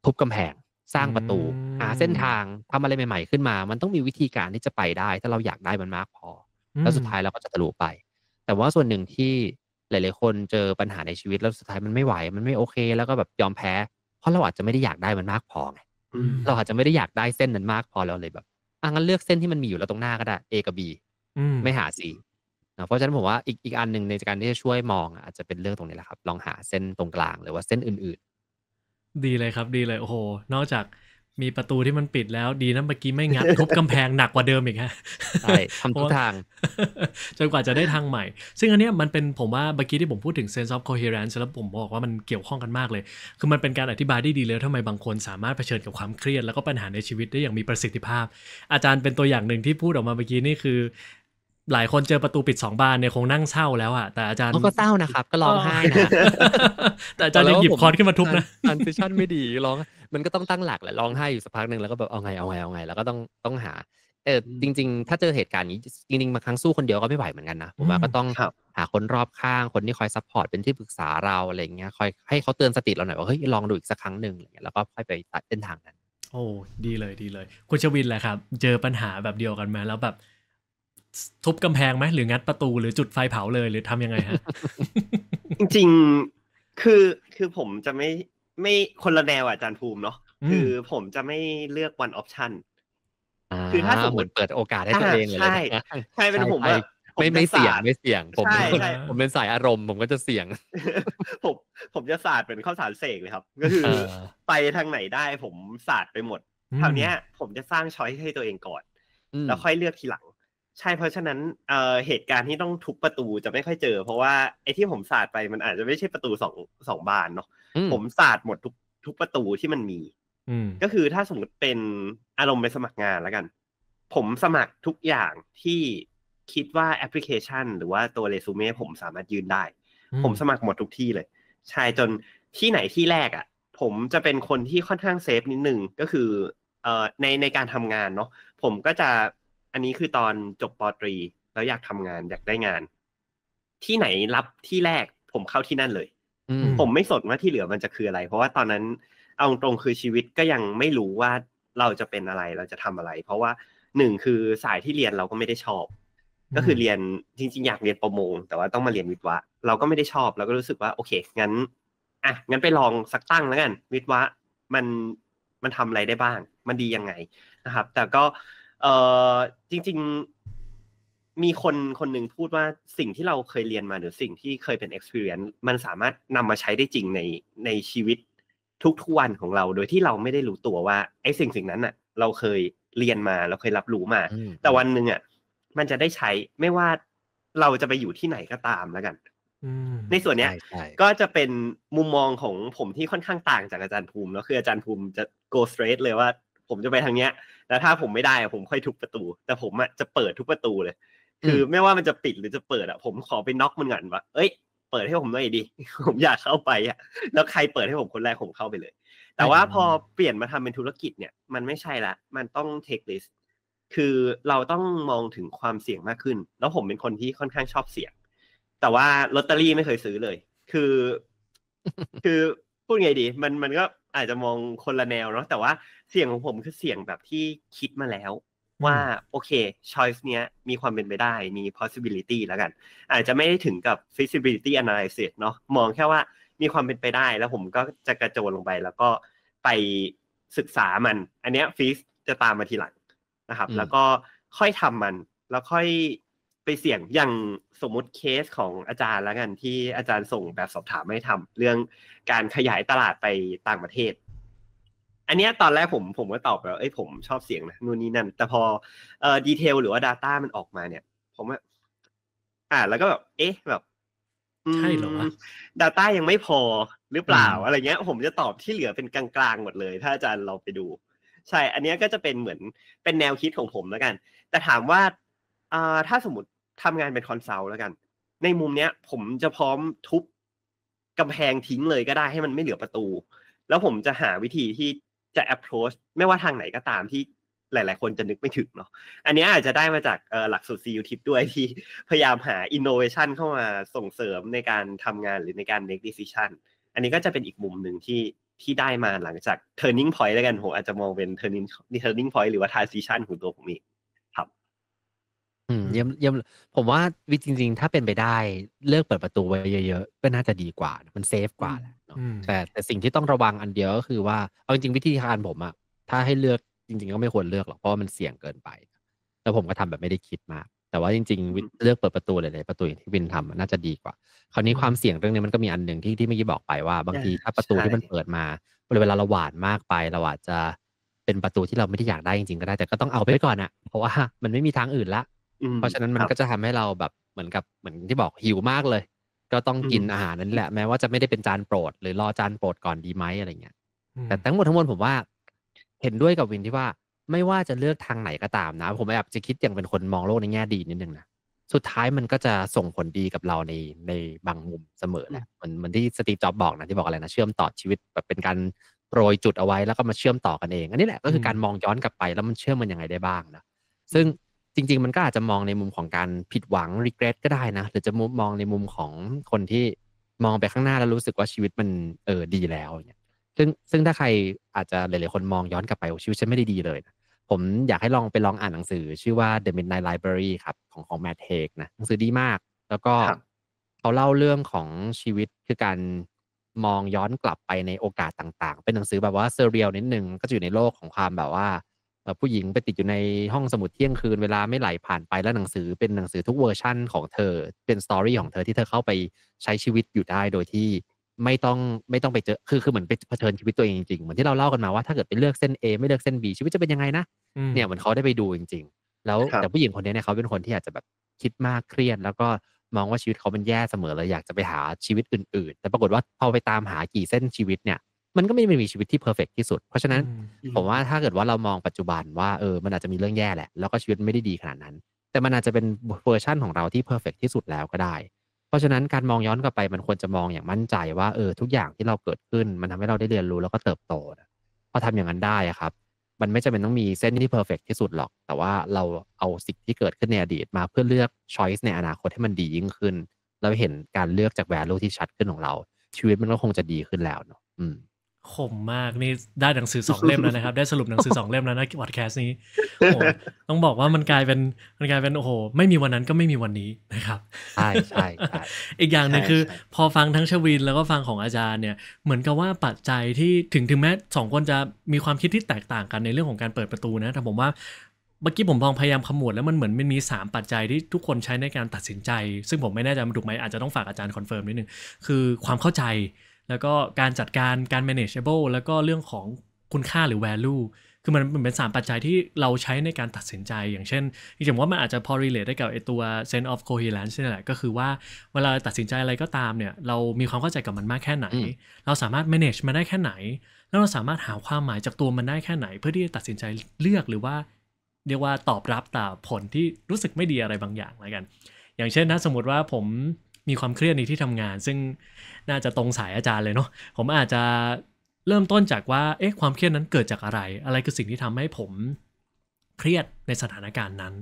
งทุบกำแพงสร้างประตูหาเส้นทางทำอะไรใหม่ๆขึ้นมามันต้องมีวิธีการที่จะไปได้ถ้าเราอยากได้มันมากพอแล้วสุดท้ายเราก็จะทะลุไปแต่ว่าส่วนหนึ่งที่หลายๆคนเจอปัญหาในชีวิตแล้วสุดท้ายมันไม่ไหวมันไม่โอเคแล้วก็แบบยอมแพ้เพราะเราอาจจะไม่ได้อยากได้มันมากพอไงเราอาจจะไม่ได้อยากได้เส้นนั้นมากพอแล้วเลยแบบอ่ะงั้นเลือกเส้นที่มันมีอยู่แล้วตรงหน้าก็ได้ A กับ B ไม่หา C นะเพราะฉะนั้นผมว่าอีกอีกอันหนึ่งในการที่จะช่วยมองอาจจะเป็นเรื่องตรงนี้แหละครับลองหาเส้นตรงกลางหรือว่าเส้นอื่นๆดีเลยครับดีเลยโอ้โหนอกจากมีประตูที่มันปิดแล้วดีนะเมื่อกี้ไม่งัดทุบกำแพงหนักกว่าเดิมอีกฮะใช่ทำทุกทางจนกว่าจะได้ทางใหม่ซึ่งอันนี้มันเป็นผมว่าเมื่อกี้ที่ผมพูดถึง sense of coherence แล้วผมบอกว่ามันเกี่ยวข้องกันมากเลยคือมันเป็นการอธิบายได้ดีเลยทำไมบางคนสามารถเผชิญกับความเครียดแล้วก็ปัญหาในชีวิตได้อย่างมีประสิทธิภาพอาจารย์เป็นตัวอย่างหนึ่งที่พูดออกมาเมื่อกี้นี่คือหลายคนเจอประตูปิดสองบานเนี่ยคงนั่งเศร้าแล้วอะแต่อาจารย์ก็เศร้านะครับก็ร้องไห้นะแต่อาจารย์ยังหยิบคอนขึ้นมาทุบนะอันเซชั่นไม่ดีร้องมันก็ต้องตั้งหลักแหละร้องไห้อยู่สักพักหนึ่งแล้วก็แบบเอาไงเอาไงเอาไงแล้วก็ต้องต้องหาเออจริงๆถ้าเจอเหตุการณ์นี้จริงๆบางครั้งสู้คนเดียวก็ไม่ไหวเหมือนกันนะผมว่าก็ต้องหาคนรอบข้างคนที่คอยซัพพอร์ตเป็นที่ปรึกษาเราอะไรเงี้ยคอยให้เขาเตือนสติเราหน่อยว่าเฮ้ยลองดูอีกสักครั้งหนึ่งอะไรเงี้ยแล้วก็ค่อยไปตัดเส้นทางนั้นโอ้ดีเลยดีเลยคุณชวินแหละครับเจอปัญหาแบบเดียวกันมาแล้วแบบทุบกำแพงไหมหรืองัดประตูหรือจุดไฟเผาเลยหรือทำยังไงฮะจริงๆคือคือผมจะไม่ไม่คนละแนวอาจารย์ภูมิเนาะ คือผมจะไม่เลือก one option คือถ้าสมมติเปิดโอกาสให้ตัวเองเลยใช่ใช่เป็นผมว่าไม่ไม่เสี่ยงไม่เสี่ยงผมผมเป็นสายอารมณ์ผมก็จะเสี่ยงผมผมจะศาสตร์เป็นข้าวสารเสกเลยครับก็คือไปทางไหนได้ผมศาสตร์ไปหมดคราวนี้ผมจะสร้างช้อยให้ตัวเองก่อนแล้วค่อยเลือกทีหลังใช่เพราะฉะนั้นเอ่อเหตุการณ์ที่ต้องทุบประตูจะไม่ค่อยเจอเพราะว่าไอ้ที่ผมศาสตร์ไปมันอาจจะไม่ใช่ประตูสอง สองบานเนาะผมศาสตร์หมดทุกทุกประตูที่มันมีก็คือถ้าสมมติเป็นอารมณ์ไปสมัครงานแล้วกันผมสมัครทุกอย่างที่คิดว่าแอปพลิเคชันหรือว่าตัวเรซูเม่ผมสามารถยื่นได้ผมสมัครหมดทุกที่เลยใช่จนที่ไหนที่แรกอ่ะผมจะเป็นคนที่ค่อนข้างเซฟนิดนึงก็คือเอ่อในในการทำงานเนาะผมก็จะอันนี้คือตอนจบป.ตรีแล้วอยากทำงานอยากได้งานที่ไหนรับที่แรกผมเข้าที่นั่นเลยผมไม่สนว่าที่เหลือมันจะคืออะไรเพราะว่าตอนนั้นเอาตรงคือชีวิตก็ยังไม่รู้ว่าเราจะเป็นอะไรเราจะทำอะไรเพราะว่าหนึ่งคือสายที่เรียนเราก็ไม่ได้ชอบก็คือเรียนจริงๆอยากเรียนประมงแต่ว่าต้องมาเรียนวิทย์วะเราก็ไม่ได้ชอบเราก็รู้สึกว่าโอเคงั้นอ่ะงั้นไปลองสักตั้งแล้วกันวิทย์วะมันมันทำอะไรได้บ้างมันดียังไงนะครับแต่ก็เอ่อจริงๆมีคนคนหนึ่งพูดว่าสิ่งที่เราเคยเรียนมาหรือสิ่งที่เคยเป็น experience มันสามารถนำมาใช้ได้จริงในในชีวิตทุกๆวันของเราโดยที่เราไม่ได้รู้ตัวว่าไอ้สิ่งสิ่งนั้นน่ะเราเคยเรียนมาเราเคยรับรู้มาแต่วันนึงอ่ะมันจะได้ใช้ไม่ว่าเราจะไปอยู่ที่ไหนก็ตามแล้วกันในส่วนเนี้ยก็จะเป็นมุมมองของผมที่ค่อนข้างต่างจากอาจารย์ภูมิแล้วคืออาจารย์ภูมิจะ go straight เลยว่าผมจะไปทางเนี้ยแล้วถ้าผมไม่ได้ผมค่อยทุบประตูแต่ผมอ่ะจะเปิดทุบประตูเลยคือไม่ว่ามันจะปิดหรือจะเปิดอ่ะผมขอไปน็อกมันก่อนว่าเอ้ยเปิดให้ผมหน่อยดิผมอยากเข้าไปอ่ะแล้วใครเปิดให้ผมคนแรกผมเข้าไปเลยแต่ว่าพอเปลี่ยนมาทำเป็นธุรกิจเนี่ยมันไม่ใช่ละมันต้อง take riskคือเราต้องมองถึงความเสี่ยงมากขึ้นแล้วผมเป็นคนที่ค่อนข้างชอบเสี่ยงแต่ว่าลอตเตอรี่ไม่เคยซื้อเลยคือ คือพูดไงดีมันมันก็อาจจะมองคนละแนวเนาะแต่ว่าเสี่ยงของผมคือเสี่ยงแบบที่คิดมาแล้วว่าโอเค choice เนี้ยมีความเป็นไปได้มี possibility แล้วกันอาจจะไม่ได้ถึงกับ feasibility analysis เนาะมองแค่ว่ามีความเป็นไปได้แล้วผมก็จะกระโจนลงไปแล้วก็ไปศึกษามันอันเนี้ย fees จะตามมาทีหลังนะครับแล้วก็ค่อยทำมันแล้วค่อยไปเสี่ยงอย่างสมมติเคสของอาจารย์แล้วกันที่อาจารย์ส่งแบบสอบถามให้ทำเรื่องการขยายตลาดไปต่างประเทศอันเนี้ยตอนแรกผมผมก็ตอบแล้วเอ้ยผมชอบเสี่ยงนะนู่นนี่นั่นแต่พอเอ่อดีเทลหรือว่า data มันออกมาเนี่ยผมว่าอ่าแล้วก็แบบเอ๊ะแบบใช่เหรอวะ data ยังไม่พอหรือเปล่าอะไรเงี้ยผมจะตอบที่เหลือเป็นกลางๆหมดเลยถ้าอาจารย์เราไปดูใช่อันนี้ก็จะเป็นเหมือนเป็นแนวคิดของผมแล้วกันแต่ถามว่าอ่าถ้าสมมุติทำงานเป็นคอนซัลท์แล้วกันในมุมเนี้ยผมจะพร้อมทุบกำแพงทิ้งเลยก็ได้ให้มันไม่เหลือประตูแล้วผมจะหาวิธีที่จะ approach ไม่ว่าทางไหนก็ตามที่หลายๆคนจะนึกไม่ถึงเนาะอันนี้อาจจะได้มาจากเอ่อหลักสูตร ซี ยู Tip ด้วยที่พยายามหา innovation เข้ามาส่งเสริมในการทำงานหรือในการ make decision อันนี้ก็จะเป็นอีกมุมนึงที่ที่ได้มาหลังจาก turning point แล้วกันผมอาจจะมองเป็น turning turning point หรือว่า transition ของตัวผมเองครับอืมเยี่ยมเยี่ยมผมว่าวิจริงๆถ้าเป็นไปได้เลิกเปิดประตูไว้เยอะๆก็น่าจะดีกว่ามันเซฟกว่าแหละเนาะแต่แต่สิ่งที่ต้องระวังอันเดียวก็คือว่าเอาจริงๆวิธีการผมอะถ้าให้เลือกจริงๆก็ไม่ควรเลือกหรอกเพราะว่ามันเสี่ยงเกินไปแล้วผมก็ทำแบบไม่ได้คิดมากแต่ว่าจริงๆเลือกเปิดประตูหลายๆประตูอย่างที่วินทำน่าจะดีกว่าคราวนี้ความเสี่ยงเรื่องนี้มันก็มีอันหนึ่งที่ที่เมื่อกี้บอกไปว่าบางทีถ้าประตูที่มันเปิดมาเวลาเราหวานมากไปเราอาจจะเป็นประตูที่เราไม่ได้อยากได้จริงๆก็ได้แต่ก็ต้องเอาไปก่อนอ่ะเพราะว่ามันไม่มีทางอื่นละเพราะฉะนั้นมันก็จะทำให้เราแบบเหมือนกับเหมือนที่บอกหิวมากเลยก็ต้องกินอาหารนั่นแหละแม้ว่าจะไม่ได้เป็นจานโปรดหรือรอจานโปรดก่อนดีไหมอะไรเงี้ยแต่ทั้งหมดทั้งมวลผมว่าเห็นด้วยกับวินที่ว่าไม่ว่าจะเลือกทางไหนก็ตามนะผมแอบจะคิดอย่างเป็นคนมองโลกในแง่ดีนิดนึงนะสุดท้ายมันก็จะส่งผลดีกับเราในในบางมุมเสมอแหละมันมันที่สตีฟจ็อบส์บอกนะที่บอกอะไรนะเชื่อมต่อชีวิตแบบเป็นการโปรยจุดเอาไว้แล้วก็มาเชื่อมต่อกันเองอันนี้แหละก็คือการมองย้อนกลับไปแล้วมันเชื่อมมันยังไงได้บ้างนะซึ่งจริงๆมันก็อาจจะมองในมุมของการผิดหวัง regret ก็ได้นะหรือจะมองในมุมของคนที่มองไปข้างหน้าแล้วรู้สึกว่าชีวิตมันเออดีแล้วเนี่ยซึ่งซึ่งถ้าใครอาจจะหลายๆคนมองย้อนกลับไปว่าชีวิตฉันไม่ได้ดีเลยนะผมอยากให้ลองไปลองอ่านหนังสือชื่อว่า The Midnight Library ครับของของ Matt Haig นะหนังสือดีมากแล้วก็เขาเล่าเรื่องของชีวิตคือการ มองย้อนกลับไปในโอกาสต่างๆเป็นหนังสือแบบว่าเซเรียลนิดนึงก็จะอยู่ในโลกของความแบบว่าผู้หญิงไปติดอยู่ในห้องสมุดเที่ยงคืนเวลาไม่ไหลผ่านไปแล้วหนังสือเป็นหนังสือทุกเวอร์ชั่นของเธอเป็นสตอรี่ของเธอที่เธอเข้าไปใช้ชีวิตอยู่ได้โดยที่ไม่ต้องไม่ต้องไปเจอคือคือเหมือนไปเผชิญชีวิตตัวเองจริงๆเหมือนที่เราเล่ากันมาว่าถ้าเกิดไปเลือกเส้น A ไม่เลือกเส้น B ชีวิตจะเป็นยังไงนะเนี่ยเหมือนเขาได้ไปดูจริงๆแล้วแต่ผู้หญิงคนนี้เนี่ยเขาเป็นคนที่อาจจะแบบคิดมากเครียดแล้วก็มองว่าชีวิตเขาเป็นแย่เสมอเลยอยากจะไปหาชีวิตอื่นๆแต่ปรากฏว่าพอไปตามหากี่เส้นชีวิตเนี่ยมันก็ไม่ได้มีชีวิตที่เพอร์เฟกต์ที่สุดเพราะฉะนั้นผมว่าถ้าเกิดว่าเรามองปัจจุบันว่าเออมันอาจจะมีเรื่องแย่แหละแล้วก็ชีวิตไม่ได้ดีขนาดนั้นแต่มันอาจจะเป็นเวอร์ชั่นของเราที่เพอร์เฟกต์ที่สุดแล้วก็ได้เพราะฉะนั้นการมองย้อนกลับไปมันควรจะมองอย่างมั่นใจว่าเออทุกอย่างที่เราเกิดขึ้นมันทำให้เราได้เรียนรู้แล้วก็เติบโตนะพอทำอย่างนั้นได้ครับมันไม่จำเป็นต้องมีเส้นที่เพอร์เฟกต์ที่สุดหรอกแต่ว่าเราเอาสิ่งที่เกิดขึ้นในอดีตมาเพื่อเลือกช้อยส์ในอนาคตให้มันดียิ่งขึ้นแล้วเห็นการเลือกจากแวลูที่ชัดขึ้นของเราชีวิตมันก็คงจะดีขึ้นแล้วเนาะอืมคมมากนี่ได้หนังสือสองเล่มแล้วนะครับได้สรุปหนังสือสองเล่มแล้วนะพอดแคสต์นี้โอ้ต้องบอกว่ามันกลายเป็นมันกลายเป็นโอ้โหไม่มีวันนั้นก็ไม่มีวันนี้นะครับใช่ใช่อีกอย่างนึงคือพอฟังทั้งชวินแล้วก็ฟังของอาจารย์เนี่ยเหมือนกับว่าปัจจัยที่ถึงถึงแม้สองคนจะมีความคิดที่แตกต่างกันในเรื่องของการเปิดประตูนะแต่ผมว่าเมื่อกี้ผมลองพยายามขมวดแล้วมันเหมือนมันมีสามปัจจัยที่ทุกคนใช้ในการตัดสินใจซึ่งผมไม่แน่ใจมันถูกไหมอาจจะต้องฝากอาจารย์คอนเฟิร์มนิดนึงคือความเข้าใจแล้วก็การจัดการการ manageable แล้วก็เรื่องของคุณค่าหรือ value คือมันเป็นสามปัจจัยที่เราใช้ในการตัดสินใจอย่างเช่นจริงๆว่ามันอาจจะพอ relate ได้กับไอตัว sense of coherence นี่แหละก็คือว่าเวลาตัดสินใจอะไรก็ตามเนี่ยเรามีความเข้าใจกับมันมากแค่ไหนเราสามารถ manage มันได้แค่ไหนแล้วเราสามารถหาความหมายจากตัวมันได้แค่ไหนเพื่อที่จะตัดสินใจเลือกหรือว่าเรียกว่าตอบรับต่อผลที่รู้สึกไม่ดีอะไรบางอย่างอะไรกันอย่างเช่นนะสมมติว่าผมมีความเครียดในที่ทำงานซึ่งน่าจะตรงสายอาจารย์เลยเนาะผมอาจจะเริ่มต้นจากว่าเอ๊ะความเครียดนั้นเกิดจากอะไรอะไรคือสิ่งที่ทำให้ผมเครียดในสถานการณ์นั้น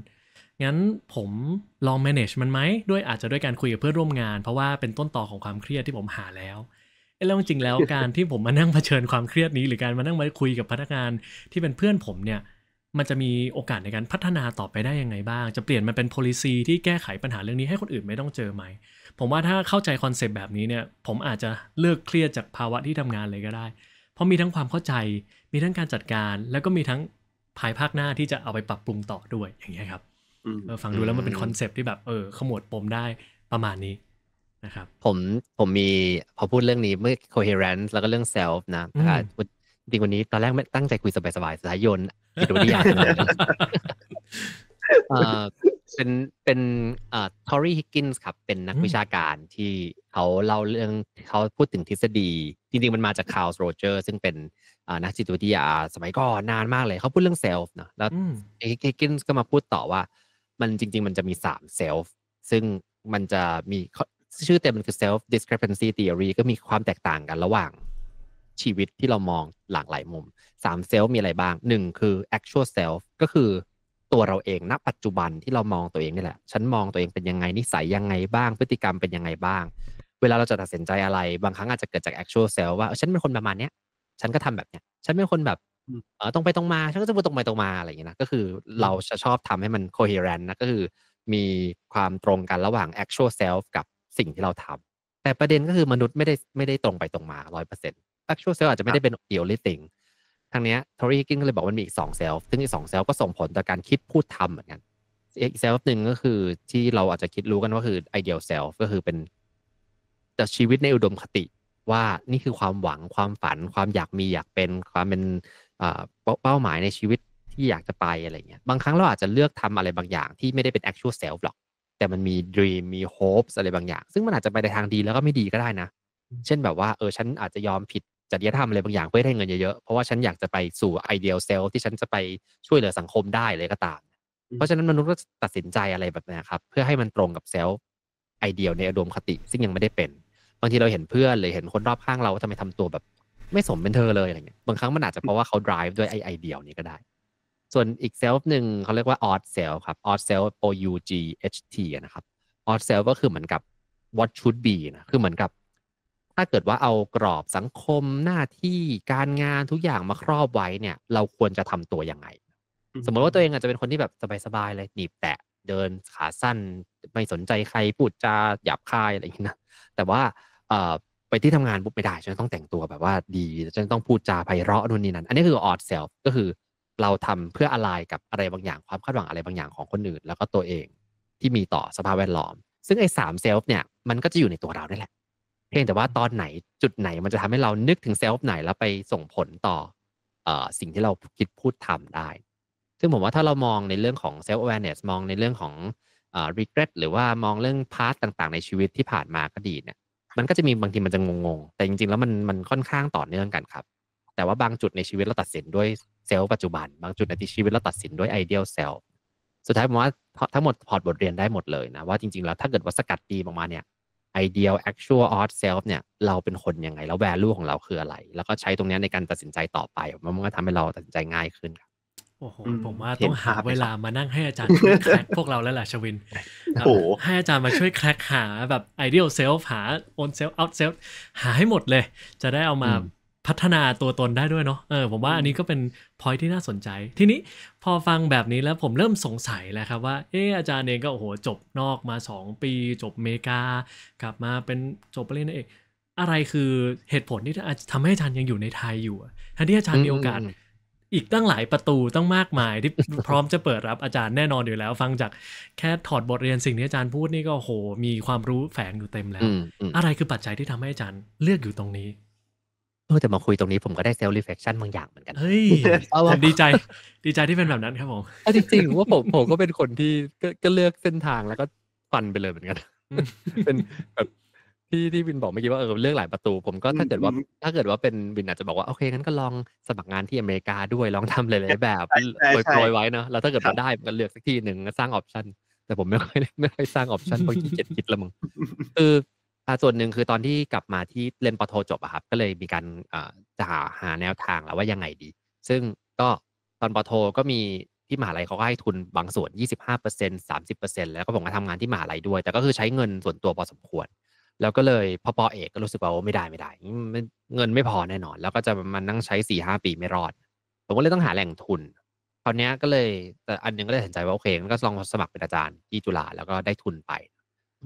งั้นผมลอง manage มันไหมด้วยอาจจะด้วยการคุยกับเพื่อนร่วมงานเพราะว่าเป็นต้นตอของความเครียดที่ผมหาแล้วเอ๊ะแล้วจริงแล้วการที่ผมมานั่งเผชิญความเครียดนี้หรือการมานั่งมาคุยกับพนักงานที่เป็นเพื่อนผมเนี่ยมันจะมีโอกาสในการพัฒนาต่อไปได้ยังไงบ้างจะเปลี่ยนมันเป็น policy ที่แก้ไขปัญหาเรื่องนี้ให้คนอื่นไม่ต้องเจอไหมผมว่าถ้าเข้าใจคอนเซปต์แบบนี้เนี่ยผมอาจจะเลิกเครียดจากภาวะที่ทำงานเลยก็ได้เพราะมีทั้งความเข้าใจมีทั้งการจัดการแล้วก็มีทั้งภายภาคหน้าที่จะเอาไปปรับปรุงต่อด้วยอย่างเงี้ยครับฟังดูแล้วมันเป็นคอนเซปต์ที่แบบเออขมวดปมได้ประมาณนี้นะครับผมผมมีพอพูดเรื่องนี้เมื่อ coherence แล้วก็เรื่อง self นะจริงวันนี้ตอนแรกไม่ตั้งใจคุยสบายๆสายโยนกิจวิทยาเป็นเป็นอ่าทอรี่ฮิกกินส์ครับเป็นนักวิชาการที่เขาเล่าเรื่องเขาพูดถึงทฤษฎีจริงๆมันมาจากคาร์ล โรเจอร์ซึ่งเป็นอ่านักจิตวิทยาสมัยก่อนนานมากเลยเขาพูดเรื่องเซลฟ์นะแล้วฮิกกินส์ก็มาพูดต่อว่ามันจริงๆมันจะมีสามเซลฟ์ซึ่งมันจะมีชื่อเต็มมันคือ self discrepancy theory ก็มีความแตกต่างกันระหว่างชีวิตที่เรามองหลากหลายมุมสามเซลฟ์มีอะไรบ้างหนึ่งคือ actual self ก็คือตัวเราเองณปัจจุบันที่เรามองตัวเองนี่แหละฉันมองตัวเองเป็นยังไงนิสัยยังไงบ้างพฤติกรรมเป็นยังไงบ้างเวลาเราจะตัดสินใจอะไรบางครั้งอาจจะเกิดจาก actual self ว่าฉันเป็นคนประมาณเนี้ยฉันก็ทำแบบเนี้ยฉันเป็นคนแบบเออตรงไปตรงมาฉันก็จะพูดตรงไปตรงมาอะไรอย่างเงี้ยนะก็คือเราจะชอบทำให้มัน coherent นะก็คือมีความตรงกันระหว่าง actual self กับสิ่งที่เราทำแต่ประเด็นก็คือมนุษย์ไม่ได้ไม่ได้ตรงไปตรงมา หนึ่งร้อยเปอร์เซ็นต์actual self อาจจะไม่ได้เป็น only thing ทางเนี้ย Tori Hickin ก็เลยบอกว่ามันมีอีกสอง self ซึ่งอีกสอง self ก็ส่งผลต่อการคิดพูดทำเหมือนกันอีก self นึงก็คือที่เราอาจจะคิดรู้กันว่าคือ ideal self ก็คือเป็นแต่ชีวิตในอุดมคติว่านี่คือความหวังความฝันความอยากมีอยากเป็นความเป็นเป้าหมายในชีวิตที่อยากจะไปอะไรเงี้ยบางครั้งเราอาจจะเลือกทำอะไรบางอย่างที่ไม่ได้เป็น actual self หรอกแต่มันมี dream มี hopes อะไรบางอย่างซึ่งมันอาจจะไปในทางดีแล้วก็ไม่ดีก็ได้นะเช่นแบบว่าเออฉันอาจจะยอมผิดจริยธรรมอะไรบางอย่างเพื่อได้เงินเยอะๆเพราะว่าฉันอยากจะไปสู่ ideal self ที่ฉันจะไปช่วยเหลือสังคมได้เลยก็ตามเพราะฉะนั้นมนุษย์ก็ตัดสินใจอะไรแบบนี้ครับเพื่อให้มันตรงกับ self ideal ในอุดมคติซึ่งยังไม่ได้เป็นบางทีเราเห็นเพื่อนหรือเห็นคนรอบข้างเราทำไมทำตัวแบบไม่สมเป็นเธอเลยอะไรเงี้ยบางครั้งมันอาจจะเพราะว่าเขา drive ด้วยไอ้ ideal นี้ก็ได้ส่วนอีก self นึงเขาเรียกว่า odd self ครับ odd self o u g h t นะครับ odd self ก็คือเหมือนกับ what should be นะคือเหมือนกับถ้าเกิดว่าเอากรอบสังคมหน้าที่การงานทุกอย่างมาครอบไว้เนี่ยเราควรจะทำตัวยังไง mm-hmm. สมมติว่าตัวเองอาจจะเป็นคนที่แบบสบายๆเลยหนีบแตะเดินขาสั้นไม่สนใจใครพูดจาหยาบคายอะไรอย่างนี้นะแต่ว่าไป ไปที่ทำงานปุ๊บไม่ได้ฉันต้องแต่งตัวแบบว่าดีฉันต้องพูดจาไพเราะนู่นนี่นั่นอันนี้คือ odd self ก็คือเราทำเพื่ออะไรกับอะไรบางอย่างความคาดหวังอะไรบางอย่างของคนอื่นแล้วก็ตัวเองที่มีต่อสภาพแวดล้อมซึ่งไอ้สามเซลฟ์เนี่ยมันก็จะอยู่ในตัวเราได้แหละเพียงแต่ว่าตอนไหนจุดไหนมันจะทำให้เรานึกถึงเซลฟ์ไหนแล้วไปส่งผลต่อเอ่อสิ่งที่เราคิดพูดทำได้ซึ่งผมว่าถ้าเรามองในเรื่องของเซลฟ์แวร์เนสมองในเรื่องของเอ่อ regret หรือว่ามองเรื่องพาร์ทต่างๆในชีวิตที่ผ่านมาก็ดีเนี่ยมันก็จะมีบางทีมันจะงงๆแต่จริงๆแล้วมันมันค่อนข้างต่อเนื่องกันครับแต่ว่าบางจุดในชีวิตเราตัดสินด้วยเซลล์ปัจจุบันบางจุดในชีวิตเราตัดสินด้วยไอเดียลเซลล์สุดท้ายผมว่าทั้งหมดพอร์ตบทเรียนได้หมดเลยนะว่าจริงๆแล้วถ้าเกิดว่าสกัดดีออกมาเนี่ยไอเดียลแอคชวลออดเซลฟ์เนี่ยเราเป็นคนยังไงแล้วแวลูของเราคืออะไรแล้วก็ใช้ตรงนี้ในการตัดสินใจต่อไปมันก็ทำให้เราตัดสินใจง่ายขึ้นครับโอ้โหผมว่าต้องหาเวลามานั่งให้อาจารย์ช่วยแคร็กพวกเราแล้วแหละชวินให้อาจารย์มาช่วยแคร็กหาแบบไอเดียลเซลฟ์หาออนเซลฟ์ออดเซลฟ์หาให้หมดเลยจะได้เอามาพัฒนาตัวตนได้ด้วยเนาะเออผมว่าอันนี้ก็เป็น point ที่น่าสนใจทีนี้พอฟังแบบนี้แล้วผมเริ่มสงสัยแล้วครับว่าเอออาจารย์เองก็โอ้โหจบนอกมาสองปีจบอเมริกากลับมาเป็นจบปริญญาเอกอะไรคือเหตุผลที่ทำให้อาจารย์ยังอยู่ในไทยอยู่ทั้งที่อาจารย์มีโอกาสอีกตั้งหลายประตูต้องมากมายที่พร้อมจะเปิดรับอาจารย์แน่นอนอยู่แล้วฟังจากแค่ถอดบทเรียนสิ่งที่อาจารย์พูดนี่ก็โอ้โหมีความรู้แฝงอยู่เต็มแล้วอะไรคือปัจจัยที่ทำให้อาจารย์เลือกอยู่ตรงนี้เมื่อแต่มาคุยตรงนี้ผมก็ได้เซลล์รีเฟลคชั่นบางอย่างเหมือนกันเฮ้ยผมดีใจดีใจที่เป็นแบบนั้นครับผมจริงๆว่าผมผมก็เป็นคนที่ก็เลือกเส้นทางแล้วก็ฟันไปเลยเหมือนกันเป็นแบบที่ที่วินบอกเมื่อกี้ว่าเออเลือกหลายประตูผมก็ถ้าเกิดว่าถ้าเกิดว่าเป็นวินอาจจะบอกว่าโอเคงั้นก็ลองสมัครงานที่อเมริกาด้วยลองทำหลายๆแบบโปรยไว้เนาะแล้วถ้าเกิดมันได้ก็เลือกสักที่หนึ่งสร้างออปชันแต่ผมไม่ค่อยไม่ค่อยสร้างออปชันเพราะขี้เกียจคิดละมึงเออส่วนหนึ่งคือตอนที่กลับมาที่เรียนปโทจบอะครับก็เลยมีการจะหาหาแนวทางแล้วว่ายังไงดีซึ่งก็ตอนปโทก็มีที่มหาลัยเขาก็ให้ทุนบางส่วน ยี่สิบห้าเปอร์เซ็นต์ สามสิบเปอร์เซ็นต์ แล้วก็ผมก็ทำงานที่มหาลัยด้วยแต่ก็คือใช้เงินส่วนตัวพอสมควรแล้วก็เลยพอปอเอกก็รู้สึกว่าไม่ได้ไม่ได้เงินไม่พอแน่นอนแล้วก็จะมันนั่งใช้ สี่ห้า ปีไม่รอดผมก็เลยต้องหาแหล่งทุนคราวนี้ก็เลยแต่อันนึงก็เลยตัดสินใจว่าโอเคงั้นก็ลองสมัครเป็นอาจารย์ที่จุฬาแล้วก็ได้ทุนไป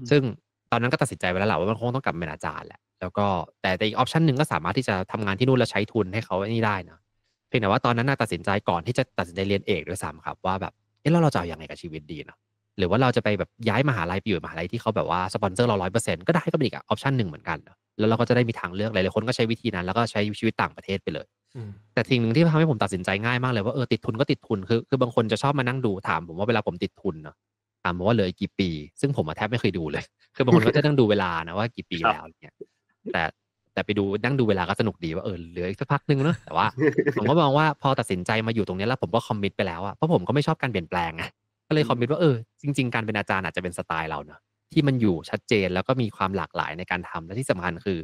ซึ่งตอนนั้นก็ตัดสินใจไปแล้วแหละว่ามันคงต้องกลับเป็นอาจารย์แหละแล้วก็แต่แต่อีกออปชันหนึ่งก็สามารถที่จะทำงานที่นู่นแล้วใช้ทุนให้เขานี่ได้นะเพียงแต่ว่าตอนนั้นน่าตัดสินใจก่อนที่จะตัดสินใจเรียนเอกด้วยซ้ำครับว่าแบบเออเราจะเอาอย่างไรกับชีวิตดีเนาะหรือว่าเราจะไปแบบย้ายมหาลัยไปอยู่มหาลัยที่เขาแบบว่าสปอนเซอร์เราร้อยเปอร์เซ็นต์ก็ได้ก็เป็นอีกออปชันหนึ่งเหมือนกันแล้วเราก็จะได้มีทางเลือกหลายๆคนก็ใช้วิธีนั้นแล้วก็ใช้ชีวิตต่างประเทศไปเลยแต่สิ่งหนึ่งที่ทำให้ผมตัดสินใจง่ายมากเลยว่าเออติดทุนก็ติดทุนคือคือบางคนจะชอบมานั่งดูถามผมว่าเวลาผมติดทุนนะถามว่าเหลืออีกกี่ปีซึ่งผมแทบไม่เคยดูเลยคือบางคนก็จะนั่งดูเวลานะว่ากี่ปีแล้วเนี่ยแต่แต่ไปดูนั่งดูเวลาก็สนุกดีว่าเออเหลืออีกสักพักนึงเนาะแต่ว่าผมก็มองว่าพอตัดสินใจมาอยู่ตรงนี้แล้วผมก็คอมมิตไปแล้วอะเพราะผมก็ไม่ชอบการเปลี่ยนแปลงไงก็เลยคอมมิตว่าเออจริงๆการเป็นอาจารย์อาจจะเป็นสไตล์เราเนาะที่มันอยู่ชัดเจนแล้วก็มีความหลากหลายในการทำและที่สำคัญคื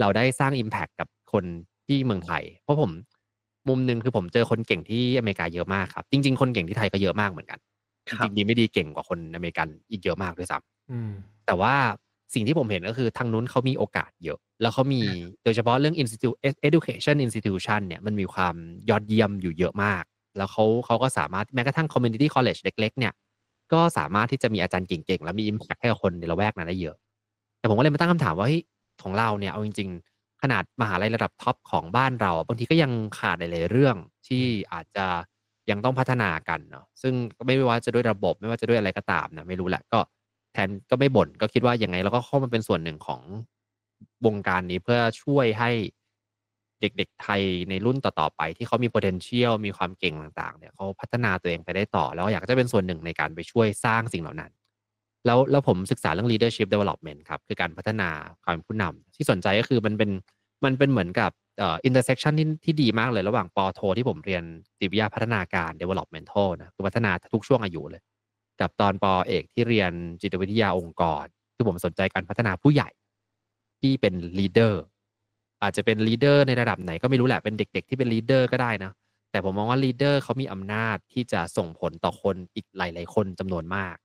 อเราได้สร้าง impact กับคนที่เมืองไทยเพราะผมมุมนึงคือผมเจอคนเก่งที่อเมริกาเยอะมากครับจริงๆคนเก่งที่ไทยก็เยอะมากเหมือนกันจริงๆดีไม่ดีเก่งกว่าคนอเมริกันอีกเยอะมากด้วยซ้ำแต่ว่าสิ่งที่ผมเห็นก็คือทางนู้นเขามีโอกาสเยอะแล้วเขามีโดยเฉพาะเรื่อง institute education institution เนี่ยมันมีความยอดเยี่ยมอยู่เยอะมากแล้วเขาเขาก็สามารถแม้กระทั่ง community college เล็กๆเนี่ยก็สามารถที่จะมีอาจารย์เก่งๆแล้วมี impact ให้กับคนในละแวกนั้นได้เยอะแต่ผมก็เลยมาตั้งคำถามว่าเฮ้ยของเราเนี่ยเอาจริงๆขนาดมหาลัยระดับท็อปของบ้านเราบางทีก็ยังขาดหลายๆเรื่องที่อาจจะยังต้องพัฒนากันเนาะซึ่งไม่ว่าจะด้วยระบบไม่ว่าจะด้วยอะไรก็ตามนะไม่รู้แหละก็แทนก็ไม่บ่นก็คิดว่ายังไงเราก็เข้ามาเป็นส่วนหนึ่งของวงการนี้เพื่อช่วยให้เด็กๆไทยในรุ่นต่อๆไปที่เขามี potential มีความเก่งต่างๆเนี่ยเขาพัฒนาตัวเองไปได้ต่อแล้วอยากจะเป็นส่วนหนึ่งในการไปช่วยสร้างสิ่งเหล่านั้นแล้วแล้วผมศึกษาเรื่อง leadership development ครับคือการพัฒนาความเป็นผู้นำที่สนใจก็คือมันเป็นมันเป็นเหมือนกับเอ่อ intersection ที่ที่ดีมากเลยระหว่างปโทที่ผมเรียนจิตวิทยาพัฒนาการ developmental นะคือพัฒนาทุกช่วงอายุเลยกับตอนปเอกที่เรียนจิตวิทยาองค์กรคือผมสนใจการพัฒนาผู้ใหญ่ที่เป็น leader อาจจะเป็น leader ในระดับไหนก็ไม่รู้แหละเป็นเด็กๆที่เป็น leader ก็ได้นะแต่ผมมองว่า leader เขามีอำนาจที่จะส่งผลต่อคนอีกหลายๆคนจำนวนมา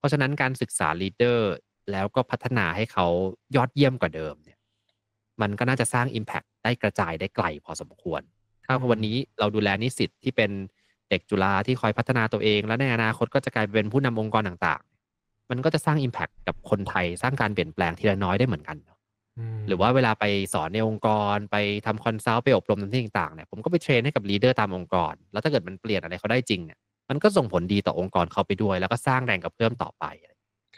กเพราะฉะนั้นการศึกษา leader แล้วก็พัฒนาให้เขายอดเยี่ยมกว่าเดิมเนี่ยมันก็น่าจะสร้าง impact ได้กระจายได้ไกลพอสมควรถ้าวันนี้เราดูแลนิสิตที่เป็นเด็กจุฬาที่คอยพัฒนาตัวเองและในอนาคตก็จะกลายเป็นผู้นำองค์กรต่างๆมันก็จะสร้าง impact กับคนไทยสร้างการเปลี่ยนแปลงทีละน้อยได้เหมือนกัน หรือว่าเวลาไปสอนในองค์กรไปทำคอนซัลท์ไปอบรมที่ต่างๆเนี่ยผมก็ไปเทรนให้กับลีดเดอร์ตามองค์กรแล้วถ้าเกิดมันเปลี่ยนอะไรเขาได้จริงเนี่ยมันก็ส่งผลดีต่อองค์กรเขาไปด้วยแล้วก็สร้างแรงกระเพื่อมต่อไป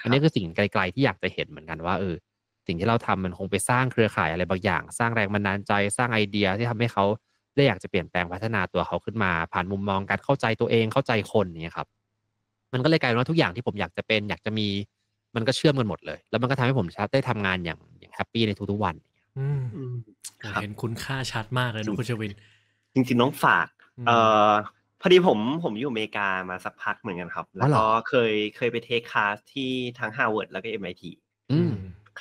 อันนี้คือสิ่งไกลๆที่อยากจะเห็นเหมือนกันว่าเออสิ่งที่เราทำมันคงไปสร้างเครือข่ายอะไรบางอย่างสร้างแรงบันดาลใจสร้างไอเดียที่ทำให้เขาได้อยากจะเปลี่ยนแปลงพัฒนาตัวเขาขึ้นมาผ่านมุมมองการเข้าใจตัวเองเข้าใจคนนี่ครับมันก็เลยกลายเป็นว่าทุกอย่างที่ผมอยากจะเป็นอยากจะมีมันก็เชื่อมกันหมดเลยแล้วมันก็ทำให้ผมชัดได้ทำงานอย่างอย่างแฮปปี้ในทุกๆวันเห็นคุณค่าชัดมากเลยนะคุณชวินจริงๆน้องฝากเอ่อพอดีผมผมอยู่อเมริกามาสักพักเหมือนกันครับแล้วก็เคยเคยไปเทคคลาสที่ทั้ง Harvard แล้วก็ เอ็ม ไอ ที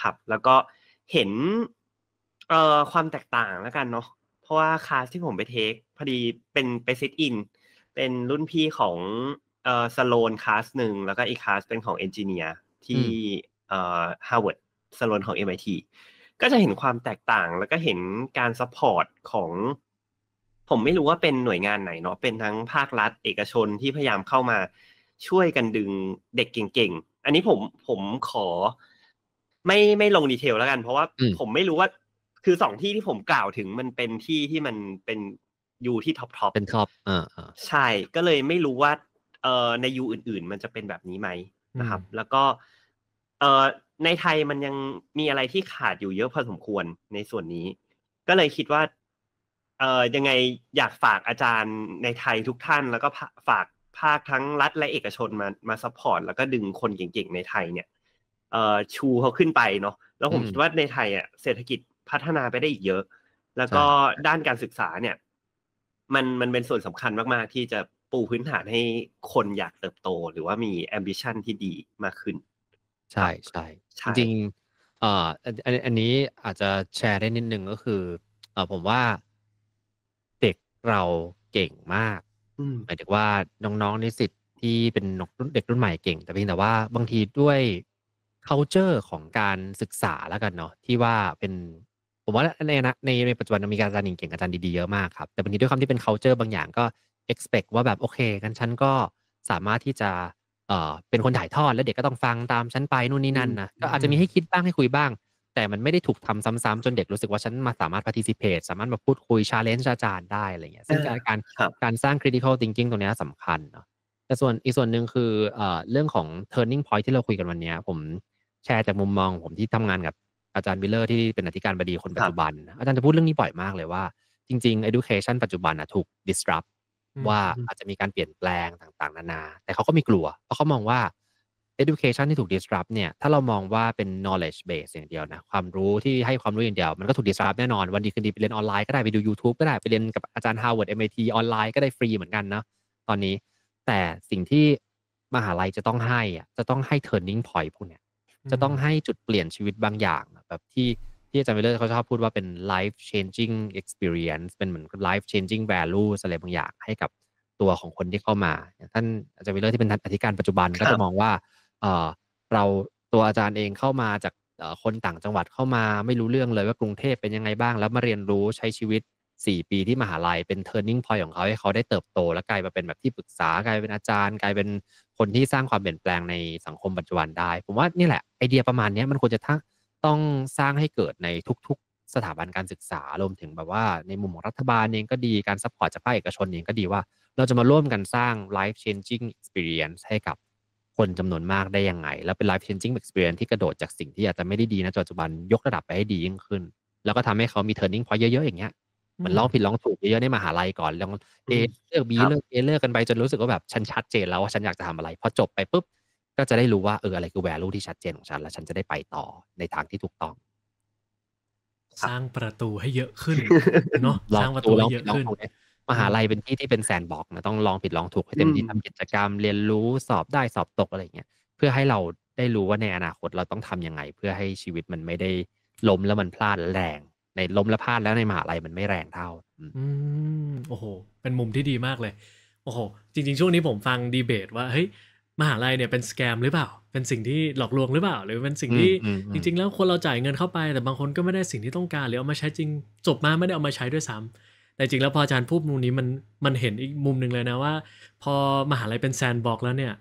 ครับแล้วก็เห็นเอ่อความแตกต่างแล้วกันเนาะเพราะว่าคลาสที่ผมไปเทคพอดีเป็นไปซิทอินเป็นรุ่นพี่ของเอ่อสโลนคลาสหนึ่งแล้วก็อีกคลาสเป็นของเอนจิเนียร์ที่เอ่อ Harvard สโลนของ เอ็ม ไอ ที ก็จะเห็นความแตกต่างแล้วก็เห็นการซัพพอร์ตของผมไม่รู้ว่าเป็นหน่วยงานไหนเนาะเป็นทั้งภาครัฐเอกชนที่พยายามเข้ามาช่วยกันดึงเด็กเก่งๆอันนี้ผมผมขอไม่ไม่ลงดีเทลแล้วกันเพราะว่าผมไม่รู้ว่าคือสองที่ที่ผมกล่าวถึงมันเป็นที่ที่มันเป็นอยู่ที่ท็อปท็อปเป็นท็อปอ่าใช่ก็เลยไม่รู้ว่าเอ่อในยูอื่นๆมันจะเป็นแบบนี้ไหมนะครับแล้วก็เอ่อในไทยมันยังมีอะไรที่ขาดอยู่เยอะพอสมควรในส่วนนี้ก็เลยคิดว่าเอ่อยังไงอยากฝากอาจารย์ในไทยทุกท่านแล้วก็ฝากภาคทั้งรัฐและเอกชนมามาซัพพอร์ตแล้วก็ดึงคนเก่งๆในไทยเนี่ยเอ่อชูเขาขึ้นไปเนาะแล้วผมคิดว่าในไทยอ่ะเศรษฐกิจพัฒนาไปได้อีกเยอะแล้วก็ด้านการศึกษาเนี่ยมันมันเป็นส่วนสำคัญมากๆที่จะปูพื้นฐานให้คนอยากเติบโตหรือว่ามี ambition ที่ดีมากขึ้นใช่ใช่จริงๆเอ่ออันนี้อาจจะแชร์ได้นิดนึงก็คือเอ่อผมว่าเด็กเราเก่งมากหมายถึงว่าน้องๆนิสิตที่เป็นเด็กรุ่นใหม่เก่งแต่เพียงแต่ว่าบางทีด้วย culture ของการศึกษาแล้วกันเนาะที่ว่าเป็นผมว่าในในในปัจจุบันมีการอาจารย์เก่งอาจารย์ดีๆเยอะมากครับแต่บางทีด้วยความที่เป็น culture บางอย่างก็expect ว่าแบบโอเคกันฉันก็สามารถที่จะเอ่อเป็นคนถ่ายทอดแล้วเด็กก็ต้องฟังตามฉันไปนู่นนี่นั่นนะก็อาจจะมีให้คิดบ้างให้คุยบ้างแต่มันไม่ได้ถูกทำซ้ำๆจนเด็กรู้สึกว่าฉันมาสามารถ participate สามารถมาพูดคุย challenge อาจารย์ได้อะไรเงี้ยซึ่งการการสร้าง critical thinking ตรงนี้สำคัญเนาะแต่ส่วนอีกส่วนหนึ่งคือเอ่อเรื่องของ turning point ที่เราคุยกันวันนี้ผมแชร์จากมุมมองผมที่ทำงานกับอาจารย์วิลเลอร์ที่เป็นอธิการบดีคนปัจจุบันอาจารย์จะพูดเรื่องนี้บ่อยมากเลยว่าจริงๆ education ปัจจุบันนะถูก disruptว่าอาจจะมีการเปลี่ยนแปลงต่างๆนานาแต่เขาก็มีกลัวเพราะเขามองว่า education ที่ถูก disrupt เนี่ยถ้าเรามองว่าเป็น knowledge base อย่างเดียวนะความรู้ที่ให้ความรู้อย่างเดียวมันก็ถูก disrupt แน่นอนวันดีคืนดีไปเรียนออนไลน์ก็ได้ไปดู YouTube ก็ได้ไปเรียนกับอาจารย์ Harvard เอ็ม ไอ ที ออนไลน์ก็ได้ฟรีเหมือนกันนะตอนนี้แต่สิ่งที่มหาลัยจะต้องให้อ่ะจะต้องให้ turning point พวกเนี้ยจะต้องให้จุดเปลี่ยนชีวิตบางอย่างแบบที่ที่อาจารย์วิลเลอร์เขาชอบพูดว่าเป็น life changing experience เป็นเหมือน life changing value อะไรบางอย่างให้กับตัวของคนที่เข้ามาท่านอาจารย์วิลเลอร์ที่เป็นอธิการปัจจุบันก็จะมองว่าเอ่อเราตัวอาจารย์เองเข้ามาจากเอ่อคนต่างจังหวัดเข้ามาไม่รู้เรื่องเลยว่ากรุงเทพเป็นยังไงบ้างแล้วมาเรียนรู้ใช้ชีวิตสี่ปีที่มหาลัยเป็น turning point ของเขาให้เขาได้เติบโตและกลายมาเป็นแบบที่ปรึกษากลายเป็นอาจารย์กลายเป็นคนที่สร้างความเปลี่ยนแปลงในสังคมปัจจุบันได้ผมว่านี่แหละไอเดียประมาณนี้มันควรจะทั้งต้องสร้างให้เกิดในทุกๆสถาบันการศึกษารวมถึงแบบว่าในมุมของรัฐบาลเองก็ดีการซัพพอร์ตจากภาคเอกชนเองก็ดีว่าเราจะมาร่วมกันสร้าง life changing experience ให้กับคนจำนวนมากได้ยังไงแล้วเป็น life changing experience ที่กระโดดจากสิ่งที่อาจจะไม่ได้ดีนะปัจจุบันยกระดับไปให้ดียิ่งขึ้นแล้วก็ทำให้เขามี turning point เยอะๆอย่างเงี้ยเหมือนลองผิดลองถูกเยอะๆในมหาลัยก่อนลองเอเลือกบีเลือกเอเลือกกันไปจนรู้สึกว่าแบบฉันชัดเจนแล้วว่าฉันอยากจะทำอะไรพอจบไปปุ๊บก็จะได้รู้ว่าเอออะไรคือ value ที่ชัดเจนของฉันและฉันจะได้ไปต่อในทางที่ถูกต้องสร้างประตูให้เยอะขึ้นเนาะสร้างประตูเยอะขึ้นมหาลัยเป็นที่ที่เป็นแซนด์บ็อกซ์นะต้องลองผิดลองถูกให้เต็มที่ทำกิจกรรมเรียนรู้สอบได้สอบตกอะไรอย่างเงี้ยเพื่อให้เราได้รู้ว่าในอนาคตเราต้องทำยังไงเพื่อให้ชีวิตมันไม่ได้ล้มแล้วมันพลาดแรงในล้มแล้วพลาดแล้วในมหาลัยมันไม่แรงเท่าอืมโอ้โหเป็นมุมที่ดีมากเลยโอ้โหจริงๆช่วงนี้ผมฟังดีเบตว่าเฮ้ยมหาลัยเนี่ยเป็นสแกมหรือเปล่าเป็นสิ่งที่หลอกลวงหรือเปล่าหรือเป็นสิ่งที่จริงๆแล้วคนเราจ่ายเงินเข้าไปแต่บางคนก็ไม่ได้สิ่งที่ต้องการหรือเอามาใช้จริงจบมาไม่ได้เอามาใช้ด้วยซ้ำแต่จริงแล้วพออาจารย์พูดมุมนี้มันมันเห็นอีกมุมนึงเลยนะว่าพอมหาลัยเป็นแซนด์บ็อกซ์แล้วเนี่ย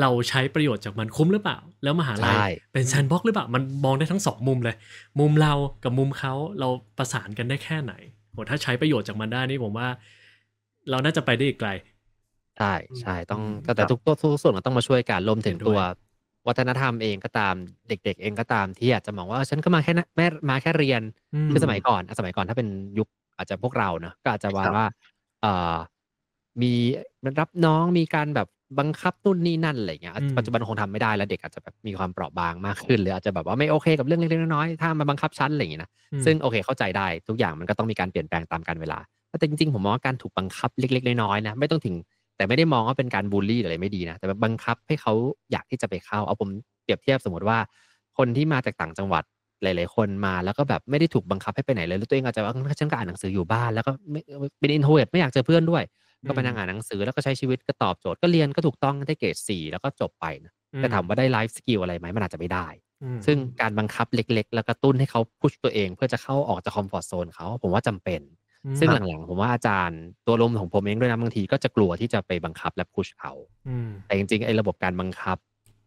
เราใช้ประโยชน์จากมันคุ้มหรือเปล่าแล้วมหาลัยเป็นแซนด์บ็อกซ์หรือเปล่ามันมองได้ทั้งสองมุมเลยมุมเรากับมุมเขาเราประสานกันได้แค่ไหนโหถ้าใช้ประโยชน์จากมันได้นี่ผมว่าเราน่าจะไปได้อีกไกลใช่ใช่ต้องแต่ทุกตัวทุกส่วนมันต้องมาช่วยกันรวมถึงตัววัฒนธรรมเองก็ตามเด็กๆเองก็ตามที่อาจจะมองว่าฉันก็มาแค่แม่มาแค่เรียนคือสมัยก่อนสมัยก่อนถ้าเป็นยุคอาจจะพวกเราเนอะก็อาจจะว่าว่ามีรับน้องมีการแบบบังคับนู่นนี่นั่นอะไรเงี้ยปัจจุบันคงทำไม่ได้แล้วเด็กอาจจะแบบมีความเปราะบางมากขึ้นหรืออาจจะแบบว่าไม่โอเคกับเรื่องเล็กๆน้อยๆถ้ามาบังคับชั้นอะไรอย่างนี้นะซึ่งโอเคเข้าใจได้ทุกอย่างมันก็ต้องมีการเปลี่ยนแปลงตามกาลเวลาแต่จริงๆผมมองว่าการถูกบังคับเล็กๆน้อยๆนะไม่ต้องถึงแต่ไม่ได้มองว่าเป็นการบูลลี่อะไรไม่ดีนะแต่บังคับให้เขาอยากที่จะไปเข้าเอาผมเปรียบเทียบสมมติว่าคนที่มาจากต่างจังหวัดหลายๆคนมาแล้วก็แบบไม่ได้ถูกบังคับให้ไปไหนเลยแล้วตัวเองอาจจะว่าฉันก็อ่านหนังสืออยู่บ้านแล้วก็ไม่เป็นอินโทรเวิร์ตไม่อยากเจอเพื่อนด้วยก็ไปนั่งอ่านหนังสือแล้วก็ใช้ชีวิตก็ตอบโจทย์ก็เรียนก็ถูกต้องได้เกรดสี่แล้วก็จบไปนะแต่ถามว่าได้ไลฟ์สกิลอะไรไหมมันอาจจะไม่ได้ซึ่งการบังคับเล็กๆแล้วก็ตุ้นให้เขาพุชตัวเองเพื่อจะเข้าออกจากคอมฟอร์ทโซนเขาผมว่าจำเป็นซึ่งหลังๆผมว่าอาจารย์ตัวลมของผมเองด้วยนะบางทีก็จะกลัวที่จะไปบังคับและพุชเขาแต่จริงๆไอ้ระบบการบังคับ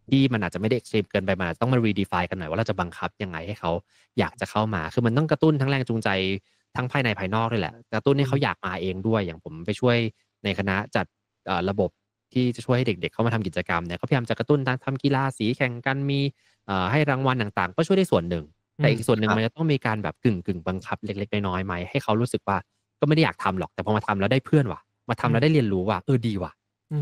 ที่มันอาจจะไม่ได้เอ็กซ์ตรีมเกินไปมาต้องมารีดีไฟกันหน่อยว่าเราจะบังคับยังไงให้เขาอยากจะเข้ามาคือมันต้องกระตุ้นทั้งแรงจูงใจทั้งภายในภายนอกด้วยแหละกระตุ้นให้เขาอยากมาเองด้วยอย่างผมไปช่วยในคณะจัดระบบที่จะช่วยให้เด็กๆเข้ามาทำกิจกรรมเนี่ยเขาพยายามจะกระตุ้นทำกีฬาสีแข่งกันมีให้รางวัลต่างๆก็ช่วยได้ส่วนหนึ่งแต่อีกส่วนหนึ่งมันจะต้องมีการแบบกึ่งกึ่งบังคับเล็กๆน้อยๆไหมให้เขารู้สึกว่าก็ไม่ได้อยากทำหรอกแต่พอมาทำแล้วได้เพื่อนว่ะมาทำแล้วได้เรียนรู้ว่ะเออดีว่ะ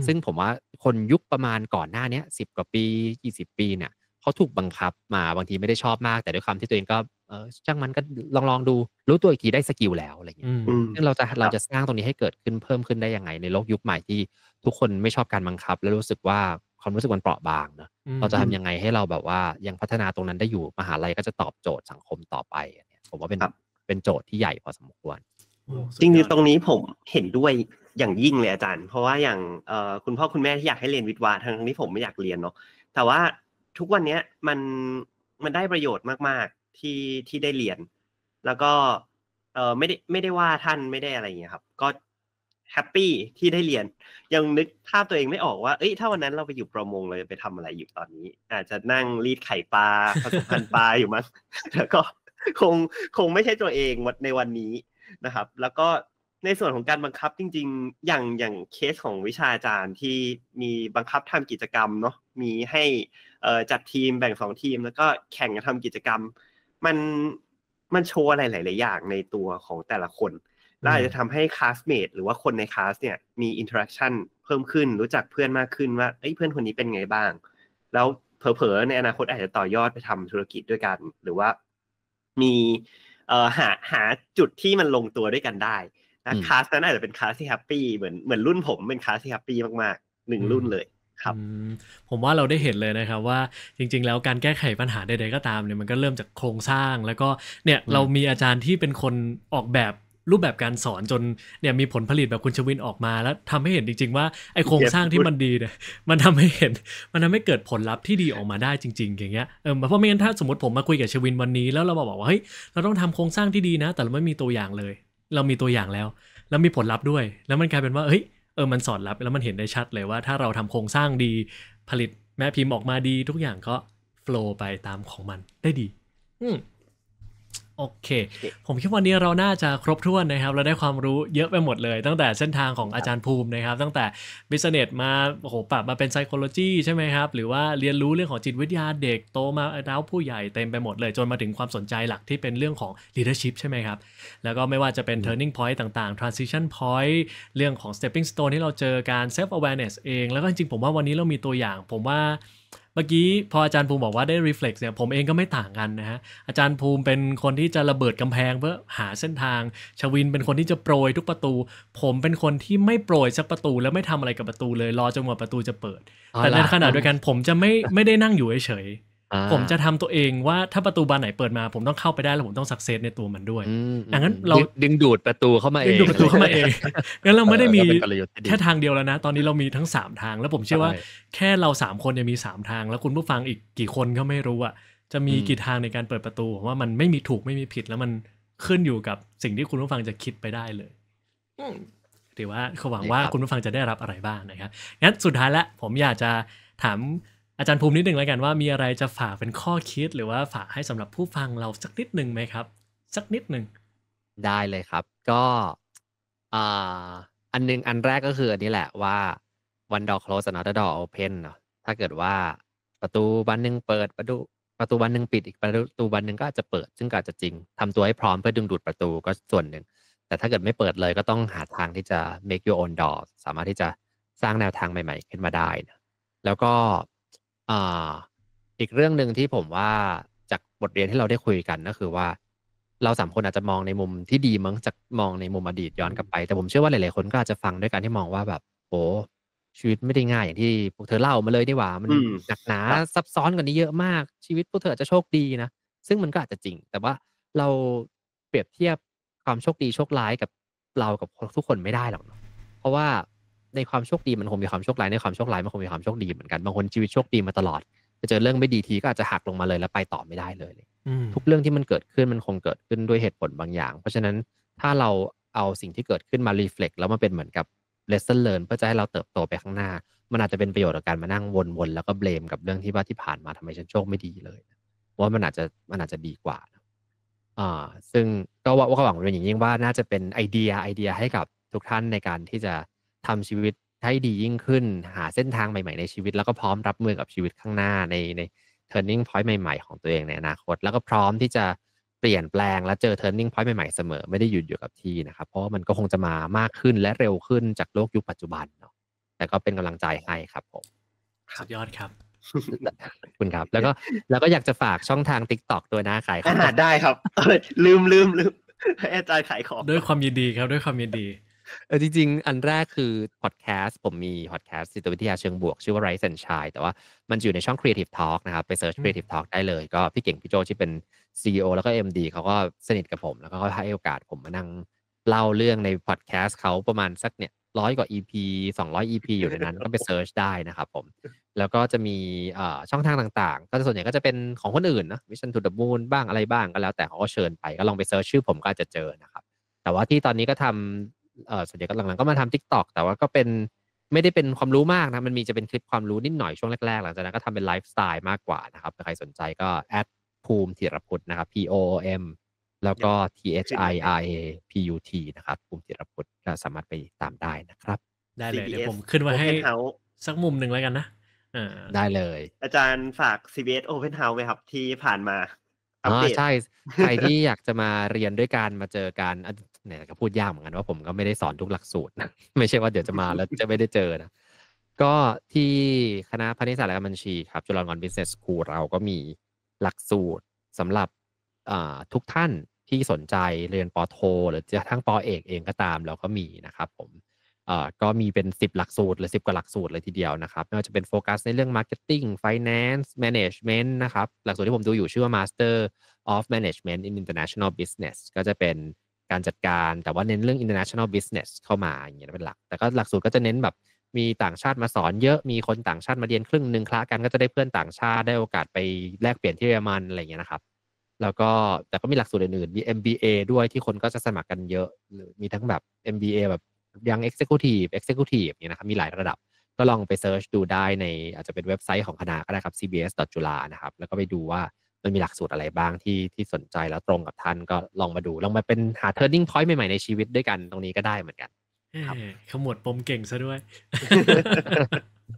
ซึ่งผมว่าคนยุคประมาณก่อนหน้านี้สิบกว่าปียี่สิบปีเนี่ยเขาถูกบังคับมาบางทีไม่ได้ชอบมากแต่ด้วยความที่ตัวเองก็เออช่างมันก็ลองลองดูรู้ตัวอีกทีได้สกิลแล้วอะไรอย่างเงี้ยซึ่งเราจะเราจะสร้างตรงนี้ให้เกิดขึ้นเพิ่มขึ้นได้ยังไงในโลกยุคใหม่ที่ทุกคนไม่ชอบการบังคับและรู้สึกว่าความรู้สึกมันเปราะบางเนอะเราจะทำยังไงให้เราแบบว่ายังพัฒนาตรงนั้นได้อยู่มหาลัยก็จะตอบโจทย์สังคมต่อไปเนี่ยผมว่าเป็นเป็นโจทย์ที่ใหญ่พอสมควรจริงๆตรงนี้ผมเห็นด้วยอย่างยิ่งเลยอาจารย์เพราะว่าอย่างคุณพ่อคุณแม่ที่อยากให้เรียนวิทย์วะทั้งที่ผมไม่อยากเรียนเนาะแต่ว่าทุกวันนี้มันมันได้ประโยชน์มากๆที่ที่ได้เรียนแล้วก็เออไม่ได้ไม่ได้ว่าท่านไม่ได้อะไรอย่างเงี้ยครับก็แฮปปี้ที่ได้เรียนยังนึกภาพตัวเองไม่ออกว่าเอ้ยถ้าวันนั้นเราไปอยู่ประมงเราจะไปทำอะไรอยู่ตอนนี้อาจจะนั่งรีดไข่ปลาผสมพันธุ์ปลาอยู่มั้งแล้วก็คงคงไม่ใช่ตัวเองในวันนี้นะครับแล้วก็ในส่วนของการบังคับจริงๆอย่างอย่างเคสของวิชาอาจารย์ที่มีบังคับทำกิจกรรมเนาะมีให้จัดทีมแบ่งสองทีมแล้วก็แข่งกันทำกิจกรรมมันมันโชว์อะไรหลายๆอย่างในตัวของแต่ละคนแล้วอาจจะทำให้คลาสเมทหรือว่าคนในคลาสเนี่ยมีอินเทอร์แอคชั่นเพิ่มขึ้นรู้จักเพื่อนมากขึ้นว่าเอ้ยเพื่อนคนนี้เป็นไงบ้างแล้วเผลอๆในอนาคตอาจจะต่อยอดไปทำธุรกิจด้วยกันหรือว่ามีเอ่อหาหาจุดที่มันลงตัวด้วยกันได้นะคลาสนั้นอาจจะเป็นคลาสที่แฮปปี้เหมือนเหมือนรุ่นผมเป็นคลาสที่แฮปปี้มากๆหนึ่งรุ่นเลยครับผมว่าเราได้เห็นเลยนะครับว่าจริงๆแล้วการแก้ไขปัญหาใดๆก็ตามเนี่ยมันก็เริ่มจากโครงสร้างแล้วก็เนี่ยเรามีอาจารย์ที่เป็นคนออกแบบรูปแบบการสอนจนเนี่ยมีผลผลิตแบบคุณชวินออกมาแล้วทำให้เห็นจริงๆว่าไอโครงสร้างที่มันดีเนี่ยมันทำให้เห็นมันทำให้เกิดผลลัพธ์ที่ดีออกมาได้จริงๆอย่างเงี้ยเออเพราะไม่งั้นถ้าสมมติผมมาคุยกับชวินวันนี้แล้วเราบอกว่าเฮ้ยเราต้องทำโครงสร้างที่ดีนะแต่เราไม่มีตัวอย่างเลยเรามีตัวอย่างแล้วแล้วมีผลลัพธ์ด้วยแล้วมันกลายเป็นว่าเฮ้ยเออมันสอนรับแล้วมันเห็นได้ชัดเลยว่าถ้าเราทำโครงสร้างดีผลิตแม่พิมพ์ออกมาดีทุกอย่างก็โฟลว์ไปตามของมันได้ดีอืมโอเคผมคิดวันนี้เราน่าจะครบถ้วนนะครับเราได้ความรู้เยอะไปหมดเลยตั้งแต่เส้นทางของอาจารย์ภูมินะครับตั้งแต่ Business มาโอ้โหปรับมาเป็น Psychology ใช่ไหมครับหรือว่าเรียนรู้เรื่องของจิตวิทยาเด็กโตมาแล้วผู้ใหญ่เต็มไปหมดเลยจนมาถึงความสนใจหลักที่เป็นเรื่องของ Leadership ใช่ไหมครับแล้วก็ไม่ว่าจะเป็น Turning Point ต่างๆ Transition Point เรื่องของ Stepping Stone ที่เราเจอการ Self Awareness เองแล้วก็จริงๆผมว่าวันนี้เรามีตัวอย่างผมว่าเมื่อกี้พออาจารย์ภูมิบอกว่าได้ reflect เนี่ยผมเองก็ไม่ต่างกันนะฮะอาจารย์ภูมิเป็นคนที่จะระเบิดกำแพงเพื่อหาเส้นทางชวินเป็นคนที่จะโปรยทุกประตูผมเป็นคนที่ไม่โปรยสักประตูแล้วไม่ทำอะไรกับประตูเลยรอจนกว่าประตูจะเปิดแต่ในขณะเดียวกันผมจะไม่ไม่ได้นั่งอยู่เฉยๆผมจะทำตัวเองว่าถ้าประตูบานไหนเปิดมาผมต้องเข้าไปได้แล้วผมต้องสักเซสในตัวมันด้วยดังนั้นเราดึงดูดประตูเข้ามาเองดึงดูดประตูเข้ามาเองงั้นเราไม่ได้มีแค่ทางเดียวแล้วนะตอนนี้เรามีทั้งสามทางแล้วผมเชื่อว่าแค่เราสามคนจะมีสามทางแล้วคุณผู้ฟังอีกกี่คนก็ไม่รู้อ่ะจะมีกี่ทางในการเปิดประตูว่ามันไม่มีถูกไม่มีผิดแล้วมันขึ้นอยู่กับสิ่งที่คุณผู้ฟังจะคิดไปได้เลยถือว่าหวังว่าคุณผู้ฟังจะได้รับอะไรบ้างนะครับงั้นสุดท้ายละผมอยากจะ ถามอาจารย์ภูมินิดนึงแล้วกันว่ามีอะไรจะฝากเป็นข้อคิดหรือว่าฝากให้สำหรับผู้ฟังเราสักนิดนึงไหมครับสักนิดนึงได้เลยครับก็อ่าอันนึงอันแรกก็คืออันนี้แหละว่า one door close another door open เนาะถ้าเกิดว่าประตูบานนึงเปิดประตูประตูบานนึงปิดอีกประตูบานนึงก็อาจจะเปิดซึ่งก็อาจจะจริงทำตัวให้พร้อมเพื่อดึงดูดประตูก็ส่วนหนึ่งแต่ถ้าเกิดไม่เปิดเลยก็ต้องหาทางที่จะ make your own door สามารถที่จะสร้างแนวทางใหม่ๆขึ้นมาได้นะแล้วก็อ่าอีกเรื่องนึงที่ผมว่าจากบทเรียนที่เราได้คุยกันก็คือว่าเราสามคนอาจจะมองในมุมที่ดีมั้งจากมองในมุมอดีตย้อนกลับไปแต่ผมเชื่อว่าหลายๆคนก็อาจจะฟังด้วยการที่มองว่าแบบโอ้ชีวิตไม่ได้ง่ายอย่างที่พวกเธอเล่ามาเลยนี่หว่ามันหนักหนาซับซ้อนกว่านี้เยอะมากชีวิตพวกเธออาจจะโชคดีนะซึ่งมันก็อาจจะจริงแต่ว่าเราเปรียบเทียบความโชคดีโชคร้ายกับเรากับทุกคนไม่ได้หรอกเพราะว่าในความโชคดีมันคงมีความโชคร้ายในความโชคร้ายมันคงมีความโชคดีเหมือนกันบางคนชีวิตโชคดีมาตลอดจะเจอเรื่องไม่ดีทีก็อาจจะหักลงมาเลยแล้วไปต่อไม่ได้เลยทุกเรื่องที่มันเกิดขึ้นมันคงเกิดขึ้นด้วยเหตุผลบางอย่างเพราะฉะนั้นถ้าเราเอาสิ่งที่เกิดขึ้นมา reflect แล้วมันเป็นเหมือนกับ lesson learn เพื่อจะให้เราเติบโตไปข้างหน้ามันอาจจะเป็นประโยชน์ต่อการมานั่งวนๆแล้วก็เบลมกับเรื่องที่ว่าที่ผ่านมาทำไมฉันโชคไม่ดีเลยว่ามันอาจจะมันอาจจะดีกว่าอ่าซึ่งก็ว่าก็หวังเป็นอย่างยิ่งว่าน่าจะเป็นไอเดียไอเดียให้กับทุกท่านในการที่จะทำชีวิตให้ดียิ่งขึ้นหาเส้นทางใหม่ๆในชีวิตแล้วก็พร้อมรับมือกับชีวิตข้างหน้าในใน turning point ใหม่ๆของตัวเองในอนาคตแล้วก็พร้อมที่จะเปลี่ยนแปลงและเจอ turning point ใหม่ๆเสมอไม่ได้หยุดอยู่กับที่นะครับเพราะมันก็คงจะมามากขึ้นและเร็วขึ้นจากโลกยุคปัจจุบันเนาะแต่ก็เป็นกำลังใจให้ครับผมสุดยอดครับขอบคุณครับแล้วก็แล้วก็อยากจะฝากช่องทาง TikTok ด้วยนะขายของได้ครับลืมลืมลืมให้อาจารย์ขายของด้วยความยินดีครับด้วยความยินดีเออจริงๆอันแรกคือพอดแคสต์ผมมีพอดแคสต์จิตวิทยาเชิงบวกชื่อว่า Rise and Shine แต่ว่ามันอยู่ในช่อง Creative Talk นะครับไปเสิร์ช Creative Talk ได้เลยก็พี่เก่งพี่โจที่เป็น ซี อี โอ แล้วก็ เอ็ม ดี เขาก็สนิทกับผมแล้วก็ให้โอกาสผมมานั่งเล่าเรื่องในพอดแคสต์เขาประมาณสักเนี่ยหนึ่งร้อยกว่า อี พี สองร้อย อี พี อยู่ในนั้นก็ไปเสิร์ชได้นะครับผมแล้วก็จะมีเอ่อช่องทางต่างๆก็ส่วนใหญ่ก็จะเป็นของคนอื่นนะ Mission to the Moon บ้างอะไรบ้างก็แล้วแต่เขาก็เชิญไปก็ลองไปเสิร์ชชื่อผมก็อาจจะเจอนะครับแต่ว่าที่ตอนนี้ก็ทำเออส่วนใหญ่ก็หลังๆก็มาทำ TikTok แต่ว่าก็เป็นไม่ได้เป็นความรู้มากนะมันมีจะเป็นคลิปความรู้นิดหน่อยช่วงแรกๆหลังจากนั้นก็ทำเป็นไลฟ์สไตล์มากกว่านะครับใครสนใจก็แอดภูมิธีรพุทธนะครับ P O O M แล้วก็ T H I R A P U T นะครับภูมิธีรพุทธก็สามารถไปตามได้นะครับได้เลยเดี๋ยวผมขึ้นมาให้สักมุมหนึ่งแล้วกันนะอ่าได้เลยอาจารย์ฝาก ซี บี เอส Open House ไว้ครับที่ผ่านมาอ๋อใช่ใครที่อยากจะมาเรียนด้วยกันมาเจอกันเนี่ยก็พูดยากเหมือนกันว่าผมก็ไม่ได้สอนทุกหลักสูตรนะไม่ใช่ว่าเดี๋ยวจะมาแล้วจะไม่ได้เจอนะก็ที่คณะพาณิชยศาสตร์และการบัญชีครับจุฬาลงกรณ์ Business School เราก็มีหลักสูตรสำหรับทุกท่านที่สนใจเรียนปอโทหรือทั้งปอเอกเองก็ตามเราก็มีนะครับผมก็มีเป็นสิบหลักสูตรหรือสิบกว่าหลักสูตรเลยทีเดียวนะครับไม่ว่าจะเป็นโฟกัสในเรื่อง Marketing Finance Management นะครับหลักสูตรที่ผมดูอยู่ชื่อว่า Master of Management in International Business ก็จะเป็นการจัดการแต่ว่าเน้นเรื่อง international business เข้ามาอย่างเงี้ยเป็นหลักแต่ก็หลักสูตรก็จะเน้นแบบมีต่างชาติมาสอนเยอะมีคนต่างชาติมาเรียนครึ่งนึงคละกันก็จะได้เพื่อนต่างชาติได้โอกาสไปแลกเปลี่ยนที่เยอรมันอะไรเงี้ยนะครับแล้วก็แต่ก็มีหลักสูตรอื่นๆมี เอ็ม บี เอ ด้วยที่คนก็จะสมัครกันเยอะมีทั้งแบบ เอ็ม บี เอ แบบยัง executive executive เนี่ยนะครับมีหลายระดับก็ลองไปเสิร์ชดูได้ในอาจจะเป็นเว็บไซต์ของคณะก็ได้ครับ ซี บี เอส จุฬา นะครับแล้วก็ไปดูว่ามันมีหลักสูตรอะไรบ้างที่ที่สนใจแล้วตรงกับท่านก็ลองมาดูลองมาเป็นหา turning point ใหม่ๆในชีวิตด้วยกันตรงนี้ก็ได้เหมือนกันครับขมวดปมเก่งซะด้วย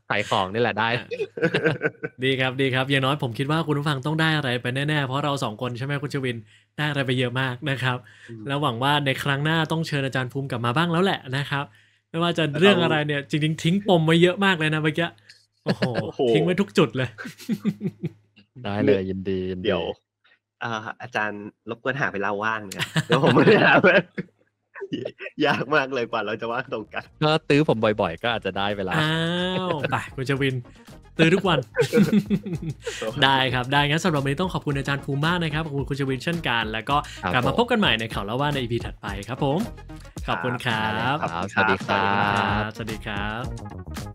ขายของนี่แหละได้ดีครับดีครับอย่างน้อยผมคิดว่าคุณผู้ฟังต้องได้อะไรไปแน่ๆเพราะเราสองคนใช่ไหมคุณชวินได้อะไรไปเยอะมากนะครับแล้วหวังว่าในครั้งหน้าต้องเชิญอาจารย์ภูมิกลับมาบ้างแล้วแหละนะครับไม่ว่าจะเรื่องอะไรเนี่ยจริงๆทิ้งปมมาเยอะมากเลยนะเมื่อกี้โอ้โหทิ้งไว้ทุกจุดเลยได้เลยยินดีเดี๋ยวอาจารย์รบกวนหาเวลาว่างเนี่ยเดี๋ยวผมไม่ได้หาเลยยากมากเลยกว่าเราจะว่างตรงกันก็ตื้อผมบ่อยๆก็อาจจะได้เวลาอ้าวไปคุณชวินตื้อทุกวันได้ครับได้งั้นสำหรับวันนี้ต้องขอบคุณอาจารย์ภูมิมากนะครับขอบคุณคุณชวินเช่นกันแล้วก็กลับมาพบกันใหม่ในข่าวเล่าว่าใน อี พี ถัดไปครับผมขอบคุณครับสวัสดีครับสวัสดีครับ